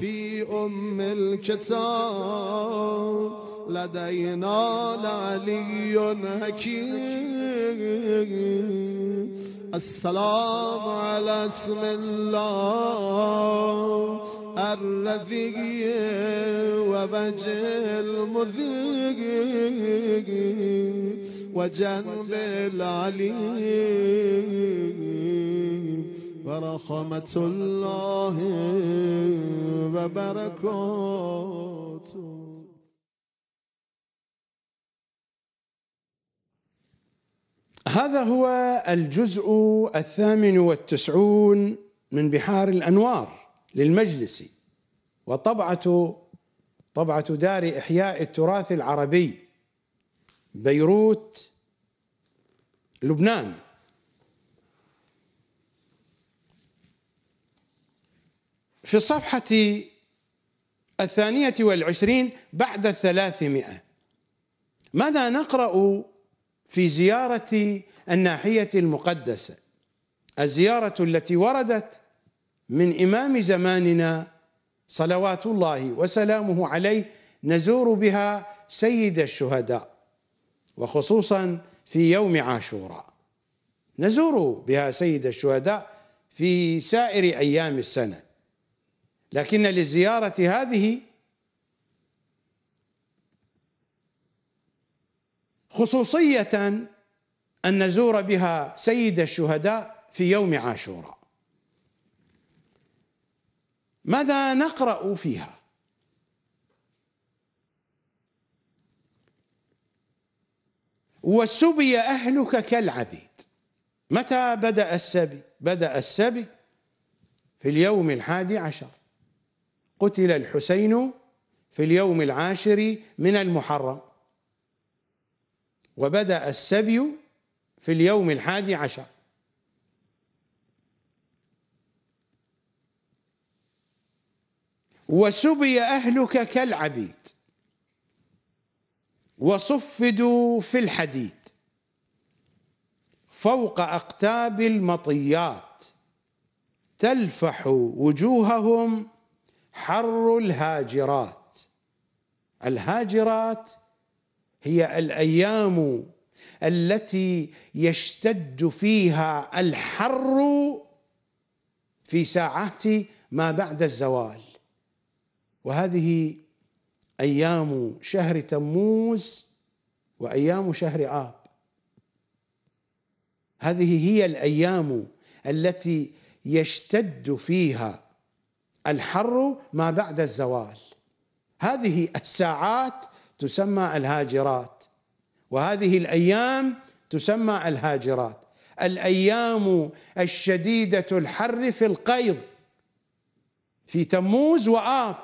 في أم الكتاب لدينا لعلي حكيم. السلام على اسم الله الرفيع ووجه المذيع وجنب العلي ورحمة الله وبركاته. هذا هو الجزء الثامن والتسعون من بحار الأنوار للمجلسي، وطبعة طبعة دار إحياء التراث العربي بيروت لبنان. في الصفحة الثانية والعشرين بعد الثلاثمائة ماذا نقرأ في زيارة الناحية المقدسة، الزيارة التي وردت من إمام زماننا صلوات الله وسلامه عليه، نزور بها سيد الشهداء وخصوصا في يوم عاشوراء، نزور بها سيد الشهداء في سائر أيام السنة، لكن للزيارة هذه خصوصية أن نزور بها سيد الشهداء في يوم عاشوراء. ماذا نقرأ فيها؟ وسبي أهلك كالعبيد. متى بدأ السبي؟ بدأ السبي في اليوم الحادي عشر، قتل الحسين في اليوم العاشر من المحرم، وبدأ السبي في اليوم الحادي عشر. وسبي أهلك كالعبيد وصفدوا في الحديد فوق أقتاب المطيات تلفح وجوههم حر الهاجرات. الهاجرات هي الأيام التي يشتد فيها الحر في ساعات ما بعد الزوال، وهذه أيام شهر تموز وأيام شهر آب، هذه هي الأيام التي يشتد فيها الحر ما بعد الزوال، هذه الساعات تسمى الهاجرات، وهذه الأيام تسمى الهاجرات، الأيام الشديدة الحر في القيض في تموز وآب.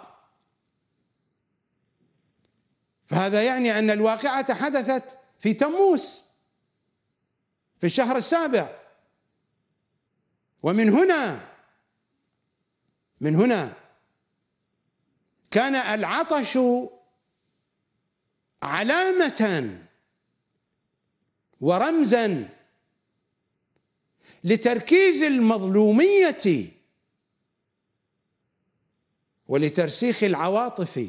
فهذا يعني أن الواقعة حدثت في تموز في الشهر السابع، ومن هنا من هنا كان العطش علامة ورمزا لتركيز المظلومية ولترسيخ العواطف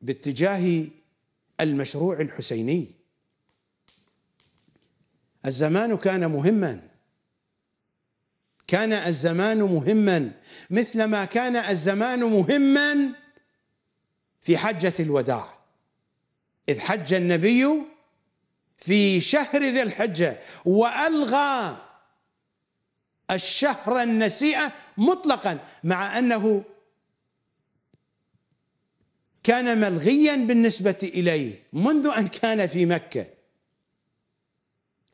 باتجاه المشروع الحسيني. الزمان كان مهما، كان الزمان مهما مثلما كان الزمان مهما في حجة الوداع، إذ حج النبي في شهر ذي الحجة وألغى الشهر النسيئة مطلقا، مع أنه كان ملغيا بالنسبة إليه منذ أن كان في مكة،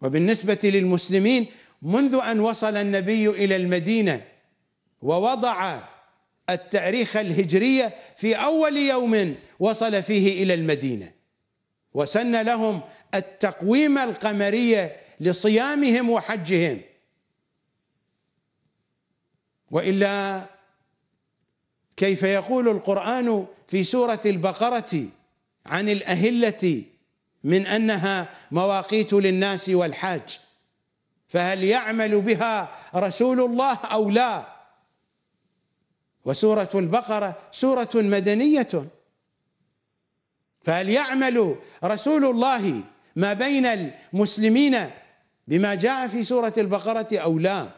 وبالنسبة للمسلمين منذ أن وصل النبي إلى المدينة ووضع التاريخ الهجري في أول يوم وصل فيه إلى المدينة، وسن لهم التقويم القمري لصيامهم وحجهم، وإلا كيف يقول القرآن في سورة البقرة عن الأهلة من أنها مواقيت للناس والحاج، فهل يعمل بها رسول الله أو لا؟ وسورة البقرة سورة مدنية، فهل يعمل رسول الله ما بين المسلمين بما جاء في سورة البقرة أو لا؟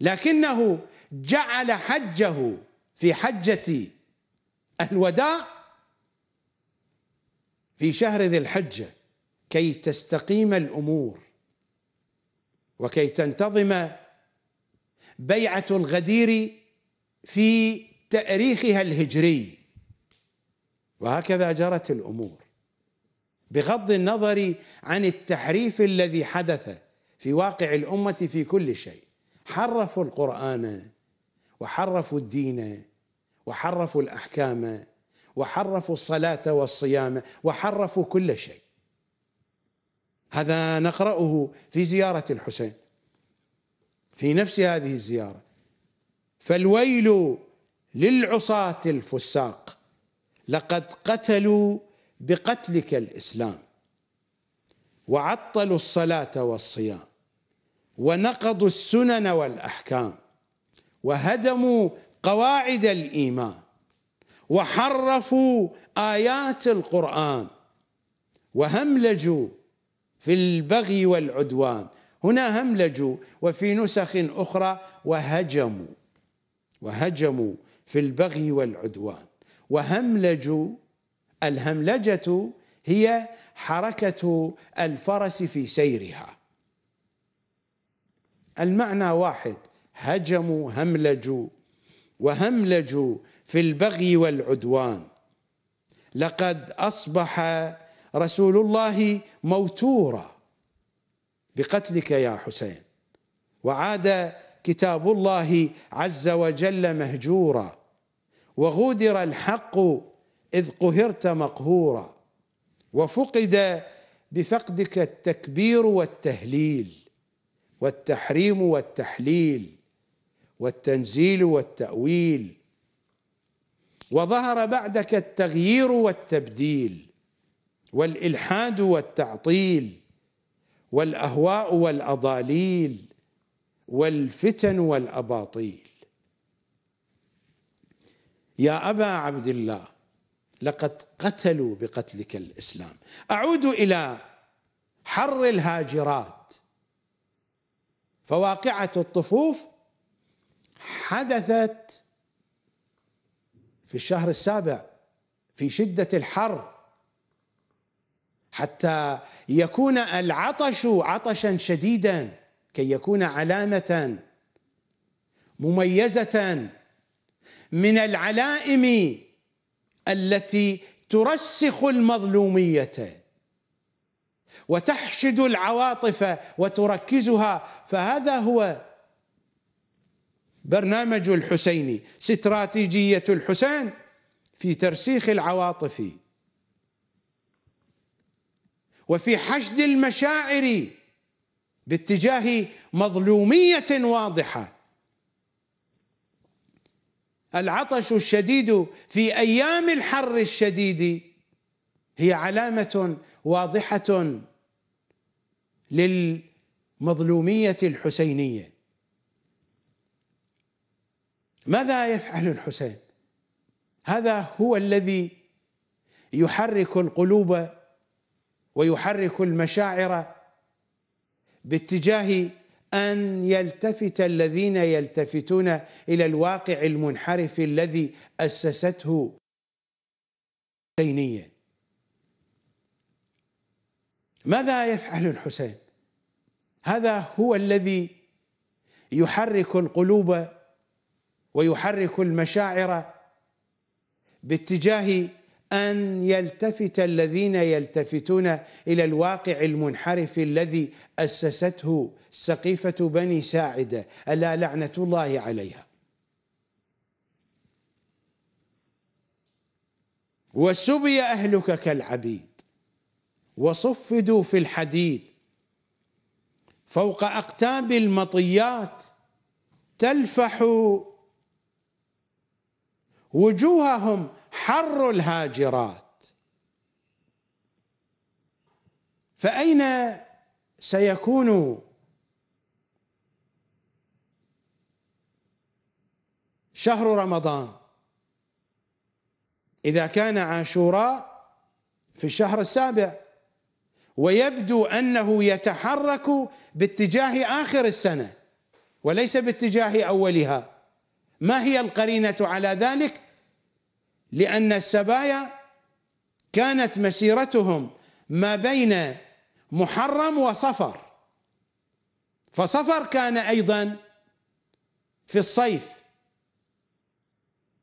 لكنه جعل حجه في حجة الوداع في شهر ذي الحجة كي تستقيم الأمور، وكي تنتظم بيعة الغدير في تاريخها الهجري، وهكذا جرت الأمور بغض النظر عن التحريف الذي حدث في واقع الأمة في كل شيء. حرفوا القرآن وحرفوا الدين وحرفوا الأحكام وحرفوا الصلاة والصيام وحرفوا كل شيء. هذا نقرأه في زيارة الحسين في نفس هذه الزيارة: فالويل للعصاة الفساق لقد قتلوا بقتلك الإسلام وعطلوا الصلاة والصيام ونقضوا السنن والأحكام وهدموا قواعد الإيمان وحرفوا آيات القرآن وهملجوا في البغي والعدوان. هنا هملجوا، وفي نسخ أخرى وهجموا، وهجموا في البغي والعدوان. وهملجوا، الهملجة هي حركة الفرس في سيرها، المعنى واحد، هجموا هملجوا، وهملجوا في البغي والعدوان. لقد أصبح رسول الله موتورا بقتلك يا حسين، وعاد كتاب الله عز وجل مهجورا، وغدر الحق إذ قهرت مقهورا، وفقد بفقدك التكبير والتهليل والتحريم والتحليل والتنزيل والتأويل، وظهر بعدك التغيير والتبديل والإلحاد والتعطيل والأهواء والأضاليل والفتن والأباطيل. يا أبا عبد الله لقد قتلوا بقتلك الإسلام. أعود إلى حر الهاجرات، فواقعة الطفوف حدثت في الشهر السابع في شدة الحر، حتى يكون العطش عطشا شديدا، كي يكون علامة مميزة من العلائم التي ترسخ المظلومية وتحشد العواطف وتركزها. فهذا هو برنامج الحسيني، استراتيجية الحسين في ترسيخ العواطف وفي حشد المشاعر باتجاه مظلومية واضحة. العطش الشديد في أيام الحر الشديد هي علامة واضحة للمظلومية الحسينية. ماذا يفعل الحسين؟ هذا هو الذي يحرك القلوب ويحرك المشاعر باتجاه أن يلتفت الذين يلتفتون إلى الواقع المنحرف الذي أسسته الكلينية. ماذا يفعل الحسين؟ هذا هو الذي يحرك القلوب ويحرك المشاعر باتجاه أن يلتفت الذين يلتفتون إلى الواقع المنحرف الذي أسسته سقيفة بني ساعدة، ألا لعنة الله عليها. وسبي أهلك كالعبيد وصفدوا في الحديد فوق أقتاب المطيات تلفح وجوههم حر الهاجرات. فأين سيكون شهر رمضان إذا كان عاشوراء في الشهر السابع ويبدو أنه يتحرك باتجاه آخر السنة وليس باتجاه أولها؟ ما هي القرينة على ذلك؟ لأن السبايا كانت مسيرتهم ما بين محرم وصفر، فصفر كان أيضا في الصيف،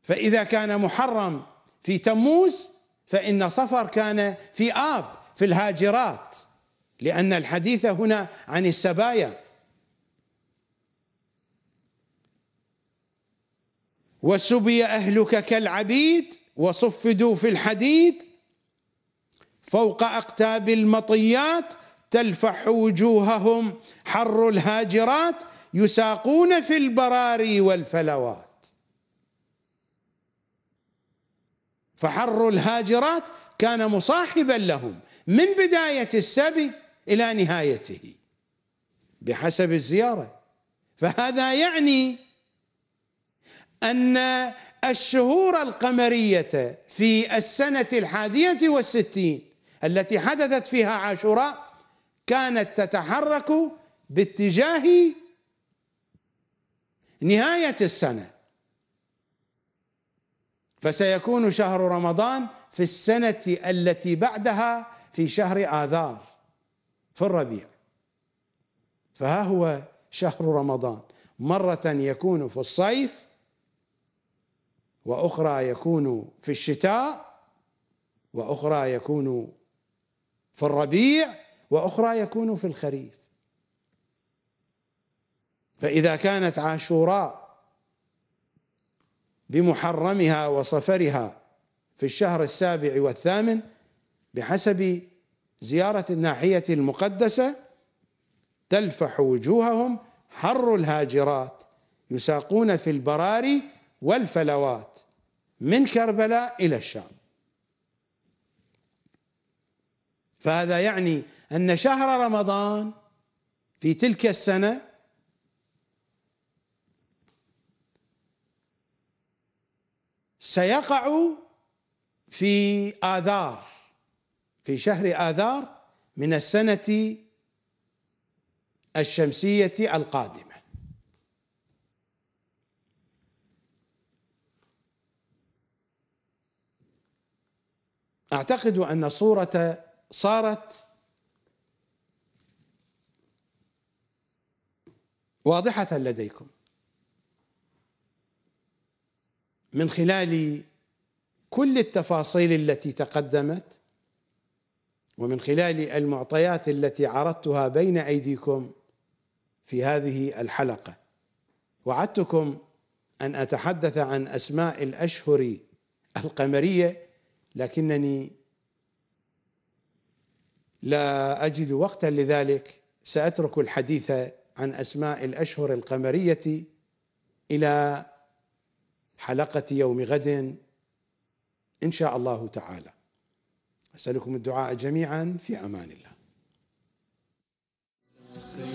فإذا كان محرم في تموز فإن صفر كان في آب في الهاجرات، لأن الحديث هنا عن السبايا. وسبي أهلك كالعبيد وصفدوا في الحديد فوق أقتاب المطيات تلفح وجوههم حر الهاجرات يساقون في البراري والفلوات. فحر الهاجرات كان مصاحبا لهم من بداية السبي إلى نهايته بحسب الزيارة. فهذا يعني أن الشهور القمرية في السنة الحادية والستين التي حدثت فيها عاشوراء كانت تتحرك باتجاه نهاية السنة، فسيكون شهر رمضان في السنة التي بعدها في شهر آذار في الربيع. فها هو شهر رمضان، مرة يكون في الصيف وأخرى يكون في الشتاء وأخرى يكون في الربيع وأخرى يكون في الخريف. فإذا كانت عاشوراء بمحرمها وصفرها في الشهر السابع والثامن بحسب زيارة الناحية المقدسة تلفح وجوههم حر الهاجرات يساقون في البراري والفلوات من كربلاء إلى الشام. فهذا يعني أن شهر رمضان في تلك السنة سيقع في آذار، في شهر آذار من السنة الشمسية القادمة. أعتقد أن الصورة صارت واضحة لديكم من خلال كل التفاصيل التي تقدمت ومن خلال المعطيات التي عرضتها بين أيديكم في هذه الحلقة. وعدتكم أن أتحدث عن أسماء الأشهر القمرية لكنني لا أجد وقتا لذلك، سأترك الحديث عن أسماء الأشهر القمرية إلى حلقة يوم غد إن شاء الله تعالى. أسألكم الدعاء جميعا، في أمان الله.